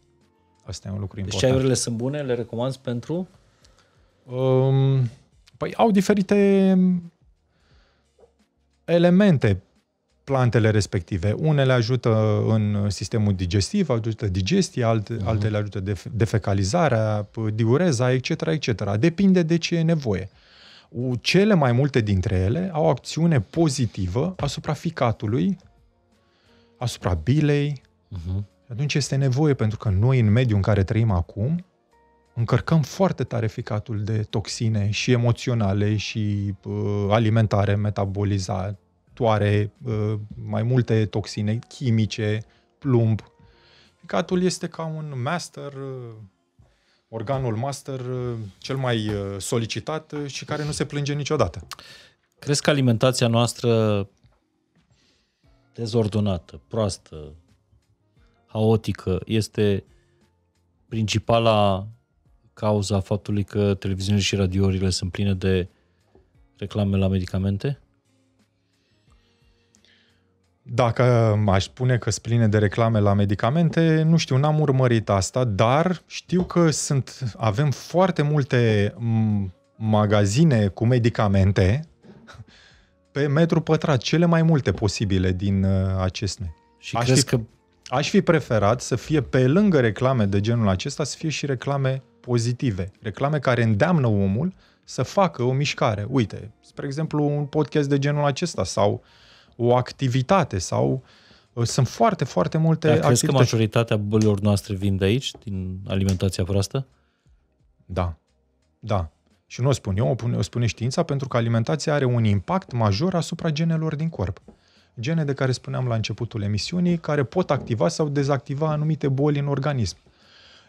Asta e un lucru important. Deci ceaiurile sunt bune? Le recomanzi pentru? Păi au diferite elemente plantele respective. Unele ajută în sistemul digestiv, ajută digestia, altele ajută defecalizarea, diureza, etc., etc. Depinde de ce e nevoie. Cele mai multe dintre ele au acțiune pozitivă asupra ficatului, asupra bilei. Atunci este nevoie, pentru că noi, în mediul în care trăim acum, încărcăm foarte tare ficatul de toxine și emoționale și alimentare, metabolizate, mai multe toxine chimice, plumb. Ficatul este ca un master, organul master cel mai solicitat și care nu se plânge niciodată. Crezi că alimentația noastră dezordonată, proastă, haotică este principala cauza faptului că televiziunile și radiourile sunt pline de reclame la medicamente? Dacă aș spune că sunt pline de reclame la medicamente, nu știu, n-am urmărit asta, dar știu că avem foarte multe magazine cu medicamente pe metru pătrat, cele mai multe posibile din acestea. Și aș fi preferat să fie, pe lângă reclame de genul acesta, să fie și reclame pozitive, reclame care îndeamnă omul să facă o mișcare. Uite, spre exemplu, un podcast de genul acesta sau o activitate sau sunt foarte, foarte multe activități. Crezi că majoritatea bolilor noastre vin de aici, din alimentația proastă? Da. Și nu o spun eu, o spune știința, pentru că alimentația are un impact major asupra genelor din corp. Gene de care spuneam la începutul emisiunii, care pot activa sau dezactiva anumite boli în organism.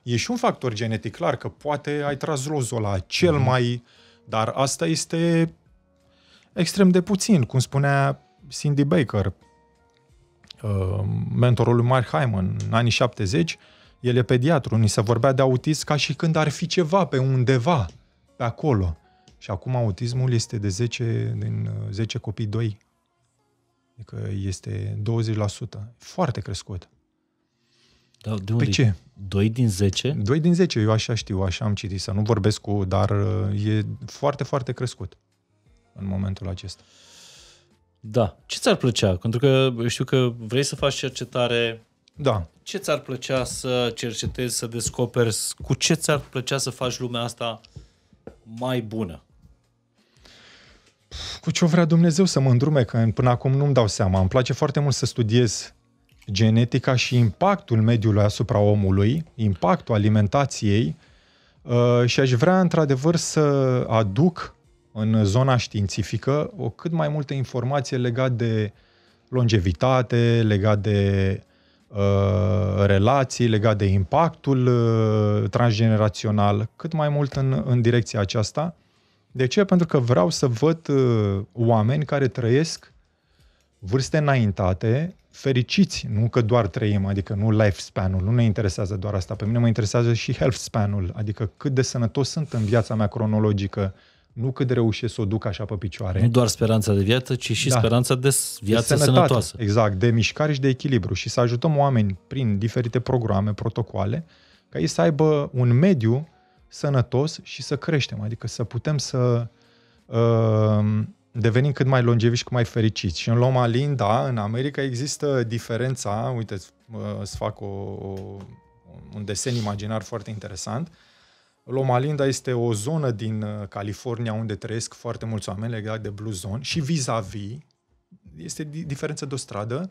E și un factor genetic, clar, că poate ai tras lozola cel mai... Dar asta este extrem de puțin, cum spunea Cindy Baker, mentorul lui Mark Hyman, în anii 70, el e pediatru, ni se vorbea de autism ca și când ar fi ceva pe undeva, pe acolo. Și acum autismul este de 10 copii 2. Adică este 20%. Foarte crescut. Da, de unde? Pe ce? 2 din 10? 2 din 10, eu așa știu, așa am citit, să nu vorbesc cu, dar e foarte, foarte crescut în momentul acesta. Da. Ce ți-ar plăcea? Pentru că știu că vrei să faci cercetare. Da. Ce ți-ar plăcea să cercetezi, să descoperi? Cu ce ți-ar plăcea să faci lumea asta mai bună? Cu ce vrea Dumnezeu să mă îndrume, că până acum nu-mi dau seama. Îmi place foarte mult să studiez genetica și impactul mediului asupra omului, impactul alimentației și aș vrea într-adevăr să aduc în zona științifică o cât mai multă informație legată de longevitate, legată de relații, legată de impactul transgenerațional, cât mai mult în direcția aceasta. De ce? Pentru că vreau să văd oameni care trăiesc vârste înaintate, fericiți, nu că doar trăim, adică nu lifespan-ul, nu ne interesează doar asta, pe mine mă interesează și healthspan-ul, adică cât de sănătos sunt în viața mea cronologică, nu cât reușesc să o duc așa pe picioare. Nu doar speranța de viață, ci și speranța de viață sănătoasă. Exact, de mișcare și de echilibru. Și să ajutăm oameni prin diferite programe, protocoale, ca ei să aibă un mediu sănătos și să creștem. Adică să putem să devenim cât mai longeviți și cât mai fericiți. Și în Loma Linda, în America, există diferența. Uite, îți fac un desen imaginar foarte interesant. Loma Linda este o zonă din California unde trăiesc foarte mulți oameni legat de Blue Zone și vis-a-vis, este diferență de o stradă,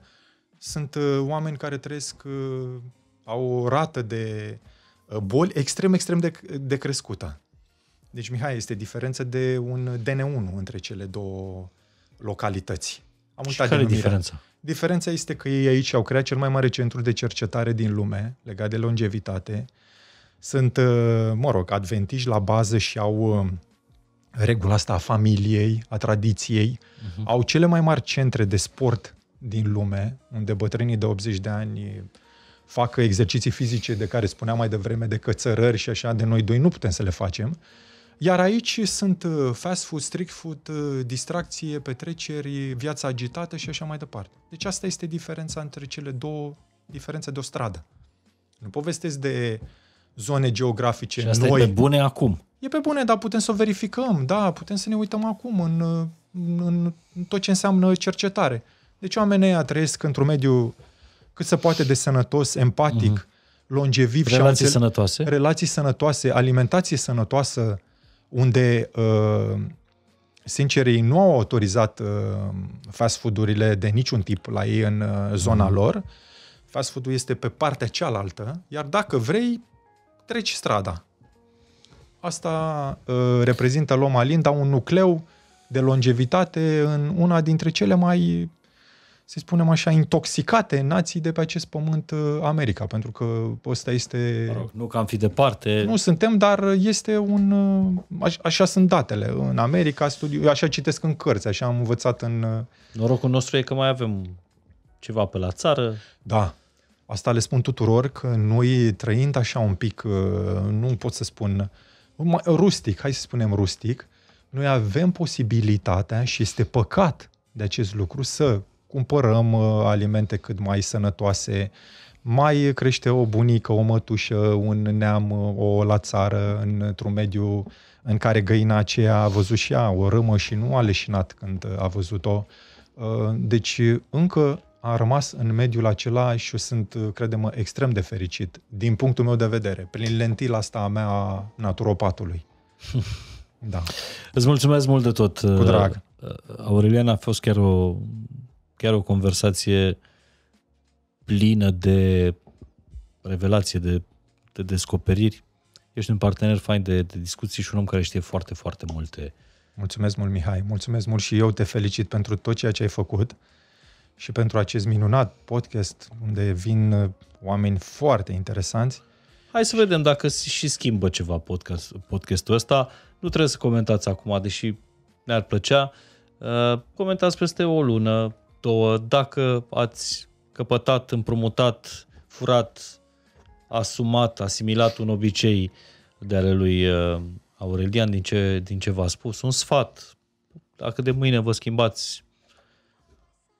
sunt oameni care trăiesc, au o rată de boli extrem de crescută. Deci, Mihai, este diferență de un DN1 între cele două localități. Am uitat care e diferența? Diferența este că ei aici au creat cel mai mare centru de cercetare din lume legat de longevitate. Sunt, mă rog, adventiști la bază și au regula asta a familiei, a tradiției. Au cele mai mari centre de sport din lume, unde bătrânii de 80 de ani fac exerciții fizice de care spuneam mai devreme, de cățărări și așa, de noi doi nu putem să le facem. Iar aici sunt fast food, strict food, distracție, petreceri, viața agitată și așa mai departe. Deci asta este diferența între cele două, diferența de o stradă. Nu povestesc de zone geografice și asta noi. E pe bune acum. E pe bune, dar putem să o verificăm, da, putem să ne uităm acum în tot ce înseamnă cercetare. Deci oamenii ăia trăiesc într-un mediu cât se poate de sănătos, empatic, longeviv, relații sănătoase. Relații sănătoase, alimentație sănătoasă, unde sincer ei nu au autorizat fast food-urile de niciun tip la ei în zona lor. Fast food-ul este pe partea cealaltă, iar dacă vrei treci strada. Asta reprezintă Loma Linda, un nucleu de longevitate în una dintre cele mai, să spunem așa, intoxicate nații de pe acest pământ, America, pentru că ăsta este... Nu că am fi departe. Nu suntem, dar este un... Așa sunt datele. În America, așa citesc în cărți, așa am învățat în... Norocul nostru e că mai avem ceva pe la țară. Da. Asta le spun tuturor, că noi trăind așa un pic, nu pot să spun, rustic, hai să spunem rustic, noi avem posibilitatea și este păcat de acest lucru să cumpărăm alimente cât mai sănătoase, mai crește o bunică, o mătușă, un neam, o la țară, într-un mediu în care găina aceea a văzut și ea o râmă și nu a leșinat când a văzut-o. Deci încă a rămas în mediul acela și eu sunt, crede-mă, extrem de fericit, din punctul meu de vedere, prin lentila asta a mea a naturopatului. Da. Îți mulțumesc mult de tot. Cu drag. Aurelian, a fost chiar o conversație plină de revelație, de descoperiri. Ești un partener fain de discuții și un om care știe foarte, foarte multe. Mulțumesc mult, Mihai. Mulțumesc mult și eu te felicit pentru tot ceea ce ai făcut și pentru acest minunat podcast unde vin oameni foarte interesanți. Hai să vedem dacă și schimbă ceva podcastul ăsta. Nu trebuie să comentați acum, deși ne-ar plăcea. Comentați peste o lună, două, dacă ați căpătat, împrumutat, furat, asumat, asimilat un obicei de ale lui Aurelian din ce v-a spus, un sfat. Dacă de mâine vă schimbați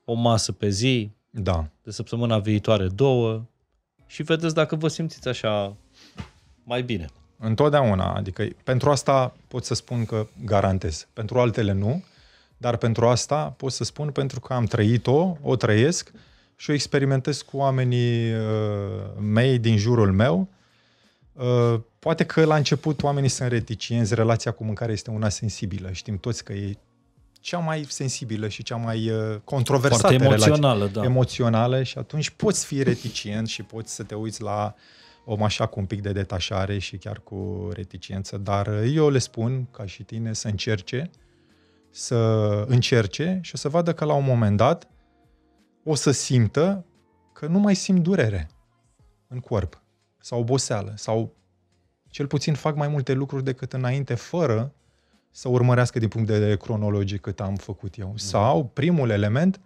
o masă pe zi, da, de săptămâna viitoare 2 și vedeți dacă vă simțiți așa mai bine. Întotdeauna, adică pentru asta pot să spun că garantez, pentru altele nu, dar pentru asta pot să spun pentru că am trăit-o, o trăiesc și o experimentez cu oamenii mei din jurul meu. Poate că la început oamenii sunt reticienți, relația cu mâncarea este una sensibilă, știm toți că e cea mai sensibilă și cea mai controversată emoțională, da, emoțională, și atunci poți fi reticient și poți să te uiți la om așa cu un pic de detașare și chiar cu reticență, dar eu le spun, ca și tine, să încerce și o să vadă că la un moment dat o să simtă că nu mai simt durere în corp sau oboseală sau cel puțin fac mai multe lucruri decât înainte fără să urmărească din punct de vedere cronologic cât am făcut eu. Sau, primul element,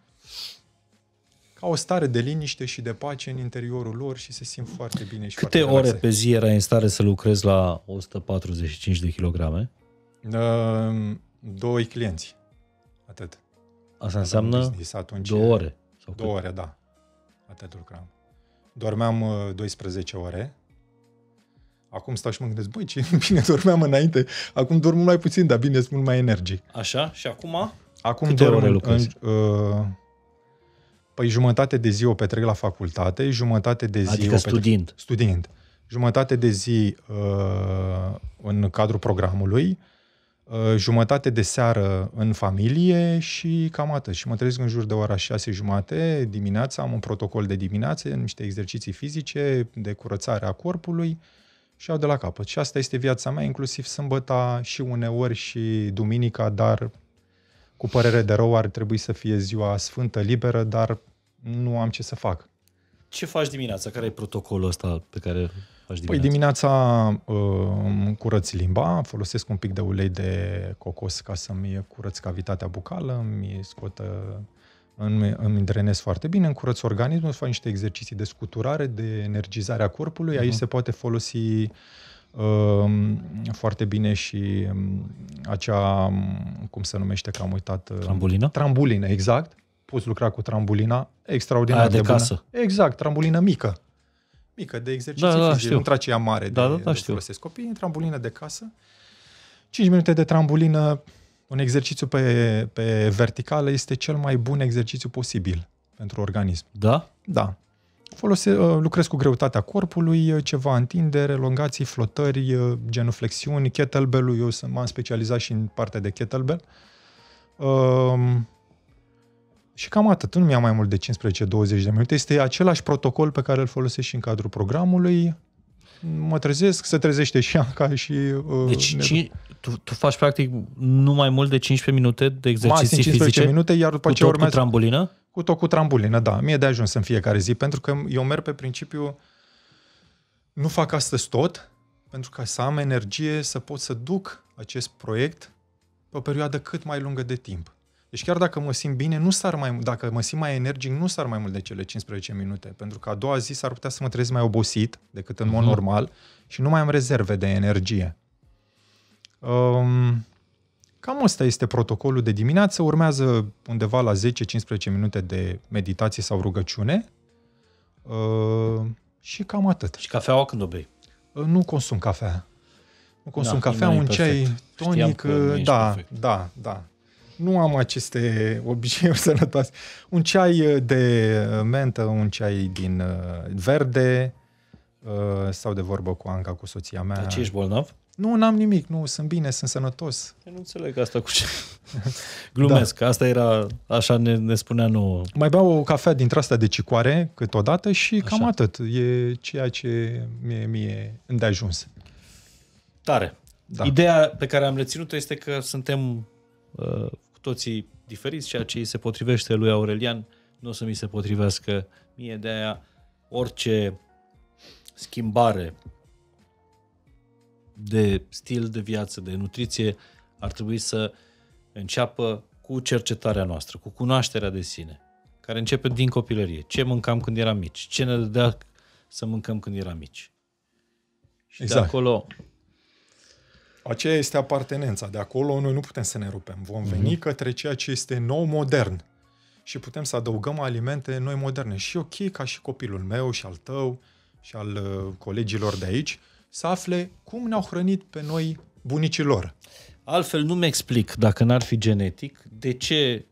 ca o stare de liniște și de pace în interiorul lor și se simt foarte bine. Câte ore pe zi erai în stare să lucrezi la 145 de kilograme? Doi clienți. Atât. Asta înseamnă două ore? Sau două ore, da. Atât lucram. Dormeam 12 ore. Acum stau și mă gândesc, băi, ce bine dormeam înainte. Acum dorm mai puțin, dar bine, sunt mult mai energic. Așa? Și acum? Acum câte dorm, ore lucrezi? Păi jumătate de zi o petrec la facultate, jumătate de zi... Adică studiind. Studiind. Jumătate de zi în cadrul programului, jumătate de seară în familie și cam atât. Și mă trezesc în jur de ora 6:30 dimineața, am un protocol de dimineață, niște exerciții fizice de curățare a corpului și iau de la capăt. Și asta este viața mea, inclusiv sâmbăta și uneori și duminica, dar cu părere de rău ar trebui să fie ziua sfântă, liberă, dar nu am ce să fac. Ce faci dimineața? Care e protocolul ăsta pe care faci dimineața? Păi dimineața curăț limba, folosesc un pic de ulei de cocos ca să-mi curăț cavitatea bucală, îmi drenez foarte bine, îmi curăț organismul, îmi fac niște exerciții de scuturare, de energizare a corpului, aici se poate folosi foarte bine și acea, cum se numește, că am uitat... Trambulină? Trambulină, exact. Poți lucra cu trambulina extraordinar de bună. Casă. Exact, trambulină mică. Mică, de exerciții fizice. Nu trece ea mare de folosesc copii. Trambulină de casă. 5 minute de trambulină, un exercițiu pe verticală este cel mai bun exercițiu posibil pentru organism. Da? Da. Lucrez cu greutatea corpului, ceva întindere, elongații, flotări, genuflexiuni, kettlebell-ul. Eu m-am specializat și în partea de kettlebell. Și cam atât, nu mi-a mai mult de 15-20 de minute. Este același protocol pe care îl folosesc și în cadrul programului. Mă trezesc, se trezește și ea ca și... tu faci practic nu mai mult de 15 minute de exerciții fizice? 15 minute, iar după ce urmează... Cu trambulină? Cu tot cu trambulină, da. Mie de ajuns în fiecare zi, pentru că eu merg pe principiu nu fac astăzi tot, pentru ca să am energie să pot să duc acest proiect pe o perioadă cât mai lungă de timp. Deci chiar dacă mă simt bine, dacă mă simt mai energic, nu sar mai mult de cele 15 minute, pentru că a doua zi s-ar putea să mă trezesc mai obosit decât în mod normal și nu mai am rezerve de energie. Cam ăsta este protocolul de dimineață, urmează undeva la 10-15 minute de meditație sau rugăciune și cam atât. Și cafeaua când o bei? Nu consum cafea. Nu consum cafea, un ceai tonic, da. Nu am aceste obiceiuri sănătoase. Un ceai de mentă, un ceai din verde sau de vorbă cu Anca, cu soția mea. Dar ce, ești bolnav? Nu, n-am nimic. Nu, sunt bine, sunt sănătos. Eu nu înțeleg asta cu ce... Glumesc, da. Asta era, așa ne spunea nouă. Mai beau o cafea dintr-asta de cicoare câteodată și așa. Cam atât. E ceea ce mi-e îndeajuns. Tare. Da. Ideea pe care am reținut-o este că suntem... cu toții diferiți, ceea ce îi se potrivește lui Aurelian nu o să mi se potrivească mie, de aia orice schimbare de stil de viață, de nutriție ar trebui să înceapă cu cercetarea noastră, cu cunoașterea de sine, care începe din copilărie. Ce mâncam când eram mici? Ce ne dădea să mâncăm când eram mici? Și exact. De acolo... Aceea este apartenența. De acolo noi nu putem să ne rupem. Vom veni către ceea ce este nou, modern. Și putem să adăugăm alimente noi, moderne. Și ok, ca și copilul meu și al tău și al colegilor de aici, să afle cum ne-au hrănit pe noi bunicii lor. Altfel nu-mi explic, dacă n-ar fi genetic, de ce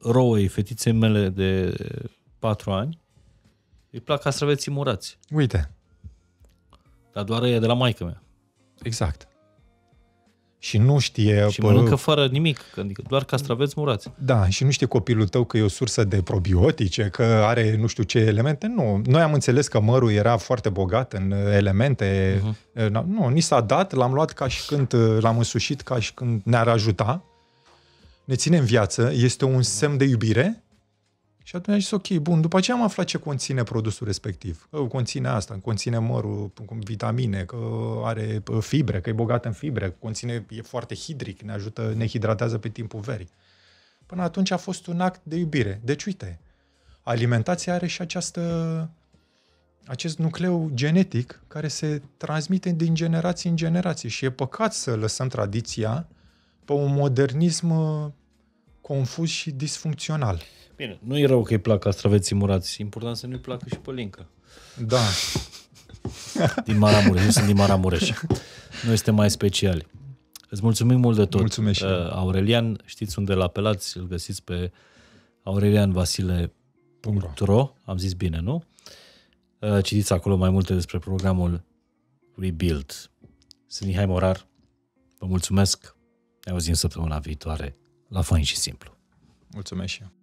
Roei, fetiței mele de 4 ani, îi plac castraveții murați. Uite. Dar doar ea de la maică mea. Exact. Și nu știe... Și mănâncă fără nimic, adică doar castraveți murați. Da, și nu știe copilul tău că e o sursă de probiotice, că are nu știu ce elemente. Nu, noi am înțeles că mărul era foarte bogat în elemente. Nu, ni s-a dat, l-am luat ca și când, l-am însușit ca și când ne-ar ajuta. Ne ține în viață, este un semn de iubire. Și atunci am zis, ok, bun, după aceea am aflat ce conține produsul respectiv. Că conține asta, conține mărul, vitamine, că are fibre, că e bogat în fibre, conține, e foarte hidric, ne hidratează pe timpul verii. Până atunci a fost un act de iubire. Deci, uite, alimentația are și acest nucleu genetic care se transmite din generație în generație și e păcat să lăsăm tradiția pe un modernism confuz și disfuncțional. Bine, nu e rău că îi placă astraveții murați, e important să nu-i placă și pe Linca. Da. Din Maramureș, nu sunt din Maramureș. Noi suntem mai speciali. Îți mulțumim mult de tot. Mulțumesc. Aurelian, știți unde l-apelați, îl găsiți pe Aurelianvasile.ro. Am zis bine, nu? Citiți acolo mai multe despre programul Rebuilt. Sunt Mihai Morar. Vă mulțumesc. Ne auzim săptămâna viitoare la Fain și Simplu. Mulțumesc și eu.